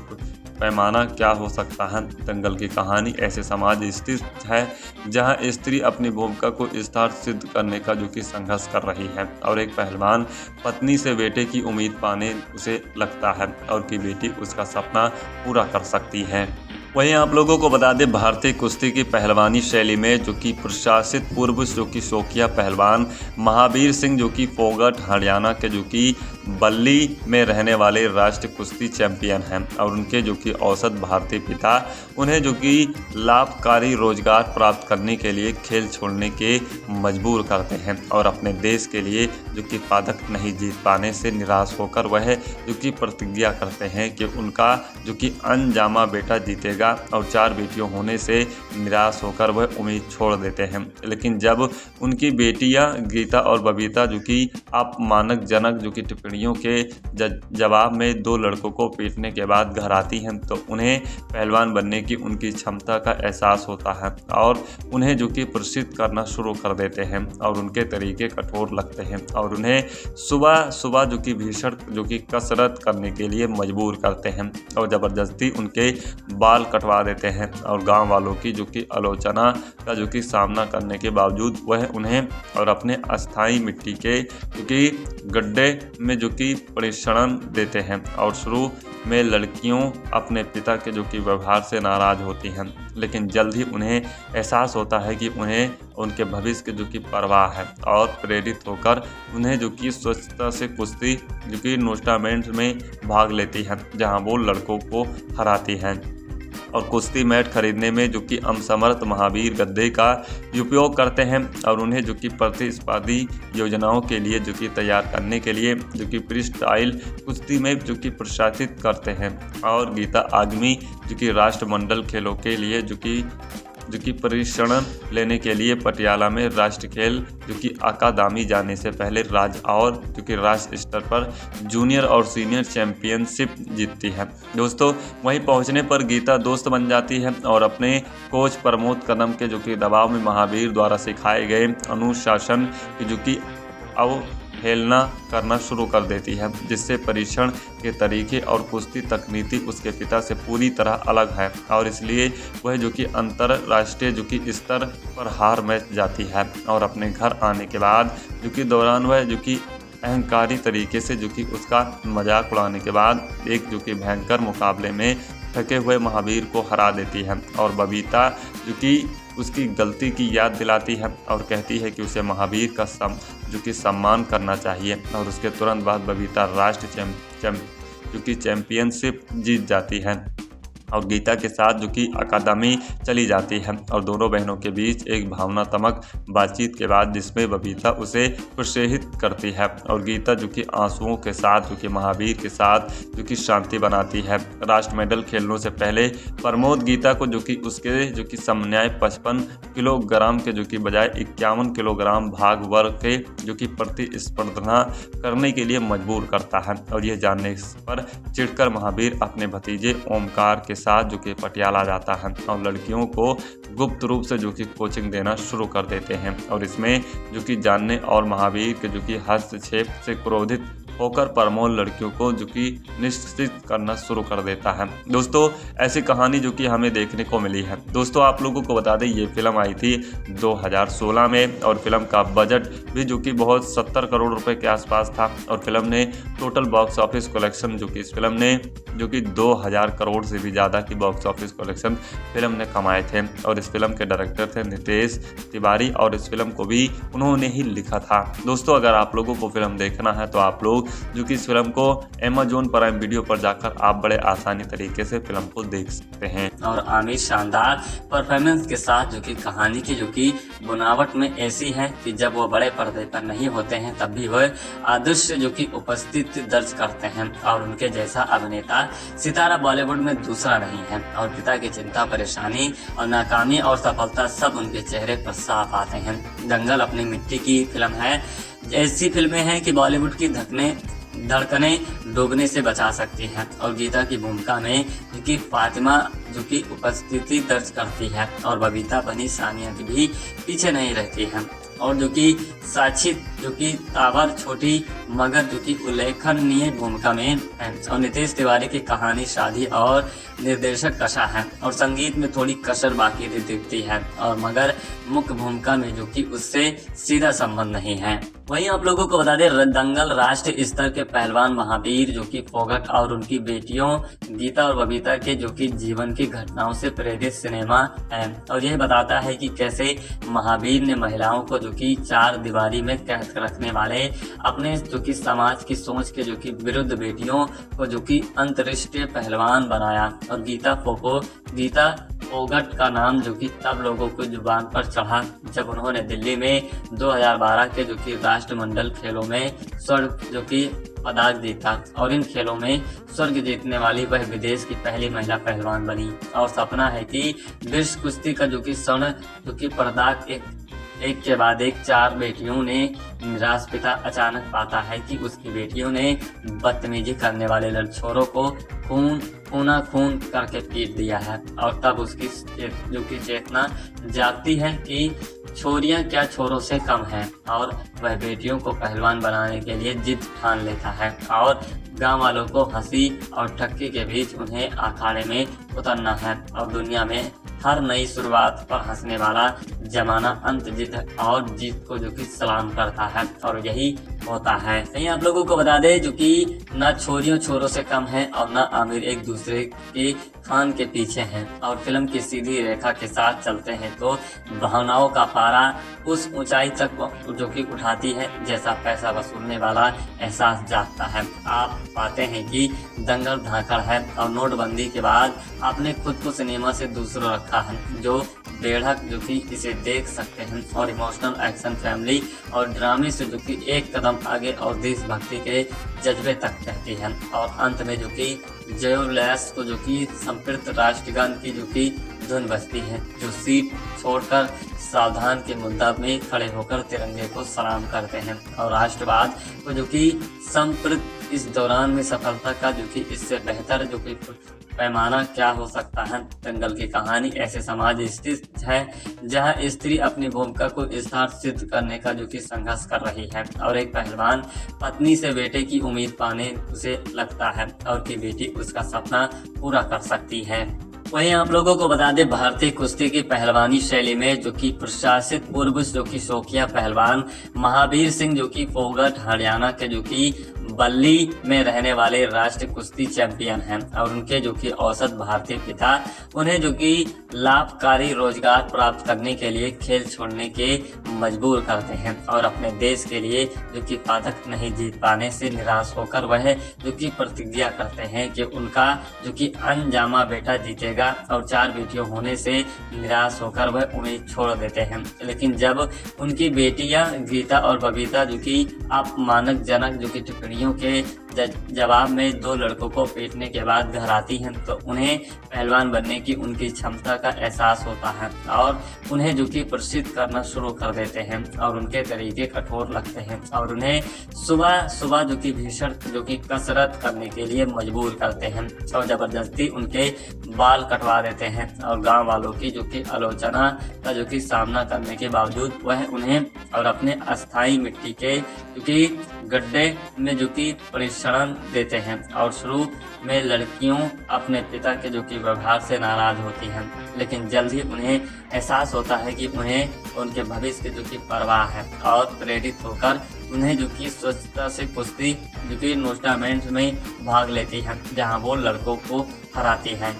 पैमाना क्या हो सकता है। दंगल की कहानी ऐसे समाज स्थित है जहां स्त्री अपनी भूमिका को विस्तार सिद्ध करने का जो कि संघर्ष कर रही है और एक पहलवान पत्नी से बेटे की उम्मीद पाने उसे लगता है और कि बेटी उसका सपना पूरा कर सकती है। वहीं आप लोगों को बता दें, भारतीय कुश्ती की पहलवानी शैली में जो कि प्रशासित पूर्व जो कि शौकिया पहलवान महावीर सिंह जो कि फोगट हरियाणा के जो कि बल्ली में रहने वाले राष्ट्रीय कुश्ती चैंपियन हैं और उनके जो कि औसत भारतीय पिता उन्हें जो कि लाभकारी रोजगार प्राप्त करने के लिए खेल छोड़ने के मजबूर करते हैं और अपने देश के लिए जो कि पदक नहीं जीत पाने से निराश होकर वह जो कि प्रतिज्ञा करते हैं कि उनका जो कि अनजामा बेटा जीतेगा और चार बेटियों होने से निराश होकर वह उम्मीद छोड़ देते हैं। लेकिन जब उनकी बेटियां गीता और बबीता जो कि अपमानजनक जो कि टिप्पणियों के जवाब में दो लड़कों को पीटने के बाद घर आती हैं तो उन्हें पहलवान बनने की उनकी क्षमता का एहसास होता है और उन्हें जो कि प्रसिद्ध करना शुरू कर देते हैं और उनके तरीके कठोर लगते हैं और उन्हें सुबह सुबह जो कि भीषण जो कि कसरत करने के लिए मजबूर करते हैं और ज़बरदस्ती उनके बाल कटवा देते हैं और गांव वालों की जो कि आलोचना का जो कि सामना करने के बावजूद वह उन्हें और अपने अस्थाई मिट्टी के जो कि गड्ढे में जो कि परिक्षण देते हैं। और शुरू में लड़कियों अपने पिता के जो कि व्यवहार से नाराज होती हैं लेकिन जल्द ही उन्हें एहसास होता है कि उन्हें उनके भविष्य के जो कि परवाह है और प्रेरित होकर उन्हें जो कि स्वच्छता से कुश्ती जो कि टूर्नामेंट में भाग लेती हैं जहां वो लड़कों को हराती हैं। और कुश्ती मैट खरीदने में जो कि असमर्थ महावीर गद्दे का उपयोग करते हैं और उन्हें जो कि प्रतिस्पर्धी योजनाओं के लिए जो कि तैयार करने के लिए जो कि फ्री स्टाइल कुश्ती में जो कि प्रोत्साहित करते हैं। और गीता आगमी जो कि राष्ट्रमंडल खेलों के लिए जो कि जो कि प्रशिक्षण लेने के लिए पटियाला में राष्ट्र खेल जो कि अकादमी जाने से पहले राज्य और जो कि राष्ट्र स्तर पर जूनियर और सीनियर चैंपियनशिप जीतती है। दोस्तों वहीं पहुंचने पर गीता दोस्त बन जाती है और अपने कोच प्रमोद कदम के जो कि दबाव में महावीर द्वारा सिखाए गए अनुशासन की जो कि अब हेलना करना शुरू कर देती है, जिससे परीक्षण के तरीके और कुश्ती तकनीकी उसके पिता से पूरी तरह अलग है और इसलिए वह जो कि अंतर्राष्ट्रीय जो कि स्तर पर हार मैच जाती है। और अपने घर आने के बाद जो कि दौरान वह जो कि अहंकारी तरीके से जो कि उसका मजाक उड़ाने के बाद एक जो कि भयंकर मुकाबले में थके हुए महावीर को हरा देती है और बबीता जो कि उसकी गलती की याद दिलाती है और कहती है कि उसे महावीर का सम जो कि सम्मान करना चाहिए। और उसके तुरंत बाद बबीता राष्ट्र चैंप चैंप जो कि चैंपियनशिप जीत जाती है और गीता के साथ जो कि अकादमी चली जाती है और दोनों बहनों के बीच एक भावनात्मक बातचीत के बाद जिसमें बबीता उसे प्रोत्साहित करती है और गीता जो कि आंसुओं के साथ जो कि महावीर के साथ जो कि शांति बनाती है। राष्ट्र मेडल खेलने से पहले प्रमोद गीता को जो कि उसके जो कि समन्याय पचपन किलोग्राम के जो कि बजाय इक्यावन किलोग्राम भाग वर्ग के जो कि प्रतिस्पर्धा करने के लिए मजबूर करता है और यह जानने पर चिढ़कर महावीर अपने भतीजे ओमकार के साथ जो कि पटियाला जाता है और लड़कियों को गुप्त रूप से जो कि कोचिंग देना शुरू कर देते हैं। और इसमें जो कि जानने और महावीर के जो कि हस्तक्षेप से क्रोधित होकर प्रमोद लड़कियों को जो कि निश्चित करना शुरू कर देता है। दोस्तों ऐसी कहानी जो कि हमें देखने को मिली है। दोस्तों आप लोगों को बता दें ये फिल्म आई थी दो हज़ार सोलह में और फिल्म का बजट भी जो कि बहुत सत्तर करोड़ रुपए के आसपास था और फिल्म ने टोटल बॉक्स ऑफिस कलेक्शन जो कि इस फिल्म ने जो कि दो हज़ार करोड़ से भी ज़्यादा की बॉक्स ऑफिस कलेक्शन फिल्म ने कमाए थे। और इस फिल्म के डायरेक्टर थे नितेश तिवारी और इस फिल्म को भी उन्होंने ही लिखा था। दोस्तों अगर आप लोगों को फिल्म देखना है तो आप लोग जो कि इस फिल्म को अमेजॉन प्राइम वीडियो पर जाकर आप बड़े आसानी तरीके से फिल्म को देख सकते हैं। और आमिर शानदार परफॉर्मेंस के साथ जो कि कहानी की जो कि बनावट में ऐसी है कि जब वो बड़े पर्दे पर नहीं होते हैं तब भी वह अदृश्य जो कि उपस्थित दर्ज करते हैं और उनके जैसा अभिनेता सितारा बॉलीवुड में दूसरा नहीं है। और पिता की चिंता परेशानी और नाकामी और सफलता सब उनके चेहरे पर साफ आते हैं। दंगल अपनी मिट्टी की फिल्म है, ऐसी फिल्में हैं कि बॉलीवुड की धकने धड़कने डूबने से बचा सकती हैं। और गीता की भूमिका में जो कि फातिमा जो कि उपस्थिति दर्ज करती है और बबीता बनी सानिया की भी पीछे नहीं रहती है। और जो कि साक्षी जो कि तावर छोटी मगर जो कि उल्लेखनीय भूमिका में है। और नितेश तिवारी की कहानी शादी और निर्देशक कशा है और संगीत में थोड़ी कसर बाकी दिखती है और मगर मुख्य भूमिका में जो कि उससे सीधा संबंध नहीं है। वहीं आप लोगों को बता दें दंगल राष्ट्रीय स्तर के पहलवान महावीर जो कि फोगट और उनकी बेटियों गीता और बबीता के जो कि जीवन की घटनाओं से प्रेरित सिनेमा है और यह बताता है कि कैसे महावीर ने महिलाओं को जो कि चार दीवारी में कैद रखने वाले अपने जो कि समाज की सोच के जो कि विरुद्ध बेटियों को जो कि अंतरराष्ट्रीय पहलवान बनाया। और गीता फोको गीता फोगट का नाम जो कि तब लोगों को जुबान पर चढ़ा जब उन्होंने दिल्ली में दो हज़ार बारह के जो कि राष्ट्रमंडल खेलों में स्वर्ण जो कि पदक जीता और इन खेलों में स्वर्ग जीतने वाली वह विदेश की पहली महिला पहलवान बनी। और सपना है कि विश्व कुश्ती का जो कि स्वर्ण जो कि पदक एक एक के बाद एक चार बेटियों ने निराश पिता अचानक पाता है कि उसकी बेटियों ने बदतमीजी करने वाले लड़छोरों को खून खूना खून करके पीट दिया है। और तब उसकी जो कि चेतना जागती है कि छोरियां क्या छोरों से कम हैं और वह बेटियों को पहलवान बनाने के लिए जिद ठान लेता है और गांव वालों को हंसी और ठक्की के बीच उन्हें अखाड़े में उतरना है। और दुनिया में हर नई शुरुआत पर हंसने वाला जमाना अंत जीत और जीत को जो कि सलाम करता है और यही होता है। यही आप लोगों को बता दें जो कि ना छोरियों छोरों से कम है और ना आमिर एक दूसरे के खान के पीछे हैं और फिल्म की सीधी रेखा के साथ चलते हैं तो भावनाओं का पारा उस ऊंचाई तक जो कि उठाती है, जैसा पैसा वसूलने वाला एहसास जागता है। आप पाते हैं कि दंगल धाकड़ है और नोटबंदी के बाद आपने खुद को सिनेमा से दूसरों रखा है, जो बेढ़क जो कि इसे देख सकते हैं और इमोशनल एक्शन फैमिली और ड्रामे से जो कि एक कदम आगे और देशभक्ति के जज्बे तक कहती है। और अंत में जो कि जयोलैस को जो कि संप्रत राष्ट्रगान की जो कि धुन बजती है, जो सीट छोड़कर सावधान के मुद्दा में खड़े होकर तिरंगे को सलाम करते हैं। और राष्ट्रवाद को जो कि संप्रत इस दौरान में सफलता का जो कि इससे बेहतर जो कि पैमाना क्या हो सकता है। दंगल की कहानी ऐसे समाज स्थित है जहां स्त्री अपनी भूमिका को विस्तार सिद्ध करने का जो कि संघर्ष कर रही है, और एक पहलवान पत्नी से बेटे की उम्मीद पाने उसे लगता है और कि बेटी उसका सपना पूरा कर सकती है। वहीं आप लोगों को बता दें, भारतीय कुश्ती की पहलवानी शैली में जो कि प्रशासित पूर्व जो कि शौकिया पहलवान महावीर सिंह जो कि फोगट हरियाणा के जो कि बल्ली में रहने वाले राष्ट्रीय कुश्ती चैंपियन हैं, और उनके जो कि औसत भारतीय पिता उन्हें जो कि लाभकारी रोजगार प्राप्त करने के लिए खेल छोड़ने के मजबूर करते हैं, और अपने देश के लिए जो कि पदक नहीं जीत पाने से निराश होकर वह जो कि प्रतिज्ञा करते हैं कि उनका जो कि अनजामा बेटा जीतेगा, और चार बेटियों होने से निराश होकर वह उम्मीद छोड़ देते हैं। लेकिन जब उनकी बेटियां गीता और बबीता जो कि अपमानजनक जो कि टिप्पणी के जवाब में दो लड़कों को पीटने के बाद घर आती हैं, तो उन्हें पहलवान बनने की उनकी क्षमता का एहसास होता है और उन्हें जो कि प्रसिद्ध करना शुरू कर देते हैं, और उनके तरीके कठोर लगते हैं और उन्हें सुबह सुबह जो कि भीषण जो कि कसरत करने के लिए मजबूर करते हैं और जबरदस्ती उनके बाल कटवा देते हैं। और गाँव वालों की जो कि आलोचना का जो कि सामना करने के बावजूद वह उन्हें और अपने अस्थायी मिट्टी के जो कि गड्ढे में जो कि परिश्रम देते हैं। और शुरू में लड़कियों अपने पिता के जो कि व्यवहार से नाराज होती हैं, लेकिन जल्द ही उन्हें एहसास होता है कि उन्हें उनके भविष्य की जो कि परवाह है, और प्रेरित होकर उन्हें जो कि स्वच्छता से कुश्ती जो कि टूर्नामेंट में भाग लेती हैं, जहां वो लड़कों को हराती हैं।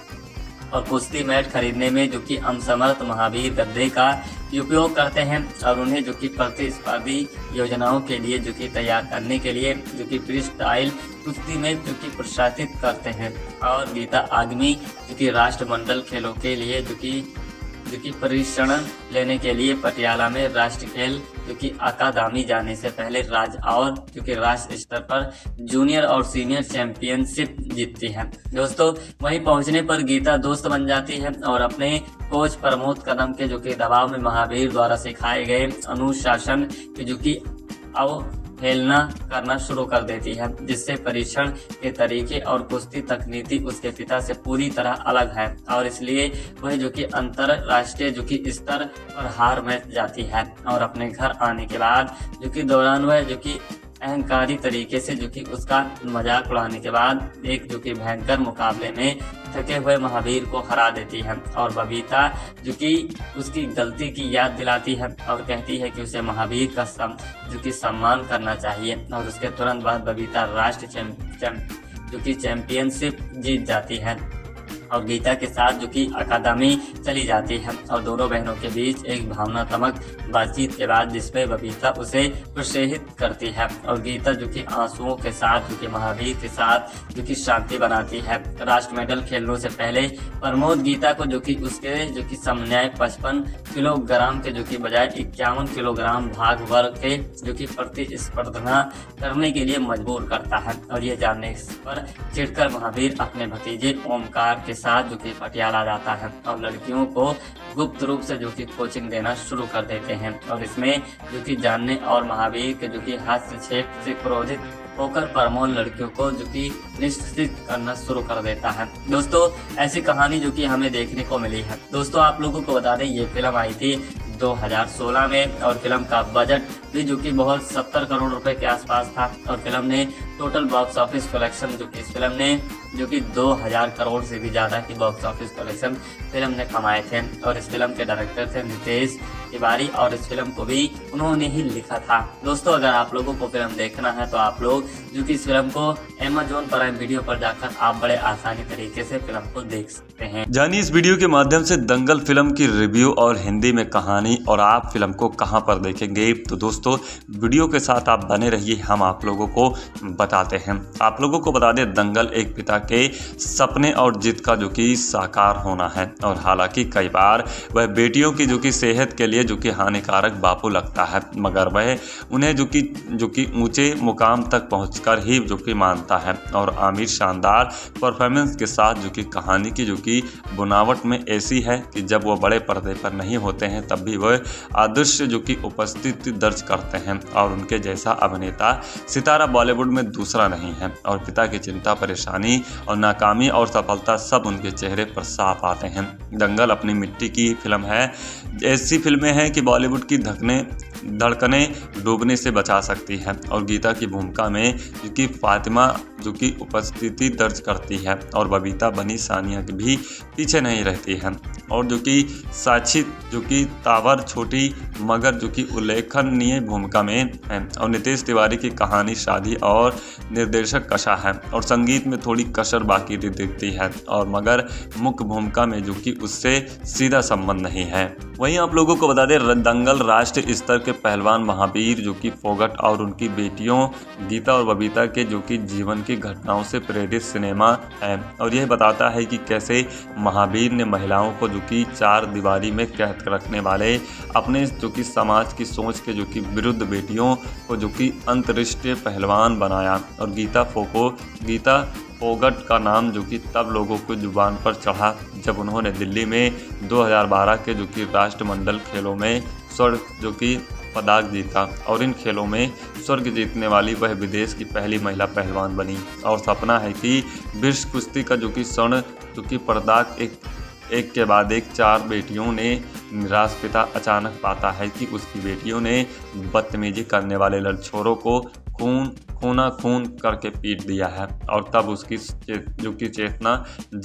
और कुश्ती मैट खरीदने में जो कि असमर्थ महावीर गद्दे का उपयोग करते हैं और उन्हें जो कि प्रतिस्पर्धी योजनाओं के लिए जो कि तैयार करने के लिए जो कि फ्री स्टाइल कुश्ती में जो कि प्रशासित करते हैं। और गीता आगमी जो कि राष्ट्रमंडल खेलों के लिए जो कि जो कि प्रशिक्षण लेने के लिए पटियाला में राष्ट्रीय खेल जो कि अकादमी जाने से पहले राज्य और जो कि राष्ट्र स्तर पर जूनियर और सीनियर चैंपियनशिप जीतती है। दोस्तों, वहीं पहुंचने पर गीता दोस्त बन जाती है और अपने कोच प्रमोद कदम के जो कि दबाव में महावीर द्वारा सिखाए गए अनुशासन के जो कि अब खेलना करना शुरू कर देती है, जिससे परीक्षण के तरीके और कुश्ती तकनीति उसके पिता से पूरी तरह अलग है और इसलिए वह जो कि अंतरराष्ट्रीय जो कि स्तर पर हार मान जाती है। और अपने घर आने के बाद जो कि दौरान वह जो कि अहंकारी तरीके से जो कि उसका मजाक उड़ाने के बाद एक जो कि भयंकर मुकाबले में थके हुए महावीर को हरा देती है। और बबीता जो कि उसकी गलती की याद दिलाती है और कहती है कि उसे महावीर का सम, जो कि सम्मान करना चाहिए, और उसके तुरंत बाद बबीता राष्ट्र चैम, चैम, जो कि चैंपियनशिप जीत जाती है और गीता के साथ जो कि अकादमी चली जाती है। और दोनों बहनों के बीच एक भावनात्मक बातचीत के बाद जिसमें बबीता उसे प्रोत्साहित करती है और गीता जो कि आंसुओं के साथ जो कि महावीर के साथ जो कि शांति बनाती है। राष्ट्र मेडल खेलने से पहले प्रमोद गीता को जो कि उसके जो कि समन्याय पचपन किलोग्राम के जो कि बजाय इक्यावन किलोग्राम भाग वर्ग के जो कि प्रतिस्पर्धा करने के लिए मजबूर करता है और ये जानने पर चिढ़कर महावीर अपने भतीजे ओमकार के साथ जो कि पटियाला जाता है और लड़कियों को गुप्त रूप से जो कि कोचिंग देना शुरू कर देते हैं। और इसमें जो कि जानने और महावीर के जो कि हस्तक्षेप से क्रोधित होकर प्रमोद लड़कियों को जो कि निश्चित करना शुरू कर देता है। दोस्तों, ऐसी कहानी जो कि हमें देखने को मिली है। दोस्तों, आप लोगों को बता दें, ये फिल्म आई थी दो हज़ार सोलह में और फिल्म का बजट भी जो कि बहुत सत्तर करोड़ रुपए के आसपास था और फिल्म ने टोटल बॉक्स ऑफिस कलेक्शन जो कि इस फिल्म ने जो कि दो हज़ार करोड़ से भी ज़्यादा की बॉक्स ऑफिस कलेक्शन फिल्म ने कमाए थे। और इस फिल्म के डायरेक्टर थे नितेश तिवारी और इस फिल्म को भी उन्होंने ही लिखा था। दोस्तों अगर आप लोगों को फिल्म देखना है तो आप लोग जो कि इस फिल्म को अमेजॉन प्राइम वीडियो पर जाकर आप बड़े आसानी तरीके से फिल्म को देख सकते हैं। जानिए इस वीडियो के माध्यम से दंगल फिल्म की रिव्यू और हिंदी में कहानी और आप फिल्म को कहाँ पर देखेंगे। तो दोस्तों वीडियो के साथ आप बने रहिए, हम आप लोगों को बताते हैं। आप लोगों को बता दें दंगल एक पिता के सपने और जिद का जो कि साकार होना है और हालांकि कई बार वह बेटियों की जो कि सेहत के लिए जो कि हानिकारक बापू लगता है मगर वह उन्हें जो कि जो कि ऊंचे मुकाम तक पहुंचकर ही जो कि मानता है और आमिर शानदार परफॉर्मेंस के साथ जो कि कहानी की जो कि बुनावट में ऐसी है कि जब वो बड़े पर्दे पर नहीं होते हैं तब भी वह आदर्श जो कि उपस्थिति दर्ज करते हैं और उनके जैसा अभिनेता सितारा बॉलीवुड में दूसरा नहीं है और पिता की चिंता, परेशानी और नाकामी और सफलता सब उनके चेहरे पर साफ आते हैं। दंगल अपनी मिट्टी की फिल्म है, ऐसी फिल्में हैं कि बॉलीवुड की धकने धड़कने डूबने से बचा सकती है और गीता की भूमिका में जो कि फातिमा जो कि उपस्थिति दर्ज करती है और बबीता बनी सानिया की भी पीछे नहीं रहती है और जो कि साक्षी जो कि तांवर छोटी मगर जो कि उल्लेखनीय भूमिका में है और नितेश तिवारी की कहानी शादी और निर्देशक कशा है और संगीत में थोड़ी कसर बाकी दिखती है और मगर मुख्य भूमिका में जो कि उससे सीधा संबंध नहीं है। वहीं आप लोगों को बता दें दंगल राष्ट्रीय स्तर के पहलवान महावीर जो कि फोगट और उनकी बेटियों गीता और बबीता के जो कि जीवन की घटनाओं से प्रेरित सिनेमा है और यह बताता है कि कैसे महावीर ने महिलाओं को जो कि चार दीवारी में कैद रखने वाले अपने जो कि समाज की सोच के जो कि विरुद्ध बेटियों को जो कि अंतर्राष्ट्रीय पहलवान बनाया और गीता फोको गीता फोगट का नाम जो कि तब लोगों को जुबान पर चढ़ा जब उन्होंने दिल्ली में दो हज़ार बारह के जो कि राष्ट्रमंडल खेलों में स्वर्ण जो कि पदक जीता और इन खेलों में स्वर्ग जीतने वाली वह विदेश की पहली महिला पहलवान बनी और सपना है कि विश्व कुश्ती का जो कि स्वर्ण जो कि पदक एक एक के बाद एक चार बेटियों ने निराश पिता अचानक पाता है कि उसकी बेटियों ने बदतमीजी करने वाले लड़छोरों को खून खूना खून करके पीट दिया है और तब उसकी जो कि चेतना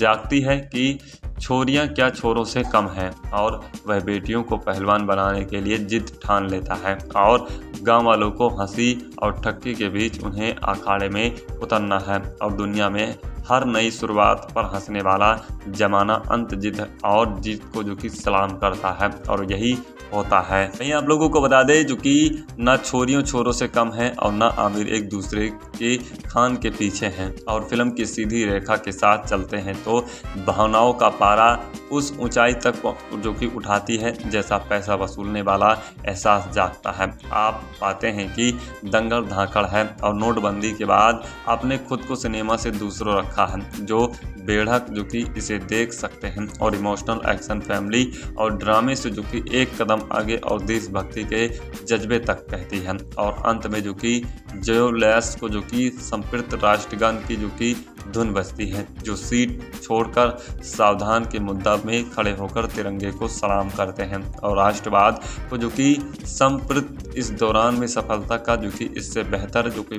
जागती है कि छोरियां क्या छोरों से कम हैं और वह बेटियों को पहलवान बनाने के लिए जिद ठान लेता है और गांव वालों को हंसी और ठक्की के बीच उन्हें अखाड़े में उतरना है और दुनिया में हर नई शुरुआत पर हंसने वाला जमाना अंत जिद और जीत को जो कि सलाम करता है और यही होता है। वहीं आप लोगों को बता दें जो कि ना छोरियों छोरों से कम है और ना आमिर एक दूसरे के खान के पीछे हैं और फिल्म की सीधी रेखा के साथ चलते हैं तो भावनाओं का पारा उस ऊंचाई तक जो कि उठाती है जैसा पैसा वसूलने वाला एहसास जागता है। आप पाते हैं कि दंगल धाकड़ है और नोटबंदी के बाद आपने खुद को सिनेमा से दूसरों रखा है जो बेढ़क जो कि इसे देख सकते हैं और इमोशनल एक्शन फैमिली और ड्रामे से जो कि एक कदम आगे और देशभक्ति के जज्बे तक कहती है और अंत में जो कि जो लैस को जो कि संप्रत राष्ट्रगान की जो कि धुन बजती है जो सीट छोड़कर सावधान के मुद्दा में खड़े होकर तिरंगे को सलाम करते हैं और राष्ट्रवाद को जो कि संप्रत इस दौरान में सफलता का जो कि इससे बेहतर जो कि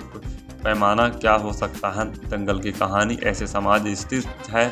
पैमाना क्या हो सकता है। दंगल की कहानी ऐसे समाज स्थित है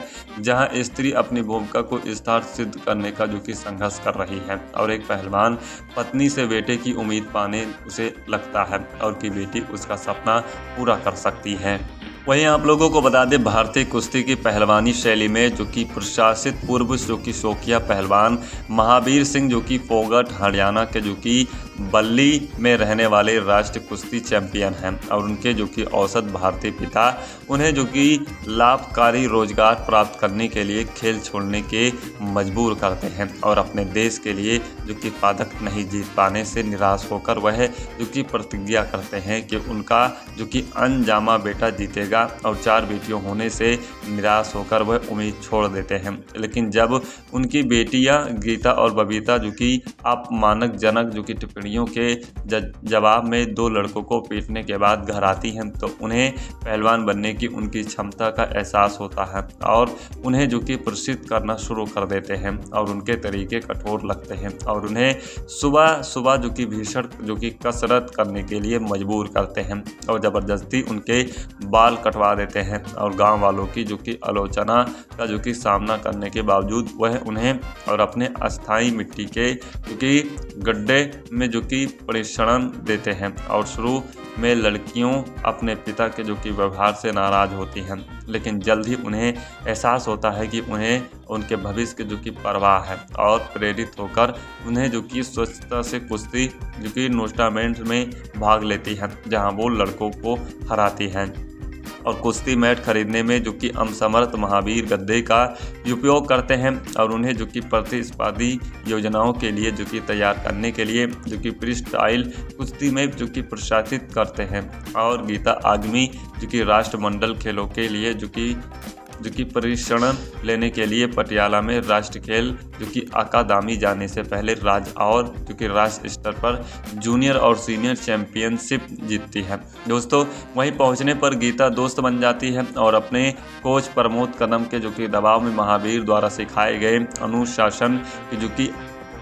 जहां स्त्री अपनी भूमिका को विस्तार सिद्ध करने का जो कि संघर्ष कर रही है और एक पहलवान पत्नी से बेटे की उम्मीद पाने उसे लगता है और कि बेटी उसका सपना पूरा कर सकती है। वहीं आप लोगों को बता दें भारतीय कुश्ती की पहलवानी शैली में जो कि प्रशासित पूर्व जो कि शौकिया पहलवान महावीर सिंह जो कि फोगट हरियाणा के जो कि बल्ली में रहने वाले राष्ट्रीय कुश्ती चैंपियन हैं और उनके जो कि औसत भारतीय पिता उन्हें जो कि लाभकारी रोजगार प्राप्त करने के लिए खेल छोड़ने के मजबूर करते हैं और अपने देश के लिए जो कि पदक नहीं जीत पाने से निराश होकर वह जो कि प्रतिज्ञा करते हैं कि उनका जो कि अनजामा बेटा जीतेगा और चार बेटियों होने से निराश होकर वह उम्मीद छोड़ देते हैं। लेकिन जब उनकी बेटियाँ गीता और बबीता जो कि अपमानजनक जो कि टिप्पणी टिप्पणियों के जवाब में दो लड़कों को पीटने के बाद घर आती हैं तो उन्हें पहलवान बनने की उनकी क्षमता का एहसास होता है और उन्हें जो कि पुरस्कृत करना शुरू कर देते हैं और उनके तरीके कठोर लगते हैं और उन्हें सुबह सुबह जो कि भीषण जो कि कसरत करने के लिए मजबूर करते हैं और ज़बरदस्ती उनके बाल कटवा देते हैं और गांव वालों की जो कि आलोचना का जो कि सामना करने के बावजूद वह उन्हें और अपने अस्थाई मिट्टी के जो कि गड्ढे में जो कि परिश्रम देते हैं। और शुरू में लड़कियों अपने पिता के जो कि व्यवहार से नाराज़ होती हैं लेकिन जल्द ही उन्हें एहसास होता है कि उन्हें उनके भविष्य के जो कि परवाह है और प्रेरित होकर उन्हें जो कि स्वच्छता से कुश्ती जो कि टूर्नामेंट में भाग लेती हैं जहां वो लड़कों को हराती हैं और कुश्ती मैट खरीदने में जो कि असमर्थ महावीर गद्दे का उपयोग करते हैं और उन्हें जो कि प्रतिस्पर्धी योजनाओं के लिए जो कि तैयार करने के लिए जो कि फ्री स्टाइल कुश्ती में जो कि प्रोत्साहित करते हैं। और गीता आगमी जो कि राष्ट्रमंडल खेलों के लिए जो कि जो कि प्रशिक्षण लेने के लिए पटियाला में राष्ट्रीय खेल जो कि अकादमी जाने से पहले राज्य और जो कि राष्ट्रीय स्तर पर जूनियर और सीनियर चैंपियनशिप जीतती है। दोस्तों वहीं पहुंचने पर गीता दोस्त बन जाती है और अपने कोच प्रमोद कदम के जो कि दबाव में महावीर द्वारा सिखाए गए अनुशासन की जो कि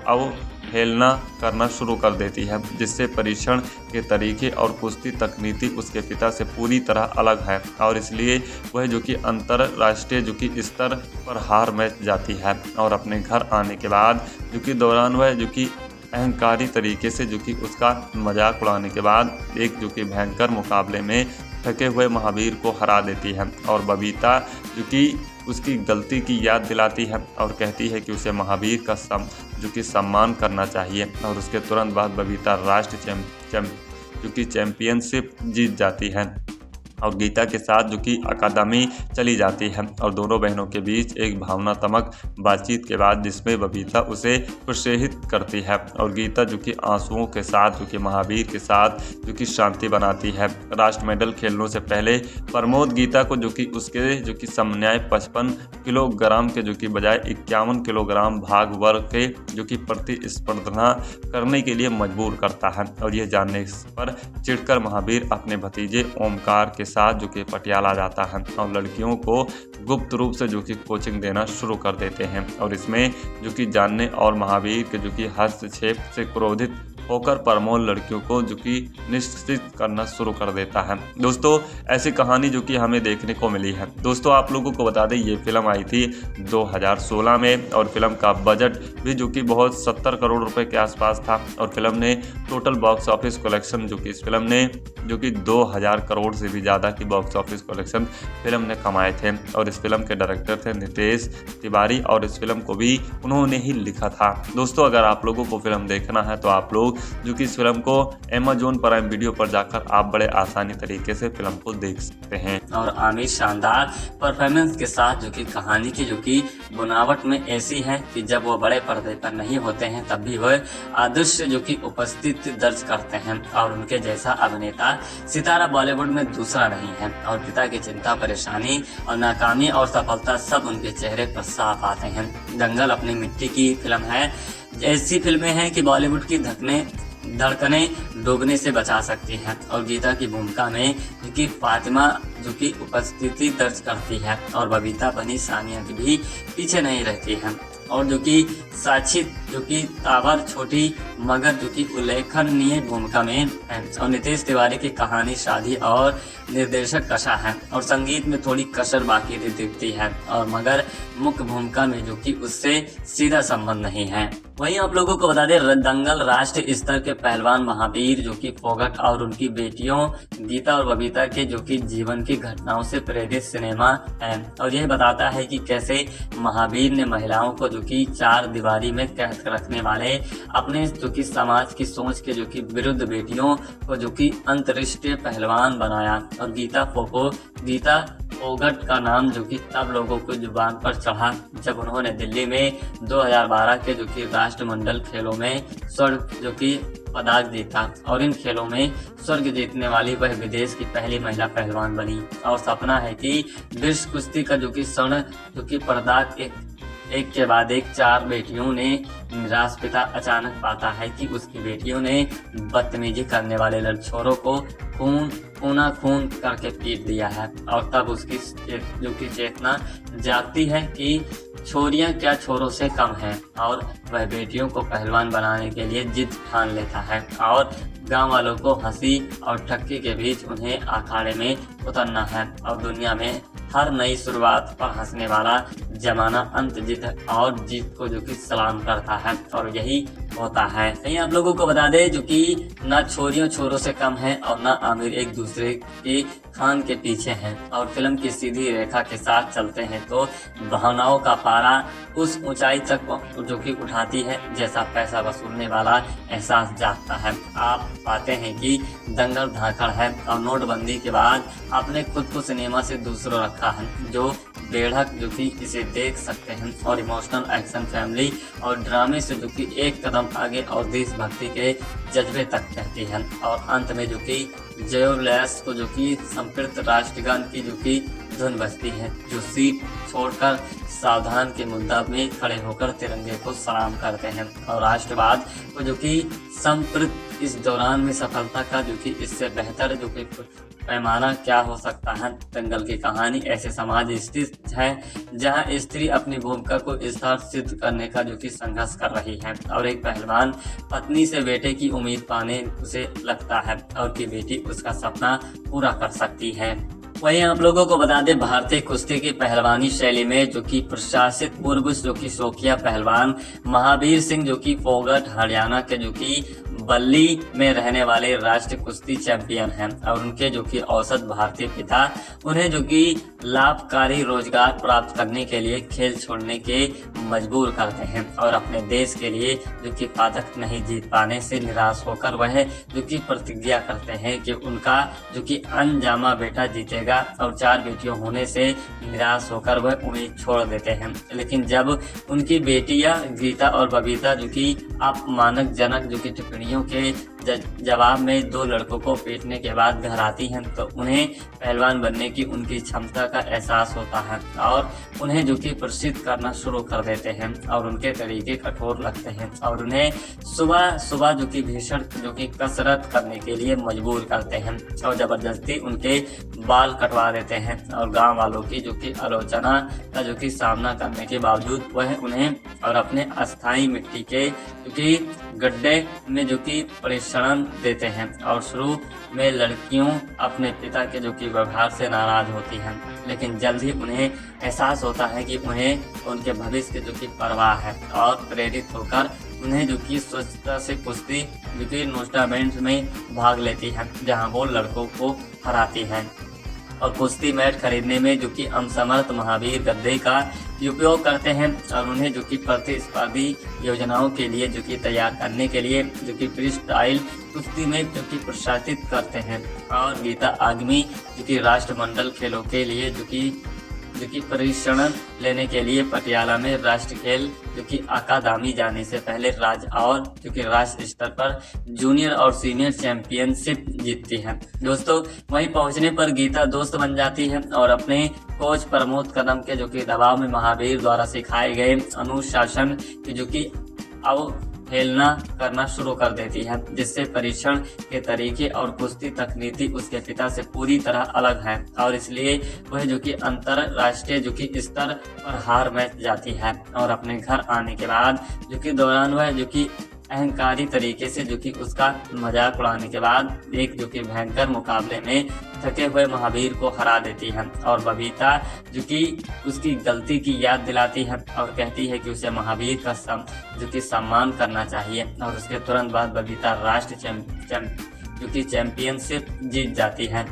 अव हेलना करना शुरू कर देती है जिससे परीक्षण के तरीके और कुश्ती तकनीकी उसके पिता से पूरी तरह अलग है और इसलिए वह जो कि अंतरराष्ट्रीय जो कि स्तर पर हार मान जाती है। और अपने घर आने के बाद जो कि दौरान वह जो कि अहंकारी तरीके से जो कि उसका मजाक उड़ाने के बाद एक जो कि भयंकर मुकाबले में थके हुए महावीर को हरा देती है और बबीता जो कि उसकी गलती की याद दिलाती है और कहती है कि उसे महावीर का सम जो कि सम्मान करना चाहिए। और उसके तुरंत बाद बबीता राष्ट्रीय चैम, चैम, जो कि चैंपियनशिप जीत जाती है और गीता के साथ जो कि अकादमी चली जाती है और दोनों बहनों के बीच एक भावनात्मक बातचीत के बाद जिसमें बबीता उसे प्रोत्साहित करती है और गीता जो कि आंसुओं के साथ जो कि महावीर के साथ जो कि शांति बनाती है। राष्ट्र मेडल खेलने से पहले प्रमोद गीता को जो कि उसके जो कि समन्याय पचपन किलोग्राम के जो कि बजाय इक्यावन किलोग्राम भाग वर्ग के जो कि प्रतिस्पर्धा करने के लिए मजबूर करता है और यह जानने पर चिढ़कर महावीर अपने भतीजे ओमकार के साथ जो कि पटियाला जाता है और लड़कियों को गुप्त रूप से जो कि कोचिंग देना शुरू कर देते हैं और इसमें जो कि जानने और महावीर के जो कि हस्तक्षेप से क्रोधित होकर प्रमोद लड़कियों को जो कि निश्चित करना शुरू कर देता है। दोस्तों ऐसी कहानी जो कि हमें देखने को मिली है। दोस्तों आप लोगों को बता दें ये फिल्म आई थी दो हज़ार सोलह में और फिल्म का बजट भी जो कि बहुत सत्तर करोड़ रुपए के आसपास था और फिल्म ने टोटल बॉक्स ऑफिस कलेक्शन जो कि इस फिल्म ने जो कि दो हज़ार करोड़ से भी ज़्यादा की बॉक्स ऑफिस कलेक्शन फिल्म ने कमाए थे और इस फिल्म के डायरेक्टर थे नितेश तिवारी और इस फिल्म को भी उन्होंने ही लिखा था। दोस्तों अगर आप लोगों को फिल्म देखना है तो आप लोग जो कि इस फिल्म को Amazon Prime Video पर जाकर आप बड़े आसानी तरीके से फिल्म को देख सकते हैं। और आमिर शानदार परफॉर्मेंस के साथ जो कि कहानी की जो कि बनावट में ऐसी है कि जब वो बड़े पर्दे पर नहीं होते हैं तब भी वह आदर्श जो कि उपस्थिति दर्ज करते हैं और उनके जैसा अभिनेता सितारा बॉलीवुड में दूसरा नहीं है और पिता की चिंता परेशानी और नाकामी और सफलता सब उनके चेहरे पर साफ आते हैं। दंगल अपनी मिट्टी की फिल्म है, ऐसी फिल्में हैं कि बॉलीवुड की धकने धड़कने डूबने से बचा सकती हैं और गीता की भूमिका में जो कि फातिमा जो कि उपस्थिति दर्ज करती है और बबीता बनी सानिया की भी पीछे नहीं रहती है और जो कि साक्षी जो कि तावर छोटी मगर जो कि उल्लेखनीय भूमिका में है और नितेश तिवारी की कहानी शादी और निर्देशक कशा है और संगीत में थोड़ी कसर बाकी दिखती है और मगर मुख्य भूमिका में जो कि उससे सीधा संबंध नहीं है। वहीं आप लोगों को बता दें दंगल राष्ट्रीय स्तर के पहलवान महावीर जो कि फोगट और उनकी बेटियों गीता और बबीता के जो कि जीवन की घटनाओं से प्रेरित सिनेमा है और यह बताता है कि कैसे महावीर ने महिलाओं को जो कि चार दीवारी में कैद रखने वाले अपने जो कि समाज की सोच के जो कि विरुद्ध बेटियों को जो कि अंतरराष्ट्रीय पहलवान बनाया और गीता फोको गीता फोगट का नाम जो कि तब लोगों को जुबान पर चढ़ा जब उन्होंने दिल्ली में दो हज़ार बारह के जो कि राष्ट्रमंडल खेलों में स्वर्ण जो कि पदक जीता और इन खेलों में स्वर्ग जीतने वाली वह विदेश की पहली महिला पहलवान बनी और सपना है कि विश्व कुश्ती का जो कि स्वर्ण जो कि पदक एक एक के बाद एक चार बेटियों ने निराश पिता अचानक पाता है कि उसकी बेटियों ने बदतमीजी करने वाले लड़छोरों को खून खूना खून करके पीट दिया है। और तब उसकी दुखी चेतना जागती है कि छोरियां क्या छोरों से कम है, और वह बेटियों को पहलवान बनाने के लिए जिद ठान लेता है और गांव वालों को हंसी और ठक्की के बीच उन्हें अखाड़े में उतरना है। और दुनिया में हर नई शुरुआत पर हंसने वाला जमाना अंत जीत और जीत को जो कि सलाम करता है, और यही होता है। यही आप लोगों को बता दे जो कि ना छोरियों छोरों से कम है और ना आमिर एक दूसरे के खान के पीछे हैं, और फिल्म की सीधी रेखा के साथ चलते हैं तो भावनाओं का पारा उस ऊंचाई तक जो कि उठाती है जैसा पैसा वसूलने वाला एहसास जागता है। आप पाते हैं कि दंगल धाकड़ है और नोटबंदी के बाद आपने खुद को सिनेमा से दूसरों रखा है, जो बेढ़क जो कि इसे देख सकते हैं और इमोशनल एक्शन फैमिली और ड्रामे से जो कि एक कदम आगे और देशभक्ति के जज्बे तक कहती है। और अंत में जो कि जयोलैस को जो कि संप्रत राष्ट्रगान की जो कि धुन बजती है, जो सीट छोड़कर सावधान के मुद्दा में खड़े होकर तिरंगे को सलाम करते हैं, और राष्ट्रवाद को जो कि संप्रत इस दौरान में सफलता का जो कि इससे बेहतर जो कि पैमाना क्या हो सकता है। दंगल की कहानी ऐसे समाज स्थित है जहां स्त्री अपनी भूमिका को स्थार सिद्ध करने का जो कि संघर्ष कर रही है, और एक पहलवान पत्नी से बेटे की उम्मीद पाने उसे लगता है और कि बेटी उसका सपना पूरा कर सकती है। वहीं आप लोगों को बता दें भारतीय कुश्ती की पहलवानी शैली में जो कि प्रशासित पूर्व जो कि शौकिया पहलवान महावीर सिंह जो कि फोगट हरियाणा के जो कि बल्ली में रहने वाले राष्ट्रीय कुश्ती चैंपियन हैं, और उनके जो कि औसत भारतीय पिता उन्हें जो कि लाभकारी रोजगार प्राप्त करने के लिए खेल छोड़ने के मजबूर करते हैं, और अपने देश के लिए जो कि पदक नहीं जीत पाने से निराश होकर वह जो कि प्रतिज्ञा करते हैं कि उनका जो कि अनजामा बेटा जीतेगा, और चार बेटियों होने से निराश होकर वह उम्मीद छोड़ देते हैं। लेकिन जब उनकी बेटियां गीता और बबीता जो कि अपमानजनक जो कि टिप्पणियों के जवाब में दो लड़कों को पीटने के बाद घर आती हैं तो उन्हें पहलवान बनने की उनकी क्षमता का एहसास होता है, और उन्हें जो कि प्रसिद्ध करना शुरू कर देते हैं, और उनके तरीके कठोर लगते हैं और उन्हें सुबह सुबह जो कि भीषण जो कि कसरत करने के लिए मजबूर करते हैं और जबरदस्ती उनके बाल कटवा देते हैं। और गाँव वालों की जो कि आलोचना का जो कि सामना करने के बावजूद वह उन्हें और अपने अस्थायी मिट्टी के जो कि गड्ढे में जो कि परीक्षण देते हैं, और शुरू में लड़कियों अपने पिता के जो कि व्यवहार से नाराज होती हैं, लेकिन जल्द ही उन्हें एहसास होता है कि उन्हें उनके भविष्य के जो कि परवाह है, और प्रेरित होकर उन्हें जो कि स्वच्छता से कुश्ती जो कि टूर्नामेंट में भाग लेती है जहां वो लड़कों को हराती है। और कुश्ती मैट खरीदने में जो कि असमर्थ महावीर गद्दे का उपयोग करते हैं और उन्हें जो कि प्रतिस्पर्धी योजनाओं के लिए जो कि तैयार करने के लिए जो कि फ्री स्टाइल कुश्ती में जो कि प्रशासित करते हैं। और गीता आगमी जो कि राष्ट्रमंडल खेलों के लिए जो कि जो कि प्रशिक्षण लेने के लिए पटियाला में राष्ट्र खेल जो कि अकादमी जाने से पहले राज्य और जो कि राष्ट्र स्तर पर जूनियर और सीनियर चैंपियनशिप जीतती है। दोस्तों वहीं पहुंचने पर गीता दोस्त बन जाती है और अपने कोच प्रमोद कदम के जो कि दबाव में महावीर द्वारा सिखाए गए अनुशासन की जो कि अब खेलना करना शुरू कर देती है, जिससे परीक्षण के तरीके और कुश्ती तकनीकी उसके पिता से पूरी तरह अलग है और इसलिए वह जो कि अंतरराष्ट्रीय जो कि स्तर पर हार मैच जाती है। और अपने घर आने के बाद जो कि दौरान वह जो कि अहंकारी तरीके से जो कि उसका मजाक उड़ाने के बाद एक जो कि भयंकर मुकाबले में थके हुए महावीर को हरा देती है, और बबीता जो कि उसकी गलती की याद दिलाती है और कहती है कि उसे महावीर का सम, जो कि सम्मान करना चाहिए। और उसके तुरंत बाद बबीता राष्ट्र चैम, चैम, जो कि चैंपियनशिप जीत जाती है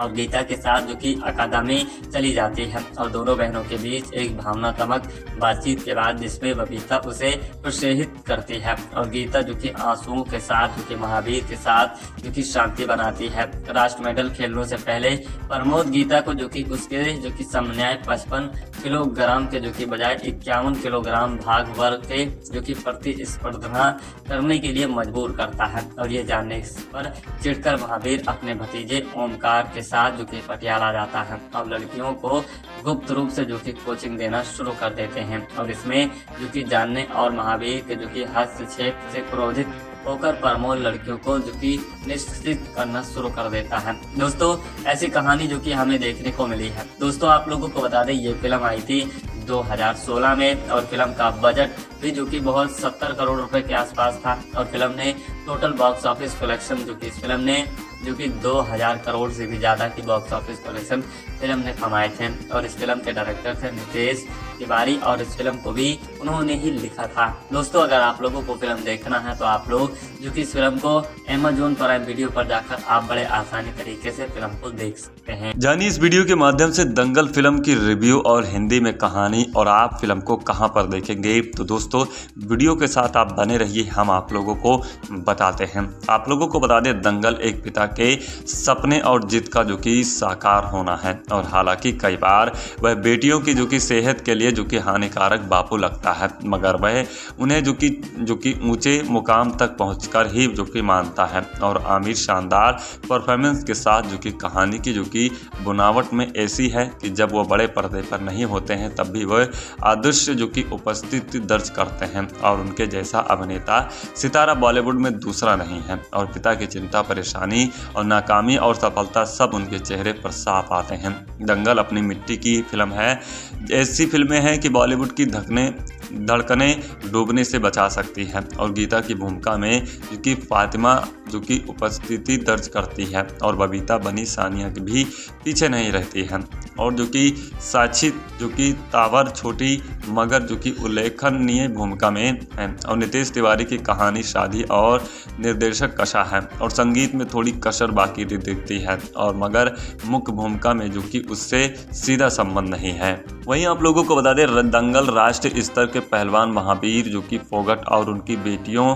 और गीता के साथ जो कि अकादमी चली जाती है। और दोनों बहनों के बीच एक भावनात्मक बातचीत के बाद जिसमें बबीता उसे प्रोत्साहित करती है और गीता जो कि आंसुओं के साथ जो कि महावीर के साथ जो कि शांति बनाती है। राष्ट्र मेडल खेलने से पहले प्रमोद गीता को जो कि उसके जो कि समन्याय पचपन किलोग्राम के जो कि बजाय इक्यावन किलोग्राम भाग वर्ग के जो कि प्रतिस्पर्धा करने के लिए मजबूर करता है, और ये जानने पर चिढ़कर महावीर अपने भतीजे ओमकार के साथ जो कि पटियाला जाता है और लड़कियों को गुप्त रूप से जो कि कोचिंग देना शुरू कर देते हैं। और इसमें जो कि जानने और महावीर के जो कि हस्तक्षेप से क्रोधित होकर प्रमोद लड़कियों को जो कि निष्ठित करना शुरू कर देता है। दोस्तों ऐसी कहानी जो कि हमें देखने को मिली है। दोस्तों आप लोगों को बता दें ये फिल्म आई थी दो हज़ार सोलह में और फिल्म का बजट भी जो कि बहुत सत्तर करोड़ रुपए के आसपास था और फिल्म ने टोटल बॉक्स ऑफिस कलेक्शन जो कि इस फिल्म ने जो कि दो हज़ार करोड़ से भी ज़्यादा की बॉक्स ऑफिस कलेक्शन फिल्म ने कमाए थे। और इस फिल्म के डायरेक्टर थे नितेश तिवारी और इस फिल्म को भी उन्होंने ही लिखा था। दोस्तों अगर आप लोगों को फिल्म देखना है तो आप लोग जो कि इस फिल्म को अमेजॉन प्राइम वीडियो पर जाकर आप बड़े आसानी तरीके से फिल्म को देख सकते हैं। जानिए इस वीडियो के माध्यम से दंगल फिल्म की रिव्यू और हिंदी में कहानी और आप फिल्म को कहाँ पर देखेंगे। तो दोस्तों वीडियो के साथ आप बने रहिए, हम आप लोगों को बताते हैं। आप लोगों को बता दें दंगल एक पिता के सपने और जिद का जो कि साकार होना है और हालांकि कई बार वह बेटियों की जो कि सेहत के लिए जो कि हानिकारक बापू लगता है मगर वह उन्हें जो कि जो कि ऊंचे मुकाम तक पहुंचकर ही जो कि मानता है। और आमिर शानदार परफॉर्मेंस के साथ जो कि कहानी की जो कि बुनावट में ऐसी है कि जब वो बड़े पर्दे पर नहीं होते हैं तब भी वह आदर्श जो कि उपस्थिति दर्ज करते हैं और उनके जैसा अभिनेता सितारा बॉलीवुड में दूसरा नहीं है। और पिता की चिंता, परेशानी और नाकामी और सफलता सब उनके चेहरे पर साफ आते हैं। दंगल अपनी मिट्टी की फिल्म है, ऐसी फिल्में हैं कि बॉलीवुड की धकने धड़कने डूबने से बचा सकती है। और गीता की भूमिका में जो कि फातिमा जो कि उपस्थिति दर्ज करती है और बबीता बनी सानिया की भी पीछे नहीं रहती है। और जो कि साक्षी जो कि तावर छोटी मगर जो कि उल्लेखनीय भूमिका में है। और नितेश तिवारी की कहानी, शादी और निर्देशक कशा है और संगीत में थोड़ी कसर बाकी दिखती है और मगर मुख्य भूमिका में जो कि उससे सीधा संबंध नहीं है। वहीं आप लोगों को बता दें दंगल राष्ट्रीय स्तर के पहलवान महावीर जो कि फोगट और उनकी बेटियों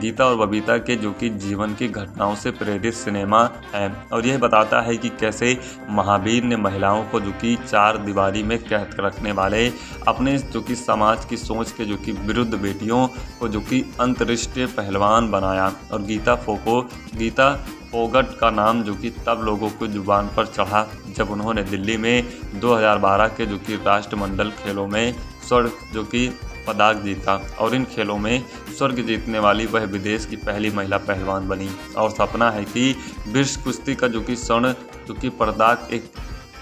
गीता और बबीता के जो कि जीवन की घटनाओं से प्रेरित सिनेमा है। और यह बताता है कि कैसे महावीर ने महिलाओं को जो कि चार दीवारी में कैद रखने वाले अपने जो कि समाज की सोच के जो कि विरुद्ध बेटियों को जो कि अंतर्राष्ट्रीय पहलवान बनाया। और गीता फोको गीता फोगट का नाम जो कि तब लोगों को जुबान पर चढ़ा जब उन्होंने दिल्ली में दो हज़ार बारह के जो कि राष्ट्रमंडल खेलों में स्वर्ण जो कि पदक जीता। और इन खेलों में स्वर्ग जीतने वाली वह विदेश की पहली महिला पहलवान बनी और सपना है कि विश्व कुश्ती का जो कि स्वर्ण जो कि पदक एक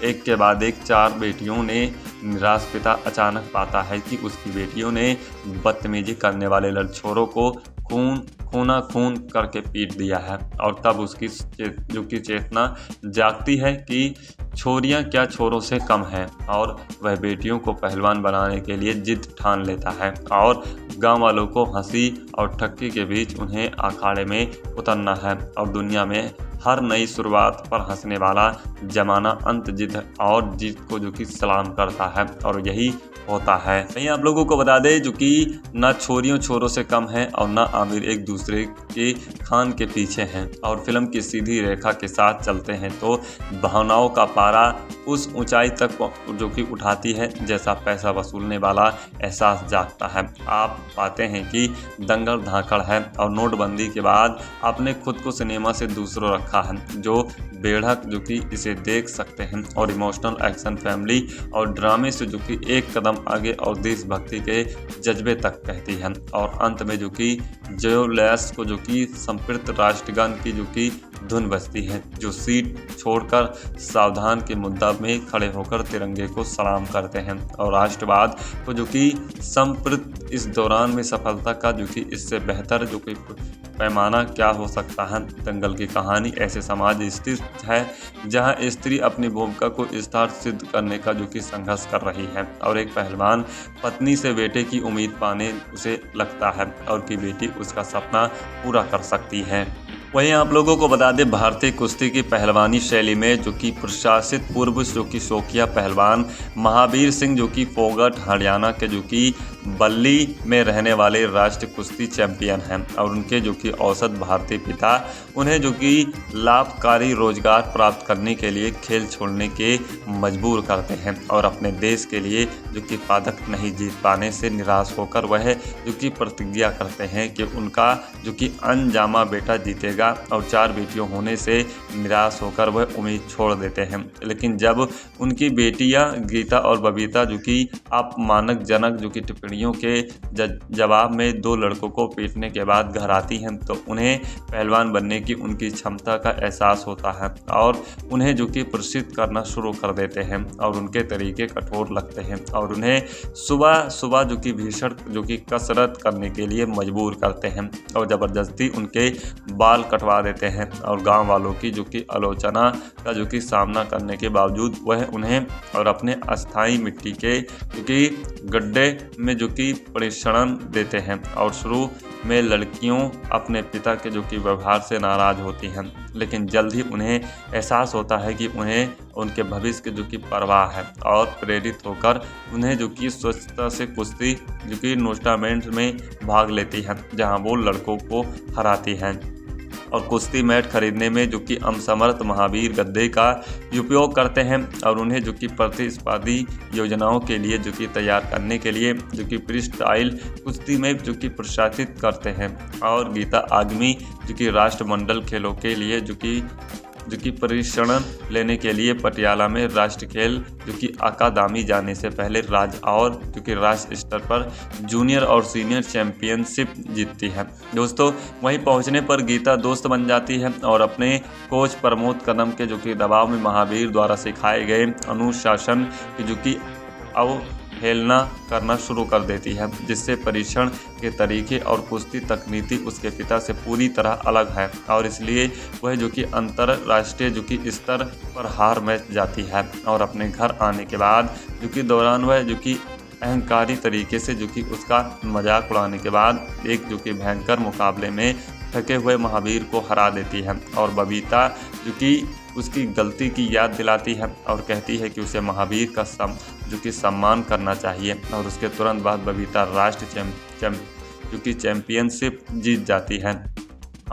एक के बाद एक चार बेटियों ने निराश। पिता अचानक पाता है कि उसकी बेटियों ने बदतमीजी करने वाले लड़छोरों को खून खूना खून करके पीट दिया है। और तब उसकी जो कि चेतना जागती है कि छोरियां क्या छोरों से कम हैं और वह बेटियों को पहलवान बनाने के लिए जिद ठान लेता है। और गांव वालों को हंसी और ठक्की के बीच उन्हें अखाड़े में उतरना है। और दुनिया में हर नई शुरुआत पर हंसने वाला जमाना अंत जिद और जीत को जो कि सलाम करता है और यही होता है। कहीं आप लोगों को बता दें जो कि ना छोरियों छोरों से कम है और ना आमिर एक दूसरे के खान के पीछे हैं और फिल्म की सीधी रेखा के साथ चलते हैं तो भावनाओं का पारा उस ऊंचाई तक जो कि उठाती है जैसा पैसा वसूलने वाला एहसास जागता है। आप पाते हैं कि दंगल धाकड़ है और नोटबंदी के बाद आपने खुद को सिनेमा से दूसरों रखा है जो बेढ़क जो कि इसे देख सकते हैं। और इमोशनल एक्शन, फैमिली और ड्रामे से जो कि एक कदम आगे और देशभक्ति के जज्बे तक कहती है। और अंत में जो कि जयोलैस को जो कि संप्रत राष्ट्रगान की जो कि धुन बजती है जो सीट छोड़कर सावधान के मुद्दा में खड़े होकर तिरंगे को सलाम करते हैं। और राष्ट्रवाद को जो कि संप्रत इस दौरान में सफलता का जो कि इससे बेहतर जो कि पैमाना क्या हो सकता है। दंगल की कहानी ऐसे समाज स्थित है जहां स्त्री अपनी भूमिका को विस्तार सिद्ध करने का जो कि संघर्ष कर रही है। और एक पहलवान पत्नी से बेटे की उम्मीद पाने उसे लगता है और कि बेटी उसका सपना पूरा कर सकती है। वहीं आप लोगों को बता दें भारतीय कुश्ती की पहलवानी शैली में जो कि प्रशासित पूर्व जो कि शौकिया पहलवान महावीर सिंह जो कि फोगट हरियाणा के जो कि बल्ली में रहने वाले राष्ट्रीय कुश्ती चैंपियन हैं और उनके जो कि औसत भारतीय पिता उन्हें जो कि लाभकारी रोजगार प्राप्त करने के लिए खेल छोड़ने के मजबूर करते हैं और अपने देश के लिए जो कि पदक नहीं जीत पाने से निराश होकर वह जो कि प्रतिज्ञा करते हैं कि उनका जो कि अनजामा बेटा जीतेगा और चार बेटियों होने से निराश होकर वह उम्मीद छोड़ देते हैं। लेकिन जब उनकी बेटियां गीता और बबीता जो कि अपमानजनक जो कि टिप्पणियों के जवाब में दो लड़कों को पीटने के बाद घर आती हैं तो उन्हें पहलवान बनने की उनकी क्षमता का एहसास होता है और उन्हें जो कि पुरस्कृत करना शुरू कर देते हैं और उनके तरीके कठोर लगते हैं और उन्हें सुबह सुबह जो कि भीषण जो कि कसरत करने के लिए मजबूर करते हैं और ज़बरदस्ती उनके बाल कटवा देते हैं और गाँव वालों की जो कि आलोचना का जो कि सामना करने के बावजूद वह उन्हें और अपने अस्थायी मिट्टी के जो कि गड्ढे में जो कि परिश्रम देते हैं। और शुरू में लड़कियों अपने पिता के जो कि व्यवहार से नाराज़ होती हैं लेकिन जल्द ही उन्हें एहसास होता है कि उन्हें उनके भविष्य के जो कि परवाह है और प्रेरित होकर उन्हें जो कि स्वच्छता से कुश्ती जो कि टूर्नामेंट में भाग लेती हैं जहां वो लड़कों को हराती हैं और कुश्ती मैट खरीदने में जो कि असमर्थ महावीर गद्दे का उपयोग करते हैं और उन्हें जो कि प्रतिस्पर्धी योजनाओं के लिए जो कि तैयार करने के लिए जो कि फ्री स्टाइल कुश्ती में जो कि प्रोत्साहित करते हैं। और गीता आगमी जो कि राष्ट्रमंडल खेलों के लिए जो कि जो कि प्रशिक्षण लेने के लिए पटियाला में राष्ट्रीय खेल जो कि अकादमी जाने से पहले राज्य और जो कि राष्ट्र स्तर पर जूनियर और सीनियर चैंपियनशिप जीतती है। दोस्तों वहीं पहुंचने पर गीता दोस्त बन जाती है और अपने कोच प्रमोद कदम के जो कि दबाव में महावीर द्वारा सिखाए गए अनुशासन की जो कि अव हेलना करना शुरू कर देती है जिससे परीक्षण के तरीके और कुश्ती तकनीकी उसके पिता से पूरी तरह अलग है और इसलिए वह जो कि अंतरराष्ट्रीय जो कि स्तर पर हार मैच जाती है और अपने घर आने के बाद जो कि दौरान वह जो कि अहंकारी तरीके से जो कि उसका मजाक उड़ाने के बाद एक जो कि भयंकर मुकाबले में थके हुए महावीर को हरा देती है और बबीता जो कि उसकी गलती की याद दिलाती है और कहती है कि उसे महावीर का सम जो कि सम्मान करना चाहिए और उसके तुरंत बाद बबीता राष्ट्रीय चैम, चैम, जो कि चैंपियनशिप जीत जाती है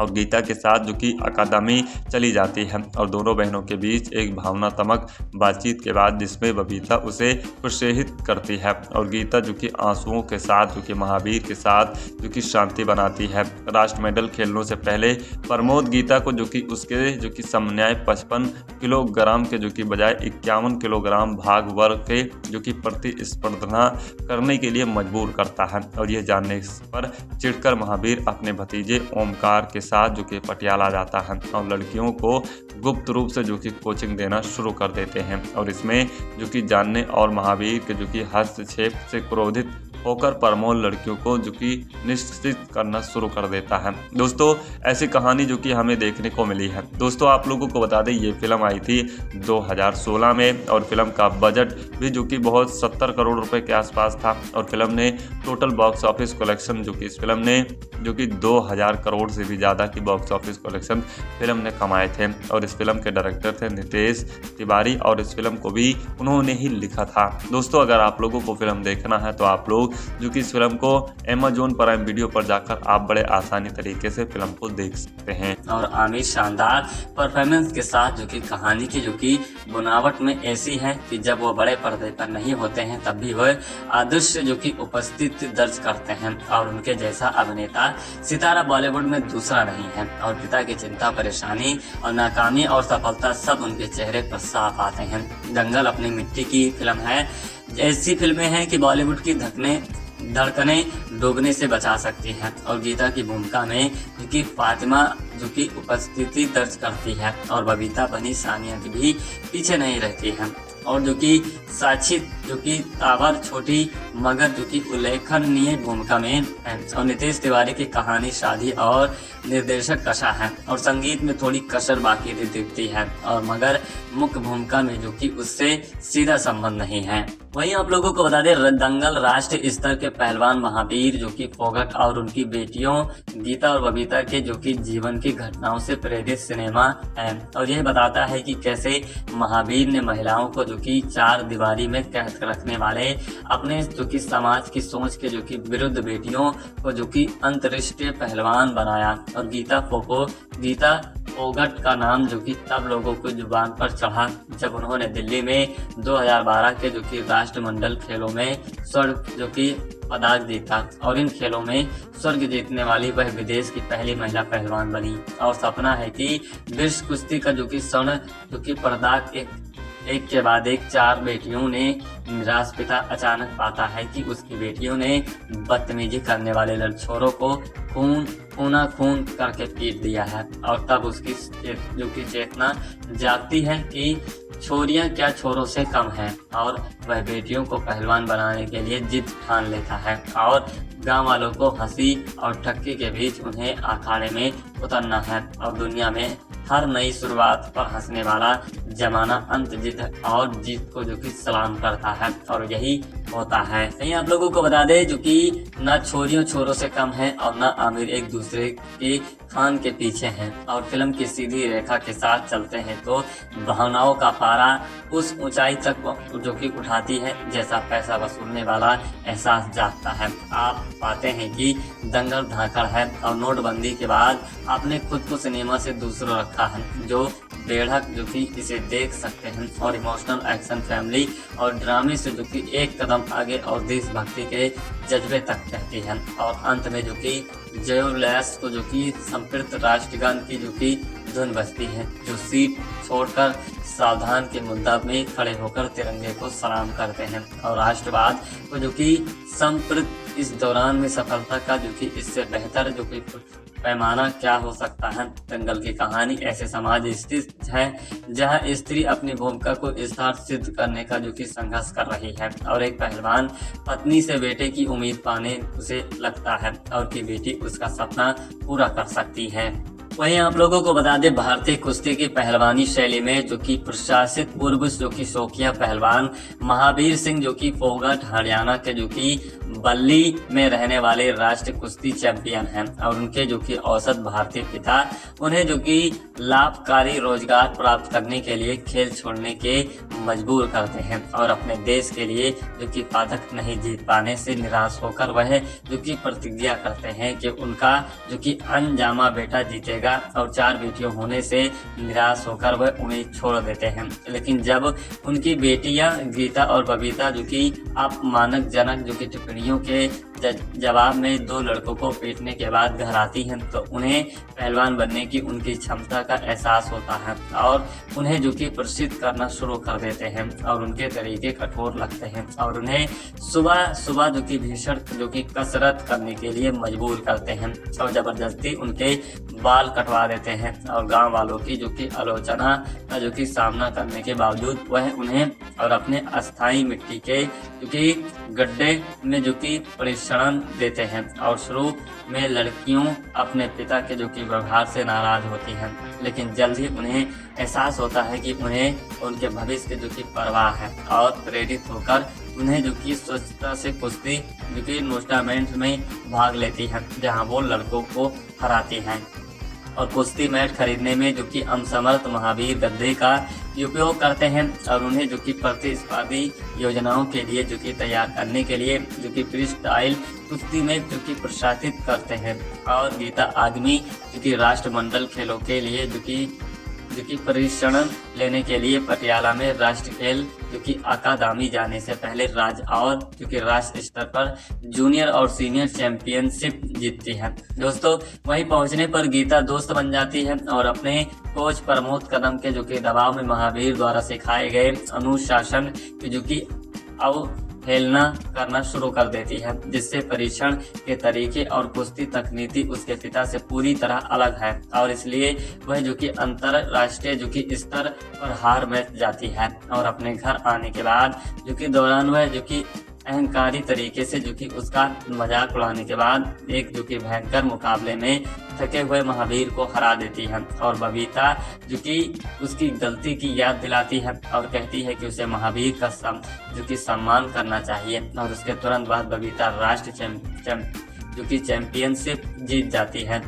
और गीता के साथ जो कि अकादमी चली जाती है और दोनों बहनों के बीच एक भावनात्मक बातचीत के बाद जिसमें बबीता उसे प्रोत्साहित करती है और गीता जो कि आंसुओं के साथ जो कि महावीर के साथ जो कि शांति बनाती है। राष्ट्र मेडल खेलने से पहले प्रमोद गीता को जो कि उसके जो कि समन्याय पचपन किलोग्राम के जो कि बजाय इक्यावन किलोग्राम भाग वर्ग के जो कि प्रतिस्पर्धा करने के लिए मजबूर करता है और यह जानने पर चिढ़कर महावीर अपने भतीजे ओमकार के साथ जो कि पटियाला जाता है और लड़कियों को गुप्त रूप से जो कि कोचिंग देना शुरू कर देते हैं और इसमें जो कि जानने और महावीर के जो कि हस्तक्षेप से क्रोधित होकर प्रमोद लड़कियों को जो कि निश्चित करना शुरू कर देता है। दोस्तों ऐसी कहानी जो कि हमें देखने को मिली है। दोस्तों आप लोगों को बता दें ये फिल्म आई थी दो हज़ार सोलह में और फिल्म का बजट भी जो कि बहुत सत्तर करोड़ रुपए के आसपास था और फिल्म ने टोटल बॉक्स ऑफिस कलेक्शन जो कि इस फिल्म ने जो कि दो हज़ार करोड़ से भी ज़्यादा की बॉक्स ऑफिस कलेक्शन फिल्म ने कमाए थे और इस फिल्म के डायरेक्टर थे नितेश तिवारी और इस फिल्म को भी उन्होंने ही लिखा था। दोस्तों अगर आप लोगों को फिल्म देखना है तो आप लोग जो कि इस फिल्म को अमेजॉन प्राइम वीडियो पर जाकर आप बड़े आसानी तरीके से फिल्म को देख सकते हैं। और आमिर शानदार परफॉर्मेंस के साथ जो कि कहानी की जो कि बनावट में ऐसी है कि जब वो बड़े पर्दे पर नहीं होते हैं तब भी वह आदर्श जो कि उपस्थित दर्ज करते हैं और उनके जैसा अभिनेता सितारा बॉलीवुड में दूसरा नहीं है और पिता की चिंता परेशानी और नाकामी और सफलता सब उनके चेहरे पर साफ आते हैं। दंगल अपनी मिट्टी की फिल्म है, ऐसी फिल्में हैं कि बॉलीवुड की धकने धड़कने डूबने से बचा सकती हैं और गीता की भूमिका में जो कि फातिमा जो कि उपस्थिति दर्ज करती है और बबीता बनी सानिया की भी पीछे नहीं रहती है और जो कि साक्षी जो कि तावर छोटी मगर जो कि उल्लेखनीय भूमिका में और नितेश तिवारी की कहानी शादी और निर्देशक कशा है और संगीत में थोड़ी कसर बाकी दिखती है और मगर मुख्य भूमिका में जो कि उससे सीधा संबंध नहीं है। वहीं आप लोगों को बता दें, दंगल राष्ट्रीय स्तर के पहलवान महावीर जो कि फोगाट और उनकी बेटियों गीता और बबीता के जो कि जीवन की घटनाओं से प्रेरित सिनेमा है और यह बताता है कि कैसे महावीर ने महिलाओं को जो कि चार दीवारी में कैद रखने वाले अपने जो कि समाज की सोच के जो कि विरुद्ध बेटियों को जो कि अंतर्राष्ट्रीय पहलवान बनाया। और गीता फोको गीता फोगाट का नाम जो कि तब लोगों को जुबान पर चढ़ा जब उन्होंने दिल्ली में दो हज़ार बारह के जो कि राष्ट्रमंडल खेलों में स्वर्ण जो कि पदक जीता और इन खेलों में स्वर्ग जीतने वाली वह विदेश की पहली महिला पहलवान बनी। और सपना है कि विश्व कुश्ती का जो कि स्वर्ण जो कि पदक एक एक के बाद एक चार बेटियों ने राष्ट्रपिता अचानक पाता है कि उसकी बेटियों ने बदतमीजी करने वाले लड़छोरों को खून खूना खून करके पीट दिया है और तब उसकी जो कि चेतना जागती है कि छोरियां क्या छोरों से कम है और वह बेटियों को पहलवान बनाने के लिए जिद ठान लेता है और गाँव वालों को हंसी और ठक्की के बीच उन्हें अखाड़े में उतरना है। और दुनिया में हर नई शुरुआत पर हंसने वाला जमाना अंत जीत और जीत को जो कि सलाम करता है और यही होता है। यही आप लोगों को बता दें जो कि ना छोरियों छोरों से कम है और ना आमिर एक दूसरे के खान के पीछे हैं और फिल्म की सीधी रेखा के साथ चलते हैं तो भावनाओं का पारा उस ऊंचाई तक जो कि उठाती है जैसा पैसा वसूलने वाला एहसास जागता है। आप पाते हैं कि दंगल धाकड़ है और नोटबंदी के बाद आपने खुद को सिनेमा से दूसरा रखा है जो बेढ़क जो कि इसे देख सकते हैं और इमोशनल एक्शन फैमिली और ड्रामे से जो कि एक कदम आगे और देशभक्ति के जज्बे तक कहती है। और अंत में जो कि जयोलैस को जो कि संप्रत राष्ट्रगान की जो कि धुन बजती है जो सीट छोड़कर सावधान के मुद्दा में खड़े होकर तिरंगे को सलाम करते हैं और राष्ट्रवाद को जो कि संप्रत इस दौरान में सफलता का जो कि इससे बेहतर जो कि पैमाना क्या हो सकता है। दंगल की कहानी ऐसे समाज स्थित है जहां स्त्री अपनी भूमिका को विस्तार सिद्ध करने का जो कि संघर्ष कर रही है और एक पहलवान पत्नी से बेटे की उम्मीद पाने उसे लगता है और कि बेटी उसका सपना पूरा कर सकती है। वहीं आप लोगों को बता दें, भारतीय कुश्ती की पहलवानी शैली में जो कि प्रशासित पूर्व जो कि शौकिया पहलवान महावीर सिंह जो कि फोगाट हरियाणा के जो कि बल्ली में रहने वाले राष्ट्रीय कुश्ती चैंपियन हैं और उनके जो कि औसत भारतीय पिता उन्हें जो कि लाभकारी रोजगार प्राप्त करने के लिए खेल छोड़ने के मजबूर करते हैं और अपने देश के लिए जो कि पदक नहीं जीत पाने से निराश होकर वह जो कि प्रतिज्ञा करते हैं कि उनका जो कि अनजामा बेटा जीतेगा और चार बेटियों होने से निराश होकर वह उम्मीद छोड़ देते हैं। लेकिन जब उनकी बेटियां गीता और बबीता जो कि अपमानजनक जो कि टिप्पणियों के जवाब में दो लड़कों को पीटने के बाद घर आती हैं तो उन्हें पहलवान बनने की उनकी क्षमता का एहसास होता है और उन्हें जो कि प्रसिद्ध करना शुरू कर देते हैं और उनके तरीके कठोर लगते हैं और उन्हें सुबह सुबह जो कि भीषण जो कि कसरत करने के लिए मजबूर करते हैं और जबरदस्ती उनके बाल कटवा देते हैं और गांव वालों की जो कि आलोचना का जो कि सामना करने के बावजूद वह उन्हें और अपने अस्थायी मिट्टी के जो कि गड्ढे में जो कि शरण देते हैं और शुरू में लड़कियों अपने पिता के जो कि व्यवहार से नाराज होती हैं लेकिन जल्द ही उन्हें एहसास होता है कि उन्हें उनके भविष्य के जो कि परवाह है और प्रेरित होकर उन्हें जो कि स्वच्छता से कुश्ती जो कि टूर्नामेंट में भाग लेती है जहां वो लड़कों को हराती हैं और कुश्ती मैट खरीदने में जो कि असमर्थ महावीर गद्दे का उपयोग करते हैं और उन्हें जो कि प्रतिस्पर्धी योजनाओं के लिए जो कि तैयार करने के लिए जो कि फ्री स्टाइल कुश्ती में जो कि प्रशासित करते हैं। और गीता आदमी जो कि राष्ट्रमंडल खेलों के लिए जो कि जो कि प्रशिक्षण लेने के लिए पटियाला में राष्ट्रीय खेल जो कि अकादमी जाने से पहले राज्य और जो कि राष्ट्र स्तर पर जूनियर और सीनियर चैंपियनशिप जीतती है। दोस्तों, वहीं पहुंचने पर गीता दोस्त बन जाती है और अपने कोच प्रमोद कदम के जो कि दबाव में महावीर द्वारा सिखाए गए अनुशासन की जो कि अब खेलना करना शुरू कर देती है जिससे परीक्षण के तरीके और कुश्ती तकनीति उसके पिता से पूरी तरह अलग है और इसलिए वह जो कि अंतरराष्ट्रीय जो कि स्तर पर हार मान जाती है और अपने घर आने के बाद जो कि दौरान वह जो कि अहंकारी तरीके से जो कि उसका मजाक उड़ाने के बाद एक जो कि भयंकर मुकाबले में थके हुए महावीर को हरा देती है और बबीता जो कि उसकी गलती की याद दिलाती है और कहती है कि उसे महावीर का सम, जो कि सम्मान करना चाहिए और उसके तुरंत बाद बबीता राष्ट्र चैम, चैम, जो कि चैंपियनशिप जीत जाती है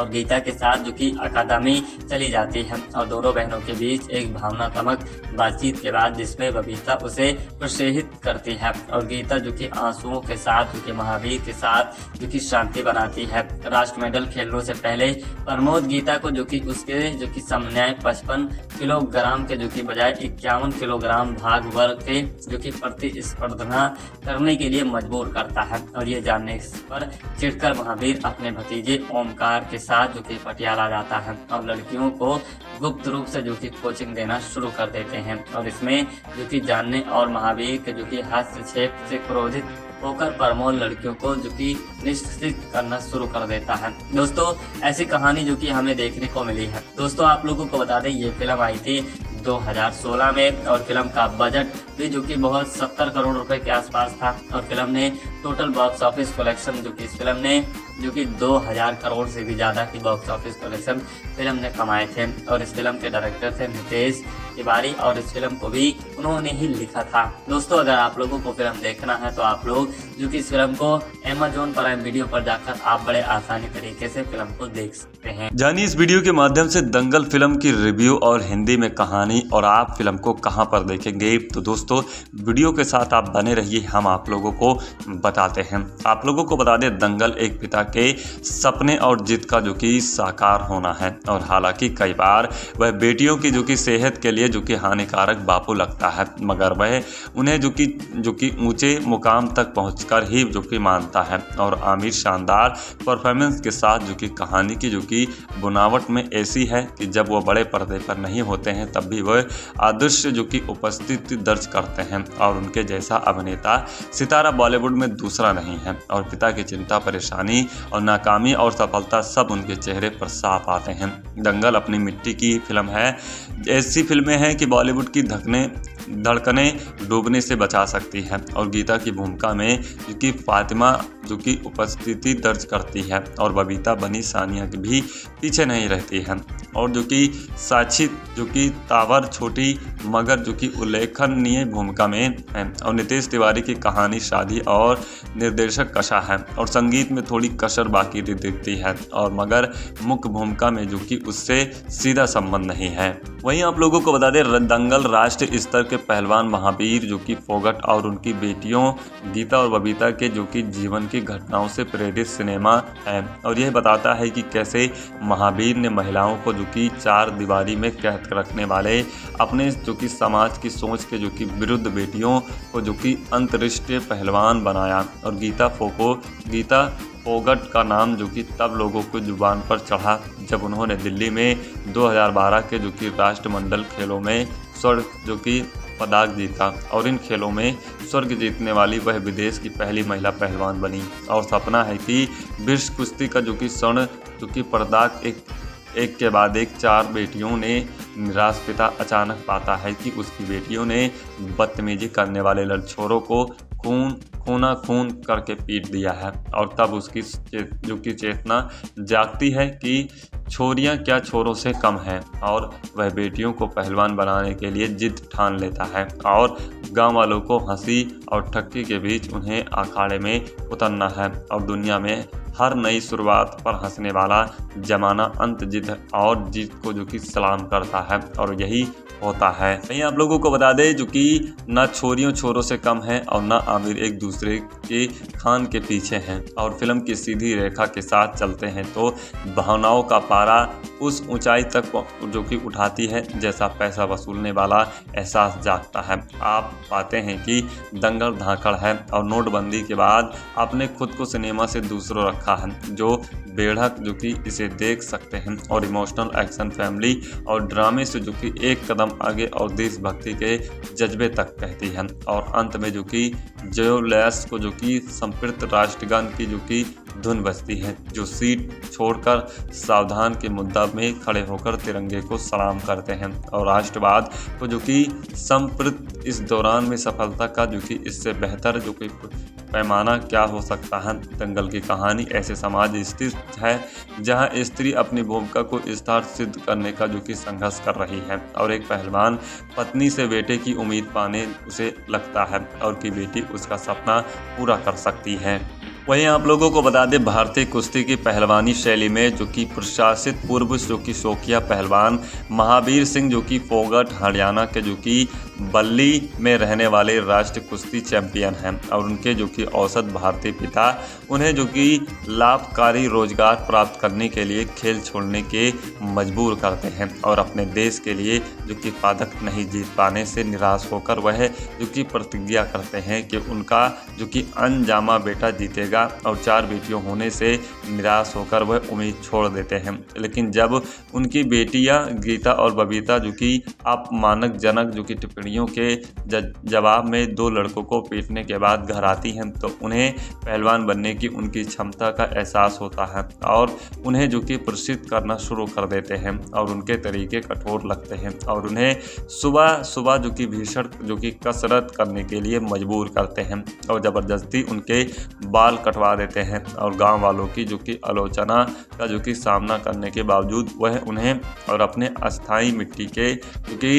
और गीता के साथ जो कि अकादमी चली जाती है और दोनों बहनों के बीच एक भावनात्मक बातचीत के बाद जिसमें बबीता उसे प्रोत्साहित करती है और गीता जो कि आंसुओं के साथ जो कि महावीर के साथ जो कि शांति बनाती है। राष्ट्र मेडल खेलने से पहले प्रमोद गीता को जो कि उसके जो कि समन्याय पचपन किलोग्राम के जो कि बजाय इक्यावन किलोग्राम भाग वर्ग के जो कि प्रतिस्पर्धा करने के लिए मजबूर करता है और ये जानने पर चिढ़कर महावीर अपने भतीजे ओमकार के साथ जो कि पटियाला जाता है और लड़कियों को गुप्त रूप से जो कि कोचिंग देना शुरू कर देते हैं और इसमें जो कि जानने और महावीर के जो कि हस्तक्षेप से क्रोधित होकर प्रमोद लड़कियों को जो कि निश्चित करना शुरू कर देता है। दोस्तों ऐसी कहानी जो कि हमें देखने को मिली है। दोस्तों आप लोगों को बता दें ये फिल्म आई थी दो हज़ार सोलह में और फिल्म का बजट भी जो कि बहुत सत्तर करोड़ रुपए के आसपास था और फिल्म ने टोटल बॉक्स ऑफिस कलेक्शन जो कि इस फिल्म ने जो कि दो हज़ार करोड़ से भी ज़्यादा की बॉक्स ऑफिस कलेक्शन फिल्म ने कमाए थे और इस फिल्म के डायरेक्टर थे नितेश तिवारी और इस फिल्म को भी उन्होंने ही लिखा था। दोस्तों अगर आप लोगों को फिल्म देखना है तो आप लोग जो कि इस फिल्म को अमेजॉन प्राइम वीडियो पर जाकर आप बड़े आसानी तरीके से फिल्म को देख सकते हैं। जानिए इस वीडियो के माध्यम से दंगल फिल्म की रिव्यू और हिंदी में कहानी और आप फिल्म को कहाँ पर देखेंगे। तो दोस्तों वीडियो के साथ आप बने रहिए, हम आप लोगों को बताते हैं। आप लोगों को बता दें दंगल एक पिता के सपने और जिद का जो कि साकार होना है और हालांकि कई बार वह बेटियों की जो कि सेहत के लिए जो कि हानिकारक बापू लगता है मगर वह उन्हें जो कि जो कि ऊंचे मुकाम तक पहुंचकर ही जो कि मानता है और आमिर शानदार परफॉर्मेंस के साथ जो कि कहानी की जो कि बुनावट में ऐसी है कि जब वह बड़े पर्दे पर नहीं होते हैं तब भी वह आदर्श जो कि उपस्थिति दर्ज करते हैं और उनके जैसा अभिनेता सितारा बॉलीवुड में दूसरा नहीं है और पिता की चिंता परेशानी और नाकामी और सफलता सब उनके चेहरे पर साफ आते हैं। दंगल अपनी मिट्टी की फिल्म है, ऐसी फिल्में हैं कि बॉलीवुड की धकने धड़कने डूबने से बचा सकती है और गीता की भूमिका में जो कि फातिमा जो कि उपस्थिति दर्ज करती है और बबीता बनी सानिया की भी पीछे नहीं रहती है और जो कि साक्षी जो कि तावर छोटी मगर जो कि उल्लेखनीय भूमिका में है और नितेश तिवारी की कहानी शादी और निर्देशक कशा है और संगीत में थोड़ी कसर बाकी दिखती है और मगर मुख्य भूमिका में जो कि उससे सीधा संबंध नहीं है। वहीं आप लोगों को बता दें दंगल राष्ट्रीय स्तर के पहलवान महावीर जो कि फोगट और उनकी बेटियों गीता और बबीता के जो कि जीवन की घटनाओं से प्रेरित सिनेमा है और यह बताता है कि कैसे महावीर ने महिलाओं को जो कि चार दीवारी में कैद रखने वाले अपने जो कि समाज की सोच के जो कि विरुद्ध बेटियों को जो कि अंतर्राष्ट्रीय पहलवान बनाया और गीता फोको गीता फोगट का नाम जो कि तब लोगों को जुबान पर चढ़ा जब उन्होंने दिल्ली में दो हज़ार बारह के जो कि राष्ट्रमंडल खेलों में स्वर्ण जो कि पदक जीता और इन खेलों में स्वर्ग जीतने वाली वह विदेश की पहली महिला पहलवान बनी और सपना है कि विश्व कुश्ती का जो कि स्वर्ण जो कि पदक एक एक के बाद एक चार बेटियों ने निराश पिता अचानक पाता है कि उसकी बेटियों ने बदतमीजी करने वाले लड़छोरों को खून खूना खून करके पीट दिया है और तब उसकी जो कि चेतना जागती है कि छोरियां क्या छोरों से कम हैं और वह बेटियों को पहलवान बनाने के लिए जिद ठान लेता है और गांव वालों को हंसी और ठक्की के बीच उन्हें अखाड़े में उतरना है और दुनिया में हर नई शुरुआत पर हंसने वाला जमाना अंत जिद और जीत को जो कि सलाम करता है और यही होता है। यही आप लोगों को बता दें जो कि ना छोरियों छोरों से कम है और ना आमिर एक दूसरे के खान के पीछे हैं और फिल्म की सीधी रेखा के साथ चलते हैं तो भावनाओं का पारा उस ऊंचाई तक जो कि उठाती है जैसा पैसा वसूलने वाला एहसास जागता है। आप पाते हैं कि दंगल धाकड़ है और नोटबंदी के बाद आपने खुद को सिनेमा से दूसरों रखा है जो बेढ़क जो कि इसे देख सकते हैं और इमोशनल एक्शन फैमिली और ड्रामे से जो कि एक कदम आगे और देशभक्ति के जज्बे तक कहती है और अंत में जो कि जयोलैस को जो कि संप्रत राष्ट्रगान की जो कि धुन बजती है जो सीट छोड़कर सावधान के मुद्दा में खड़े होकर तिरंगे को सलाम करते हैं और राष्ट्रवाद को जो कि संप्रत इस दौरान में सफलता का जो कि इससे बेहतर जो कि पैमाना क्या हो सकता है। दंगल की कहानी ऐसे समाज स्थित है जहां स्त्री अपनी भूमिका को विस्तार सिद्ध करने का जो कि संघर्ष कर रही है और एक पहलवान पत्नी से बेटे की उम्मीद पाने उसे लगता है और कि बेटी उसका सपना पूरा कर सकती है। वहीं आप लोगों को बता दें भारतीय कुश्ती की पहलवानी शैली में जो कि प्रशासित पूर्व जो कि शौकिया पहलवान महावीर सिंह जो कि फोगट हरियाणा के जो कि बल्ली में रहने वाले राष्ट्रीय कुश्ती चैंपियन हैं और उनके जो कि औसत भारतीय पिता उन्हें जो कि लाभकारी रोजगार प्राप्त करने के लिए खेल छोड़ने के मजबूर करते हैं और अपने देश के लिए जो कि पदक नहीं जीत पाने से निराश होकर वह जो कि प्रतिज्ञा करते हैं कि उनका जो कि अनजामा बेटा जीतेगा और चार बेटियों होने से निराश होकर वह उम्मीद छोड़ देते हैं। लेकिन जब उनकी बेटियां गीता और बबीता जो कि अपमानजनक जो कि टिप्पणियों के जवाब में दो लड़कों को पीटने के बाद घर आती हैं तो उन्हें पहलवान बनने की उनकी क्षमता का एहसास होता है और उन्हें जो कि प्रसिद्ध करना शुरू कर देते हैं और उनके तरीके कठोर लगते हैं और उन्हें सुबह सुबह जो कि भीषण जो कि कसरत करने के लिए मजबूर करते हैं और ज़बरदस्ती उनके बाल कटवा देते हैं और गांव वालों की जो कि आलोचना का जो कि सामना करने के बावजूद वह उन्हें और अपने अस्थाई मिट्टी के जो कि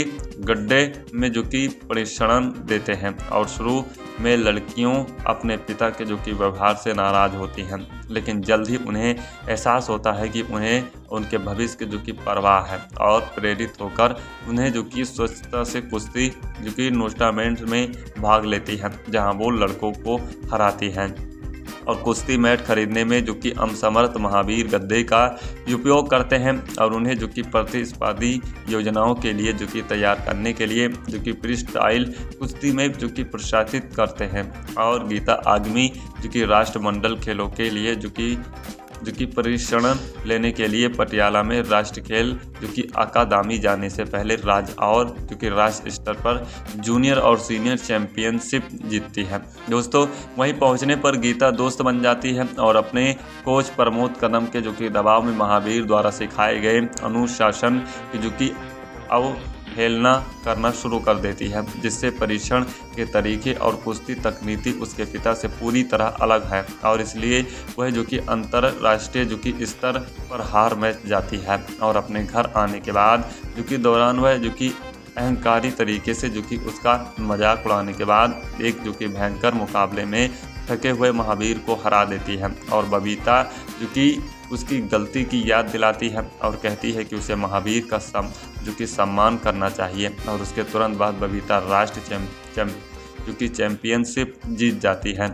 गड्ढे में जो कि परिक्षण देते हैं और शुरू में लड़कियों अपने पिता के जो कि व्यवहार से नाराज होती हैं लेकिन जल्द ही उन्हें एहसास होता है कि उन्हें उनके भविष्य के जो कि परवाह है और प्रेरित होकर उन्हें जो कि स्वच्छता से कुश्ती जो कि टूर्नामेंट में भाग लेती हैं जहाँ वो लड़कों को हराती हैं और कुश्ती मैट खरीदने में जो कि असमर्थ महावीर गद्दे का उपयोग करते हैं और उन्हें जो कि प्रतिस्पर्धी योजनाओं के लिए जो कि तैयार करने के लिए जो कि फ्री स्टाइल कुश्ती में जो कि प्रशासित करते हैं और गीता आगमी जो कि राष्ट्रमंडल खेलों के लिए जो कि जो कि प्रशिक्षण लेने के लिए पटियाला में राष्ट्रीय खेल जो कि अकादमी जाने से पहले राज्य और जो कि राष्ट्र स्तर पर जूनियर और सीनियर चैंपियनशिप जीतती है। दोस्तों वहीं पहुंचने पर गीता दोस्त बन जाती है और अपने कोच प्रमोद कदम के जो कि दबाव में महावीर द्वारा सिखाए गए अनुशासन की जो कि अब हेलना करना शुरू कर देती है जिससे परीक्षण के तरीके और कुश्ती तकनीकी उसके पिता से पूरी तरह अलग है और इसलिए वह जो कि अंतरराष्ट्रीय जो कि स्तर पर हार मैच जाती है और अपने घर आने के बाद जो कि दौरान वह जो कि अहंकारी तरीके से जो कि उसका मजाक उड़ाने के बाद एक जो कि भयंकर मुकाबले में थके हुए महावीर को हरा देती है और बबीता जो कि उसकी गलती की याद दिलाती है और कहती है कि उसे महावीर का सम जो कि सम्मान करना चाहिए और उसके तुरंत बाद बबीता राष्ट्र चैम, चैम, जो कि चैंपियनशिप जीत जाती है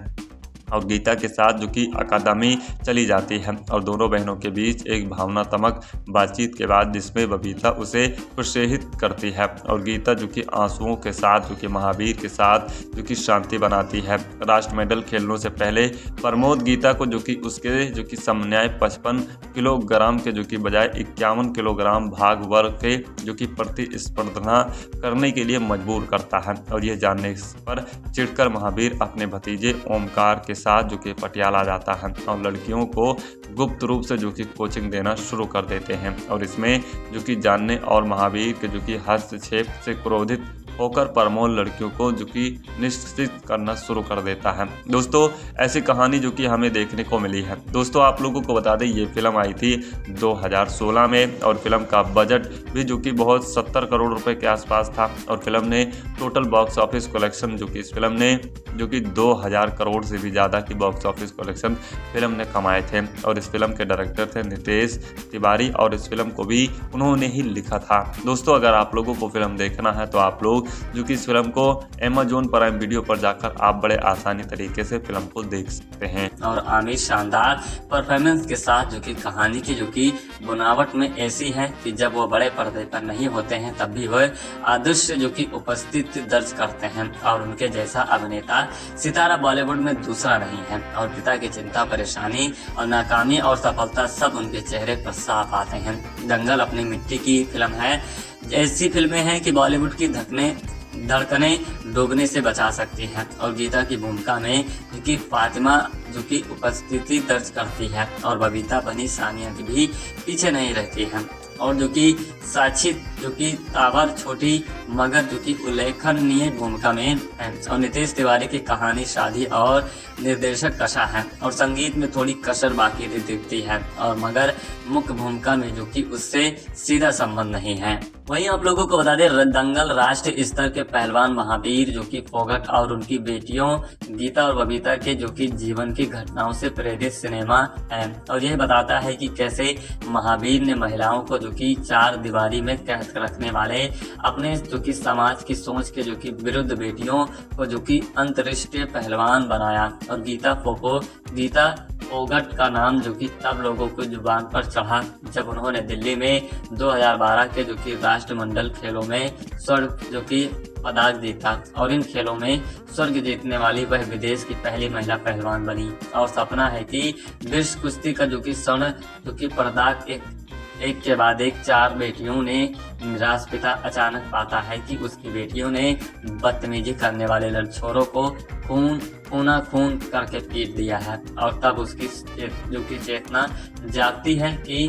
और गीता के साथ जो कि अकादमी चली जाती है और दोनों बहनों के बीच एक भावनात्मक बातचीत के बाद जिसमें बबीता उसे प्रोत्साहित करती है और गीता जो कि आंसुओं के साथ जो कि महावीर के साथ जो कि शांति बनाती है। राष्ट्र मेडल खेलने से पहले प्रमोद गीता को जो कि उसके जो कि समन्याय पचपन किलोग्राम के जो कि बजाय इक्यावन किलोग्राम भाग वर्ग के जो कि प्रतिस्पर्धा करने के लिए मजबूर करता है और यह जानने पर चिढ़कर महावीर अपने भतीजे ओमकार के साथ जो कि पटियाला जाता है और लड़कियों को गुप्त रूप से जो कि कोचिंग देना शुरू कर देते हैं और इसमें जो कि जानने और महावीर के जो कि हस्तक्षेप से क्रोधित होकर प्रमोद लड़कियों को जो कि निश्चित करना शुरू कर देता है। दोस्तों ऐसी कहानी जो कि हमें देखने को मिली है। दोस्तों आप लोगों को बता दें ये फिल्म आई थी दो हज़ार सोलह में और फिल्म का बजट भी जो कि बहुत सत्तर करोड़ रुपए के आसपास था और फिल्म ने टोटल बॉक्स ऑफिस कलेक्शन जो कि इस फिल्म ने जो कि दो हज़ार करोड़ से भी ज़्यादा की बॉक्स ऑफिस कलेक्शन फिल्म ने कमाए थे और इस फिल्म के डायरेक्टर थे नितेश तिवारी और इस फिल्म को भी उन्होंने ही लिखा था। दोस्तों अगर आप लोगों को फिल्म देखना है तो आप लोग जो कि इस फिल्म को Amazon प्राइम वीडियो पर जाकर आप बड़े आसानी तरीके से फिल्म को देख सकते हैं और आमिर शानदार परफॉर्मेंस के साथ जो कि कहानी की जो कि बनावट में ऐसी है कि जब वो बड़े पर्दे पर नहीं होते हैं तब भी वह अदृश्य जो कि उपस्थित दर्ज करते हैं और उनके जैसा अभिनेता सितारा बॉलीवुड में दूसरा नहीं है और पिता की चिंता परेशानी और नाकामी और सफलता सब उनके चेहरे पर साफ आते हैं। दंगल अपनी मिट्टी की फिल्म है, ऐसी फिल्में हैं कि बॉलीवुड की धकने धड़कने डूबने से बचा सकती है। और गीता की भूमिका में उनकी फातिमा जो की उपस्थिति दर्ज करती है और बबीता बनी सानिया की भी पीछे नहीं रहती है। और जो कि साक्षी जो कि तावर छोटी मगर जो कि उल्लेखनीय भूमिका में है। और नितेश तिवारी की कहानी शादी और निर्देशक कशा है और संगीत में थोड़ी कसर बाकी दिखती है और मगर मुख्य भूमिका में जो कि उससे सीधा संबंध नहीं है। वहीं आप लोगों को बता दें दंगल राष्ट्रीय स्तर के पहलवान महावीर जो कि फोगट और उनकी बेटियों गीता और बबीता के जो कि जीवन की घटनाओं से प्रेरित सिनेमा है और यह बताता है कि कैसे महावीर ने महिलाओं को जो कि चार दीवारी में कैद रखने वाले अपने जो कि समाज की सोच के जो कि विरुद्ध बेटियों को जो कि अंतरराष्ट्रीय पहलवान बनाया। और गीता फोको गीता फोगट का नाम जो कि तब लोगों को जुबान पर चढ़ा जब उन्होंने दिल्ली में दो हज़ार बारह के जो कि राष्ट्रमंडल खेलों में स्वर्ण जो कि पदक जीता और इन खेलों में स्वर्ग जीतने वाली वह विदेश की पहली महिला पहलवान बनी। और सपना है कि विश्व कुश्ती का जो कि स्वर्ण जो कि पदक एक एक के बाद एक चार बेटियों ने राष्ट्रपिता अचानक पाता है कि उसकी बेटियों ने बदतमीजी करने वाले लड़छोरों को खून खूना खून करके पीट दिया है और तब उसकी जो कि चेतना जागती है कि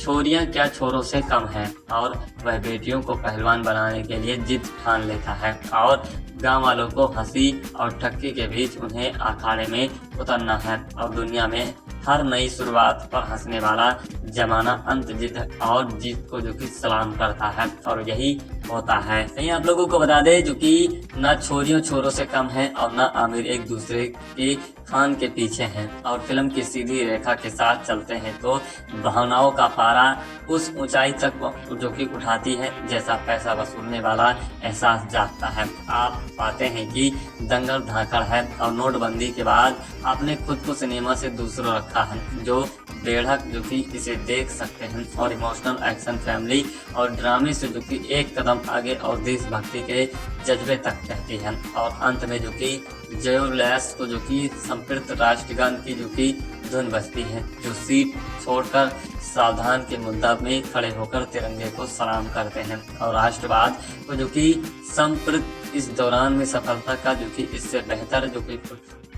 छोरियां क्या छोरों से कम है और वह बेटियों को पहलवान बनाने के लिए जिद ठान लेता है और गांव वालों को हंसी और ठक्की के बीच उन्हें अखाड़े में उतरना है। और दुनिया में हर नई शुरुआत पर हंसने वाला जमाना अंत जीत और जीत को जो कि सलाम करता है और यही होता है। यही आप लोगों को बता दे जो कि ना छोरियों छोरों से कम है और ना आमिर एक दूसरे के खान के पीछे हैं और फिल्म की सीधी रेखा के साथ चलते हैं तो भावनाओं का पारा उस ऊंचाई तक जो कि उठाती है जैसा पैसा वसूलने वाला एहसास जागता है। आप पाते हैं कि दंगल धाकड़ है और नोटबंदी के बाद आपने खुद को सिनेमा से दूसरों रखा है जो बेढ़क जो कि इसे देख सकते हैं और इमोशनल एक्शन फैमिली और ड्रामे से जो कि एक कदम आगे और देशभक्ति के जज्बे तक कहती है। और अंत में जो कि जयोलैस को जो कि संप्रत राष्ट्रगान की जो कि धुन बजती है जो सीट छोड़कर सावधान के मुद्दा में खड़े होकर तिरंगे को सलाम करते हैं और राष्ट्रवाद को जो कि संप्रत इस दौरान में सफलता का जो कि इससे बेहतर जो कि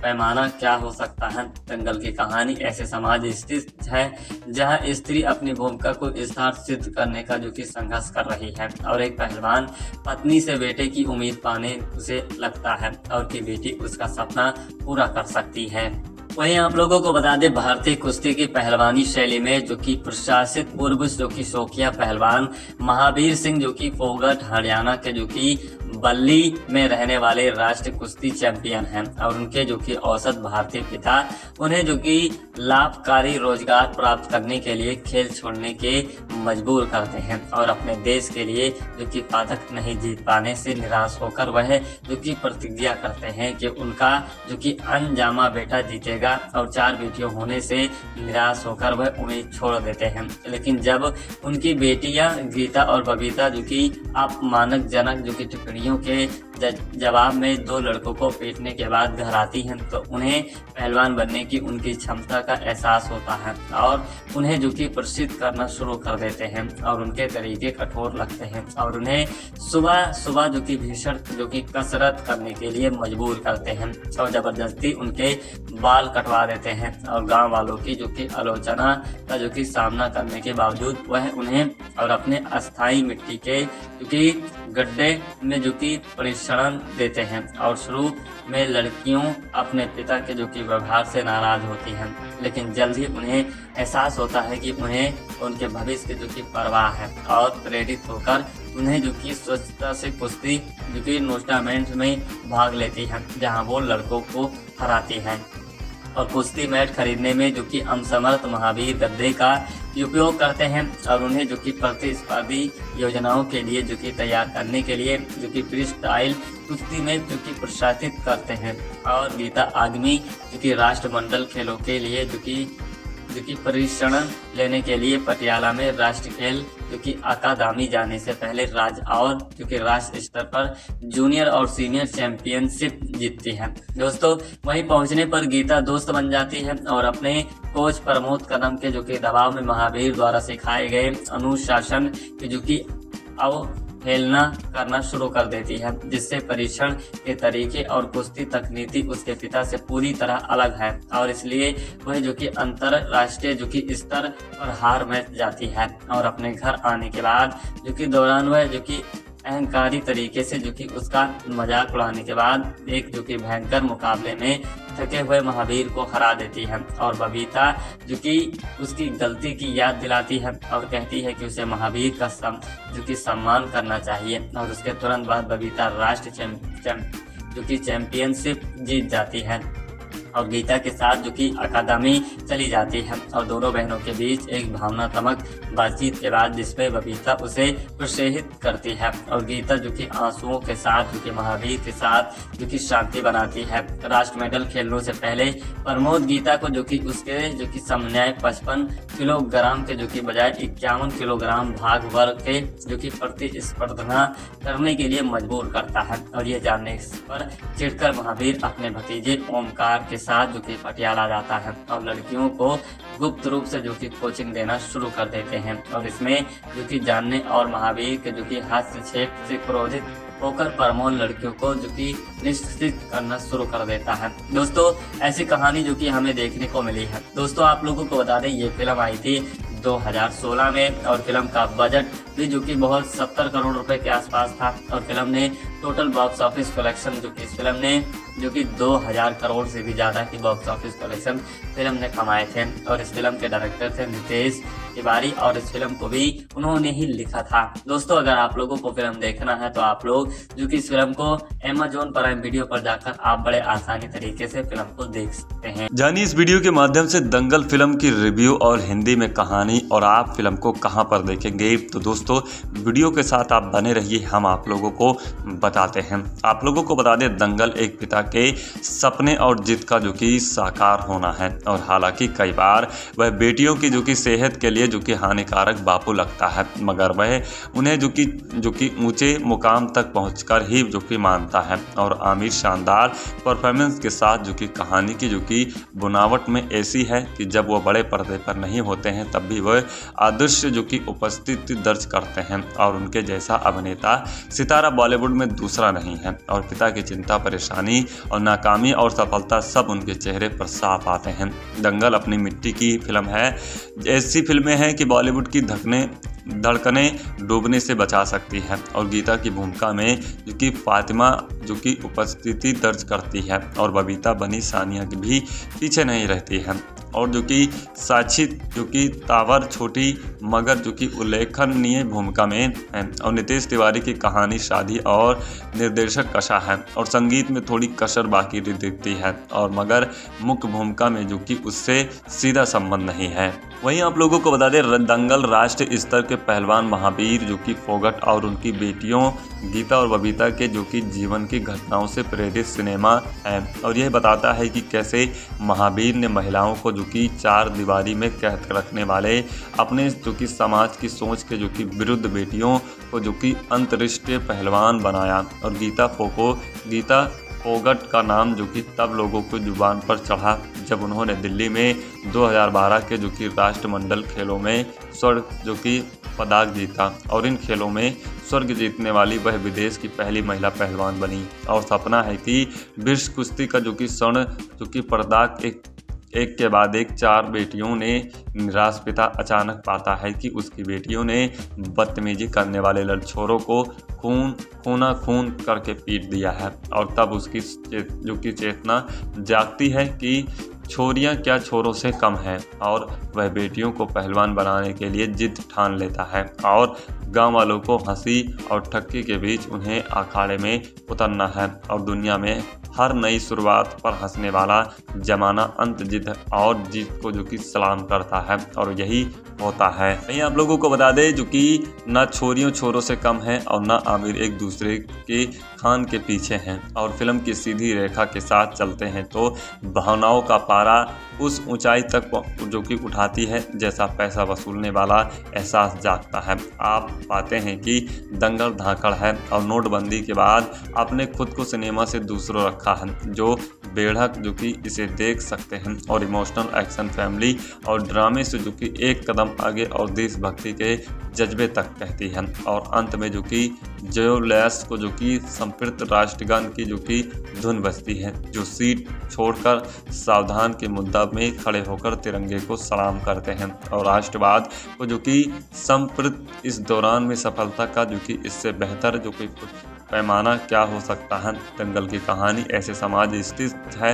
पैमाना क्या हो सकता है। दंगल की कहानी ऐसे समाज स्थित है जहां स्त्री अपनी भूमिका को विस्तार सिद्ध करने का जो कि संघर्ष कर रही है और एक पहलवान पत्नी से बेटे की उम्मीद पाने उसे लगता है और कि बेटी उसका सपना पूरा कर सकती है। वहीं आप लोगों को बता दें भारतीय कुश्ती की पहलवानी शैली में जो कि प्रशासित पूर्व जो कि शौकिया पहलवान महावीर सिंह जो कि फोगट हरियाणा के जो कि बल्ली में रहने वाले राष्ट्रीय कुश्ती चैंपियन हैं और उनके जो कि औसत भारतीय पिता उन्हें जो कि लाभकारी रोजगार प्राप्त करने के लिए खेल छोड़ने के मजबूर करते हैं और अपने देश के लिए जो कि पदक नहीं जीत पाने से निराश होकर वह जो कि प्रतिज्ञा करते हैं कि उनका जो कि अनजामा बेटा जीतेगा और चार बेटियों होने से निराश होकर वह उम्मीद छोड़ देते हैं। लेकिन जब उनकी बेटियां गीता और बबीता जो कि अपमानजनक जो कि टिप्पणी के जवाब में दो लड़कों को पीटने के बाद घर आती हैं तो उन्हें पहलवान बनने की उनकी क्षमता का एहसास होता है और उन्हें जो कि प्रसिद्ध करना शुरू कर देते हैं और उनके तरीके कठोर लगते हैं और उन्हें सुबह सुबह जो कि भीषण जो कि कसरत करने के लिए मजबूर करते हैं और जबरदस्ती उनके बाल कटवा देते हैं और गाँव वालों की जो कि आलोचना का जो कि सामना करने के बावजूद वह उन्हें और अपने अस्थायी मिट्टी के जो कि गड्ढे में जो कि परिश्रम देते हैं। और शुरू में लड़कियों अपने पिता के जो कि व्यवहार से नाराज होती हैं लेकिन जल्द ही उन्हें एहसास होता है कि उन्हें उनके भविष्य की जो कि परवाह है और प्रेरित होकर उन्हें जो कि स्वच्छता से कुश्ती जो कि टूर्नामेंट में भाग लेती हैं जहां वो लड़कों को हराती हैं। और कुश्ती मैट खरीदने में जो कि असमर्थ महावीर गद्दे का उपयोग करते हैं और उन्हें जो कि प्रतिस्पर्धी योजनाओं के लिए जो कि तैयार करने के लिए जो कि फ्री स्टाइल कुश्ती में जो कि प्रोत्साहित करते हैं। और गीता आगमी जो कि राष्ट्रमंडल खेलों के लिए जो कि जो कि प्रशिक्षण लेने के लिए पटियाला में राष्ट्रीय खेल जो कि अकादमी जाने से पहले राज्य और जो कि राष्ट्र स्तर पर जूनियर और सीनियर चैंपियनशिप जीतती है। दोस्तों वहीं पहुंचने पर गीता दोस्त बन जाती है और अपने कोच प्रमोद कदम के जो कि दबाव में महावीर द्वारा सिखाए गए अनुशासन जो कि अब फैलना करना शुरू कर देती है, जिससे परीक्षण के तरीके और कुश्ती तकनीति उसके पिता से पूरी तरह अलग है और इसलिए वह जो कि अंतरराष्ट्रीय जो कि स्तर पर हार मान जाती है और अपने घर आने के बाद जो कि दौरान वह जो कि अहंकारी तरीके से जो कि उसका मजाक उड़ाने के बाद एक जो कि भयंकर मुकाबले में थके हुए महावीर को हरा देती है और बबीता जो कि उसकी गलती की याद दिलाती है और कहती है कि उसे महावीर का सम, जो कि सम्मान करना चाहिए और उसके तुरंत बाद बबीता राष्ट्र चैंप, जो कि चैंपियनशिप जीत जाती है और गीता के साथ जो कि अकादमी चली जाती है और दोनों बहनों के बीच एक भावनात्मक बातचीत के बाद जिसमें बबीता उसे प्रोत्साहित करती है और गीता जो कि आंसुओं के साथ जो कि महावीर के साथ जो कि शांति बनाती है। राष्ट्र मेडल खेलने से पहले प्रमोद गीता को जो कि उसके जो कि समन्याय पचपन किलोग्राम के जो कि बजाय इक्यावन किलोग्राम भाग वर्ग के जो कि प्रतिस्पर्धा करने के लिए मजबूर करता है और ये जानने पर चिढ़कर महावीर अपने भतीजे ओमकार के साथ जो कि पटियाला जाता है और लड़कियों को गुप्त रूप से जो कि कोचिंग देना शुरू कर देते हैं और इसमें जो कि जानने और महावीर के जो कि हस्तक्षेप से क्रोधित होकर प्रमोद लड़कियों को जो कि निष्ठित करना शुरू कर देता है। दोस्तों ऐसी कहानी जो कि हमें देखने को मिली है। दोस्तों आप लोगों को बता दें ये फिल्म आई थी दो हज़ार सोलह में और फिल्म का बजट भी जो कि बहुत सत्तर करोड़ रुपए के आसपास था और फिल्म ने टोटल बॉक्स ऑफिस कलेक्शन जो कि इस फिल्म ने जो कि दो हज़ार करोड़ से भी ज्यादा की बॉक्स ऑफिस कलेक्शन फिल्म ने कमाए थे और इस फिल्म के डायरेक्टर थे नितेश तिवारी और इस फिल्म को भी उन्होंने ही लिखा था। दोस्तों अगर आप लोगों को फिल्म देखना है तो आप लोग जो कि इस फिल्म को अमेजॉन प्राइम वीडियो पर जाकर आप बड़े आसानी तरीके से फिल्म को देख सकते हैं। जानिए इस वीडियो के माध्यम से दंगल फिल्म की रिव्यू और हिंदी में कहानी और आप फिल्म को कहाँ पर देखेंगे। तो दोस्तों वीडियो के साथ आप बने रहिए, हम आप लोगों को बताते हैं। आप लोगों को बता दें दंगल एक पिता के सपने और जिद का जो कि साकार होना है और हालांकि कई बार वह बेटियों की जो कि सेहत के लिए जो कि हानिकारक बापू लगता है मगर वह उन्हें जो कि जो कि ऊंचे मुकाम तक पहुंचकर ही जो कि मानता है और आमिर शानदार परफॉर्मेंस के साथ जो कि कहानी की जो कि बुनावट में ऐसी है कि जब वह बड़े पर्दे पर नहीं होते हैं तब भी वह आदर्श जो कि उपस्थिति दर्ज करते हैं और उनके जैसा अभिनेता सितारा बॉलीवुड में दूसरा नहीं है और पिता की चिंता परेशानी और नाकामी और सफलता सब उनके चेहरे पर साफ आते हैं। दंगल अपनी मिट्टी की फिल्म है, ऐसी फिल्में हैं कि बॉलीवुड की धकने धड़कने डूबने से बचा सकती है और गीता की भूमिका में जो कि फातिमा जो कि उपस्थिति दर्ज करती है और बबीता बनी सानिया की भी पीछे नहीं रहती है और जो कि साक्षी जो कि तांवर छोटी मगर जो कि उल्लेखनीय भूमिका में है और नितेश तिवारी की कहानी शादी और निर्देशक कशा है और संगीत में थोड़ी कसर बाकी दिखती है और मगर मुख्य भूमिका में जो कि उससे सीधा संबंध नहीं है। वहीं आप लोगों को बता दें दंगल राष्ट्रीय स्तर के पहलवान महावीर जो कि फोगट और उनकी बेटियों गीता और बबीता के जो कि जीवन की घटनाओं से प्रेरित सिनेमा है और यह बताता है कि कैसे महावीर ने महिलाओं को जो कि चार दीवारी में कैद रखने वाले अपने जो कि समाज की सोच के जो कि विरुद्ध बेटियों को जो कि अंतर्राष्ट्रीय पहलवान बनाया और गीता फोको गीता फोगट का नाम जो कि तब लोगों को जुबान पर चढ़ा जब उन्होंने दिल्ली में दो हज़ार बारह के जो कि राष्ट्रमंडल खेलों में स्वर्ण जो कि पदक जीता और इन खेलों में स्वर्ग जीतने वाली वह विदेश की पहली महिला पहलवान बनी और सपना है कि विश्व कुश्ती का जो कि स्वर्ण जो कि पदक एक एक के बाद एक चार बेटियों ने निराश पिता अचानक पाता है कि उसकी बेटियों ने बदतमीजी करने वाले लड़छोरों को खून खूना खून करके पीट दिया है और तब उसकी जो कि चेतना जागती है कि छोरियां क्या छोरों से कम हैं और वह बेटियों को पहलवान बनाने के लिए जिद ठान लेता है और गांव वालों को हंसी और ठक्की के बीच उन्हें अखाड़े में उतरना है और दुनिया में हर नई शुरुआत पर हंसने वाला जमाना अंत जिद और जीत को जो कि सलाम करता है और यही होता है। नहीं आप लोगों को बता दें जो कि ना छोरियों छोरों से कम है और ना आमिर एक दूसरे के खान के पीछे हैं और फिल्म की सीधी रेखा के साथ चलते हैं तो भावनाओं का पारा उस ऊंचाई तक जो कि उठाती है जैसा पैसा वसूलने वाला एहसास जागता है। आप पाते हैं कि दंगल धाकड़ है और नोटबंदी के बाद आपने खुद को सिनेमा से दूसरों रखा है जो बेढ़क जो कि इसे देख सकते हैं और इमोशनल एक्शन फैमिली और ड्रामे से जो कि एक कदम आगे और देशभक्ति के जज्बे तक कहती है। और अंत में जो कि जो लैस को जो कि संप्रत राष्ट्रगान की जो कि धुन बजती है जो सीट छोड़कर सावधान के मुद्दा में खड़े होकर तिरंगे को सलाम करते हैं और राष्ट्रवाद को जो कि संप्रत इस दौरान में सफलता का जो कि इससे बेहतर जो कि पैमाना क्या हो सकता है। दंगल की कहानी ऐसे समाज स्थित है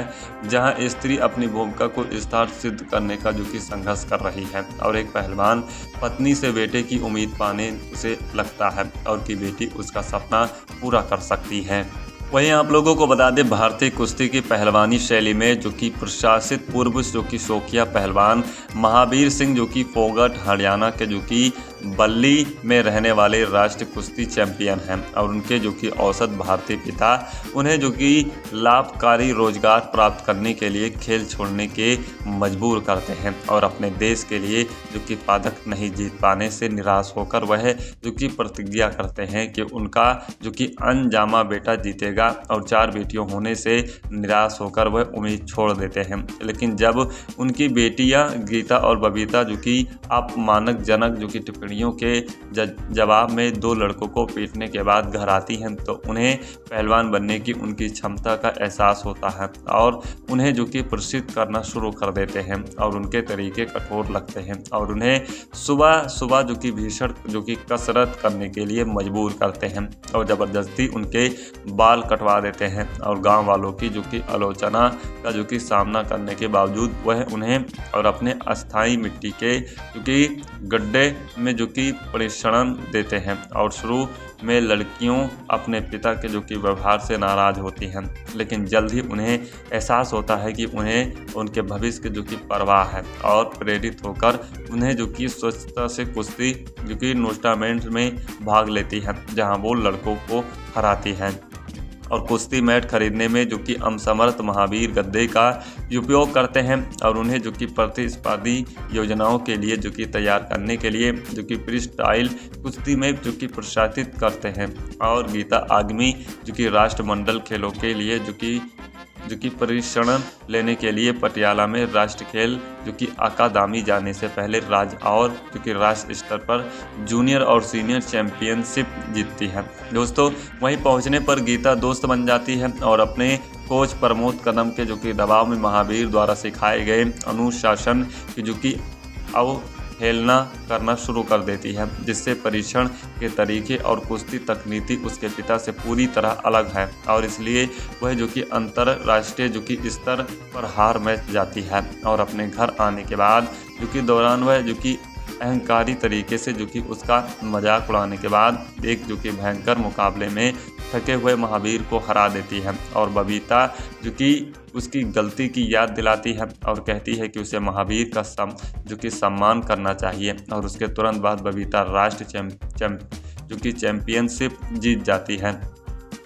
जहां स्त्री अपनी भूमिका को विस्तार सिद्ध करने का जो कि संघर्ष कर रही है और एक पहलवान पत्नी से बेटे की उम्मीद पाने उसे लगता है और कि बेटी उसका सपना पूरा कर सकती है। वहीं आप लोगों को बता दें भारतीय कुश्ती की पहलवानी शैली में जो कि प्रशासित पूर्व जो कि शौकिया पहलवान महावीर सिंह जो कि फोगट हरियाणा के जो कि बल्ली में रहने वाले राष्ट्रीय कुश्ती चैंपियन हैं और उनके जो कि औसत भारतीय पिता उन्हें जो कि लाभकारी रोजगार प्राप्त करने के लिए खेल छोड़ने के मजबूर करते हैं और अपने देश के लिए जो कि पदक नहीं जीत पाने से निराश होकर वह जो कि प्रतिज्ञा करते हैं कि उनका जो कि अनजामा बेटा जीतेगा और चार बेटियों होने से निराश होकर वह उम्मीद छोड़ देते हैं। लेकिन जब उनकी बेटियाँ गीता और बबीता जो कि अपमानजनक जो कि टिप्पणी के जवाब में दो लड़कों को पीटने के बाद घर आती हैं तो उन्हें पहलवान बनने की उनकी क्षमता का एहसास होता है और उन्हें जो कि प्रसिद्ध करना शुरू कर देते हैं और उनके तरीके कठोर लगते हैं और उन्हें सुबह सुबह जो कि भीषण जो कि कसरत करने के लिए मजबूर करते हैं और ज़बरदस्ती उनके बाल कटवा देते हैं और गाँव वालों की जो कि आलोचना का जो कि सामना करने के बावजूद वह उन्हें और अपने अस्थायी मिट्टी के जो कि गड्ढे में जो कि परीक्षण देते हैं और शुरू में लड़कियों अपने पिता के जो कि व्यवहार से नाराज होती हैं लेकिन जल्द ही उन्हें एहसास होता है कि उन्हें उनके भविष्य के जो कि परवाह है और प्रेरित होकर उन्हें जो कि स्वच्छता से कुश्ती जो कि टूर्नामेंट में भाग लेती हैं जहां वो लड़कों को हराती हैं और कुश्ती मैट खरीदने में जो कि असमर्थ महावीर गद्दे का उपयोग करते हैं और उन्हें जो कि प्रतिस्पर्धी योजनाओं के लिए जो कि तैयार करने के लिए जो कि फ्री स्टाइल कुश्ती में जो कि प्रशासित करते हैं और गीता आगमी जो कि राष्ट्रमंडल खेलों के लिए जो कि जो कि प्रशिक्षण लेने के लिए पटियाला में राष्ट्र खेल जो कि अकादमी जाने से पहले राज्य और जो कि राष्ट्र स्तर पर जूनियर और सीनियर चैंपियनशिप जीतती है। दोस्तों वहीं पहुंचने पर गीता दोस्त बन जाती है और अपने कोच प्रमोद कदम के जो कि दबाव में महावीर द्वारा सिखाए गए अनुशासन की जो कि अब हेलना करना शुरू कर देती है जिससे परीक्षण के तरीके और कुश्ती तकनीति उसके पिता से पूरी तरह अलग है और इसलिए वह जो कि अंतरराष्ट्रीय जो कि स्तर पर हार मैच जाती है और अपने घर आने के बाद जो कि दौरान वह जो कि अहंकारी तरीके से जो कि उसका मजाक उड़ाने के बाद एक जो कि भयंकर मुकाबले में थके हुए महावीर को हरा देती है और बबीता जो कि उसकी गलती की याद दिलाती है और कहती है कि उसे महावीर का सम जो कि सम्मान करना चाहिए और उसके तुरंत बाद बबीता राष्ट्र चैम, चैम, जो कि चैंपियनशिप जीत जाती है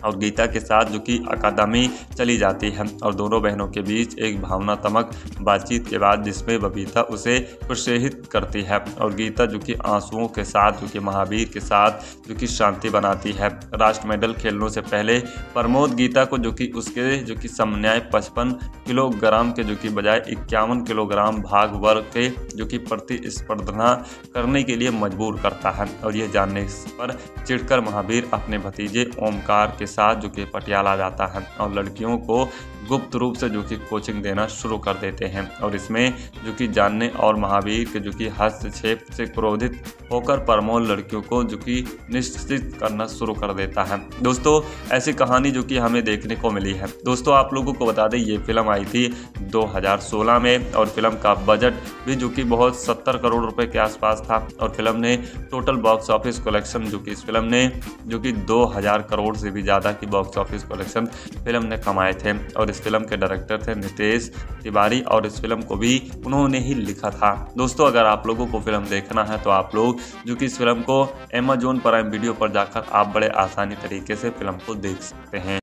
और गीता के साथ जो कि अकादमी चली जाती है और दोनों बहनों के बीच एक भावनात्मक बातचीत के बाद जिसमें बबीता उसे प्रोत्साहित करती है और गीता जो कि आंसुओं के साथ जो कि महावीर के साथ जो कि शांति बनाती है। राष्ट्र मेडल खेलने से पहले प्रमोद गीता को जो कि उसके जो कि समन्याय पचपन किलोग्राम के जो कि बजाय इक्यावन किलोग्राम भाग वर्ग के जो कि प्रतिस्पर्धा करने के लिए मजबूर करता है और यह जानने पर चिढ़कर महावीर अपने भतीजे ओमकार के साथ जो कि पटियाला जाता है और लड़कियों को गुप्त रूप से जो कि कोचिंग देना शुरू कर देते हैं और इसमें जो कि जानने और महावीर के जो कि हस्तक्षेप से क्रोधित होकर प्रमोद लड़कियों को जो कि निश्चित करना शुरू कर देता है। दोस्तों ऐसी कहानी जो कि हमें देखने को मिली है। दोस्तों आप लोगों को बता दें ये फिल्म आई थी दो हज़ार सोलह में और फिल्म का बजट भी जो कि बहुत सत्तर करोड़ रुपए के आसपास था और फिल्म ने टोटल बॉक्स ऑफिस कलेक्शन जो कि इस फिल्म ने जो कि दो हज़ार करोड़ से भी ज़्यादा की बॉक्स ऑफिस कलेक्शन फिल्म ने कमाए थे और इस फिल्म के डायरेक्टर थे नितेश तिवारी और इस फिल्म को भी उन्होंने ही लिखा था। दोस्तों अगर आप लोगों को फिल्म देखना है तो आप लोग जो कि इस फिल्म को अमेजॉन प्राइम वीडियो पर जाकर आप बड़े आसानी तरीके से फिल्म को देख सकते हैं।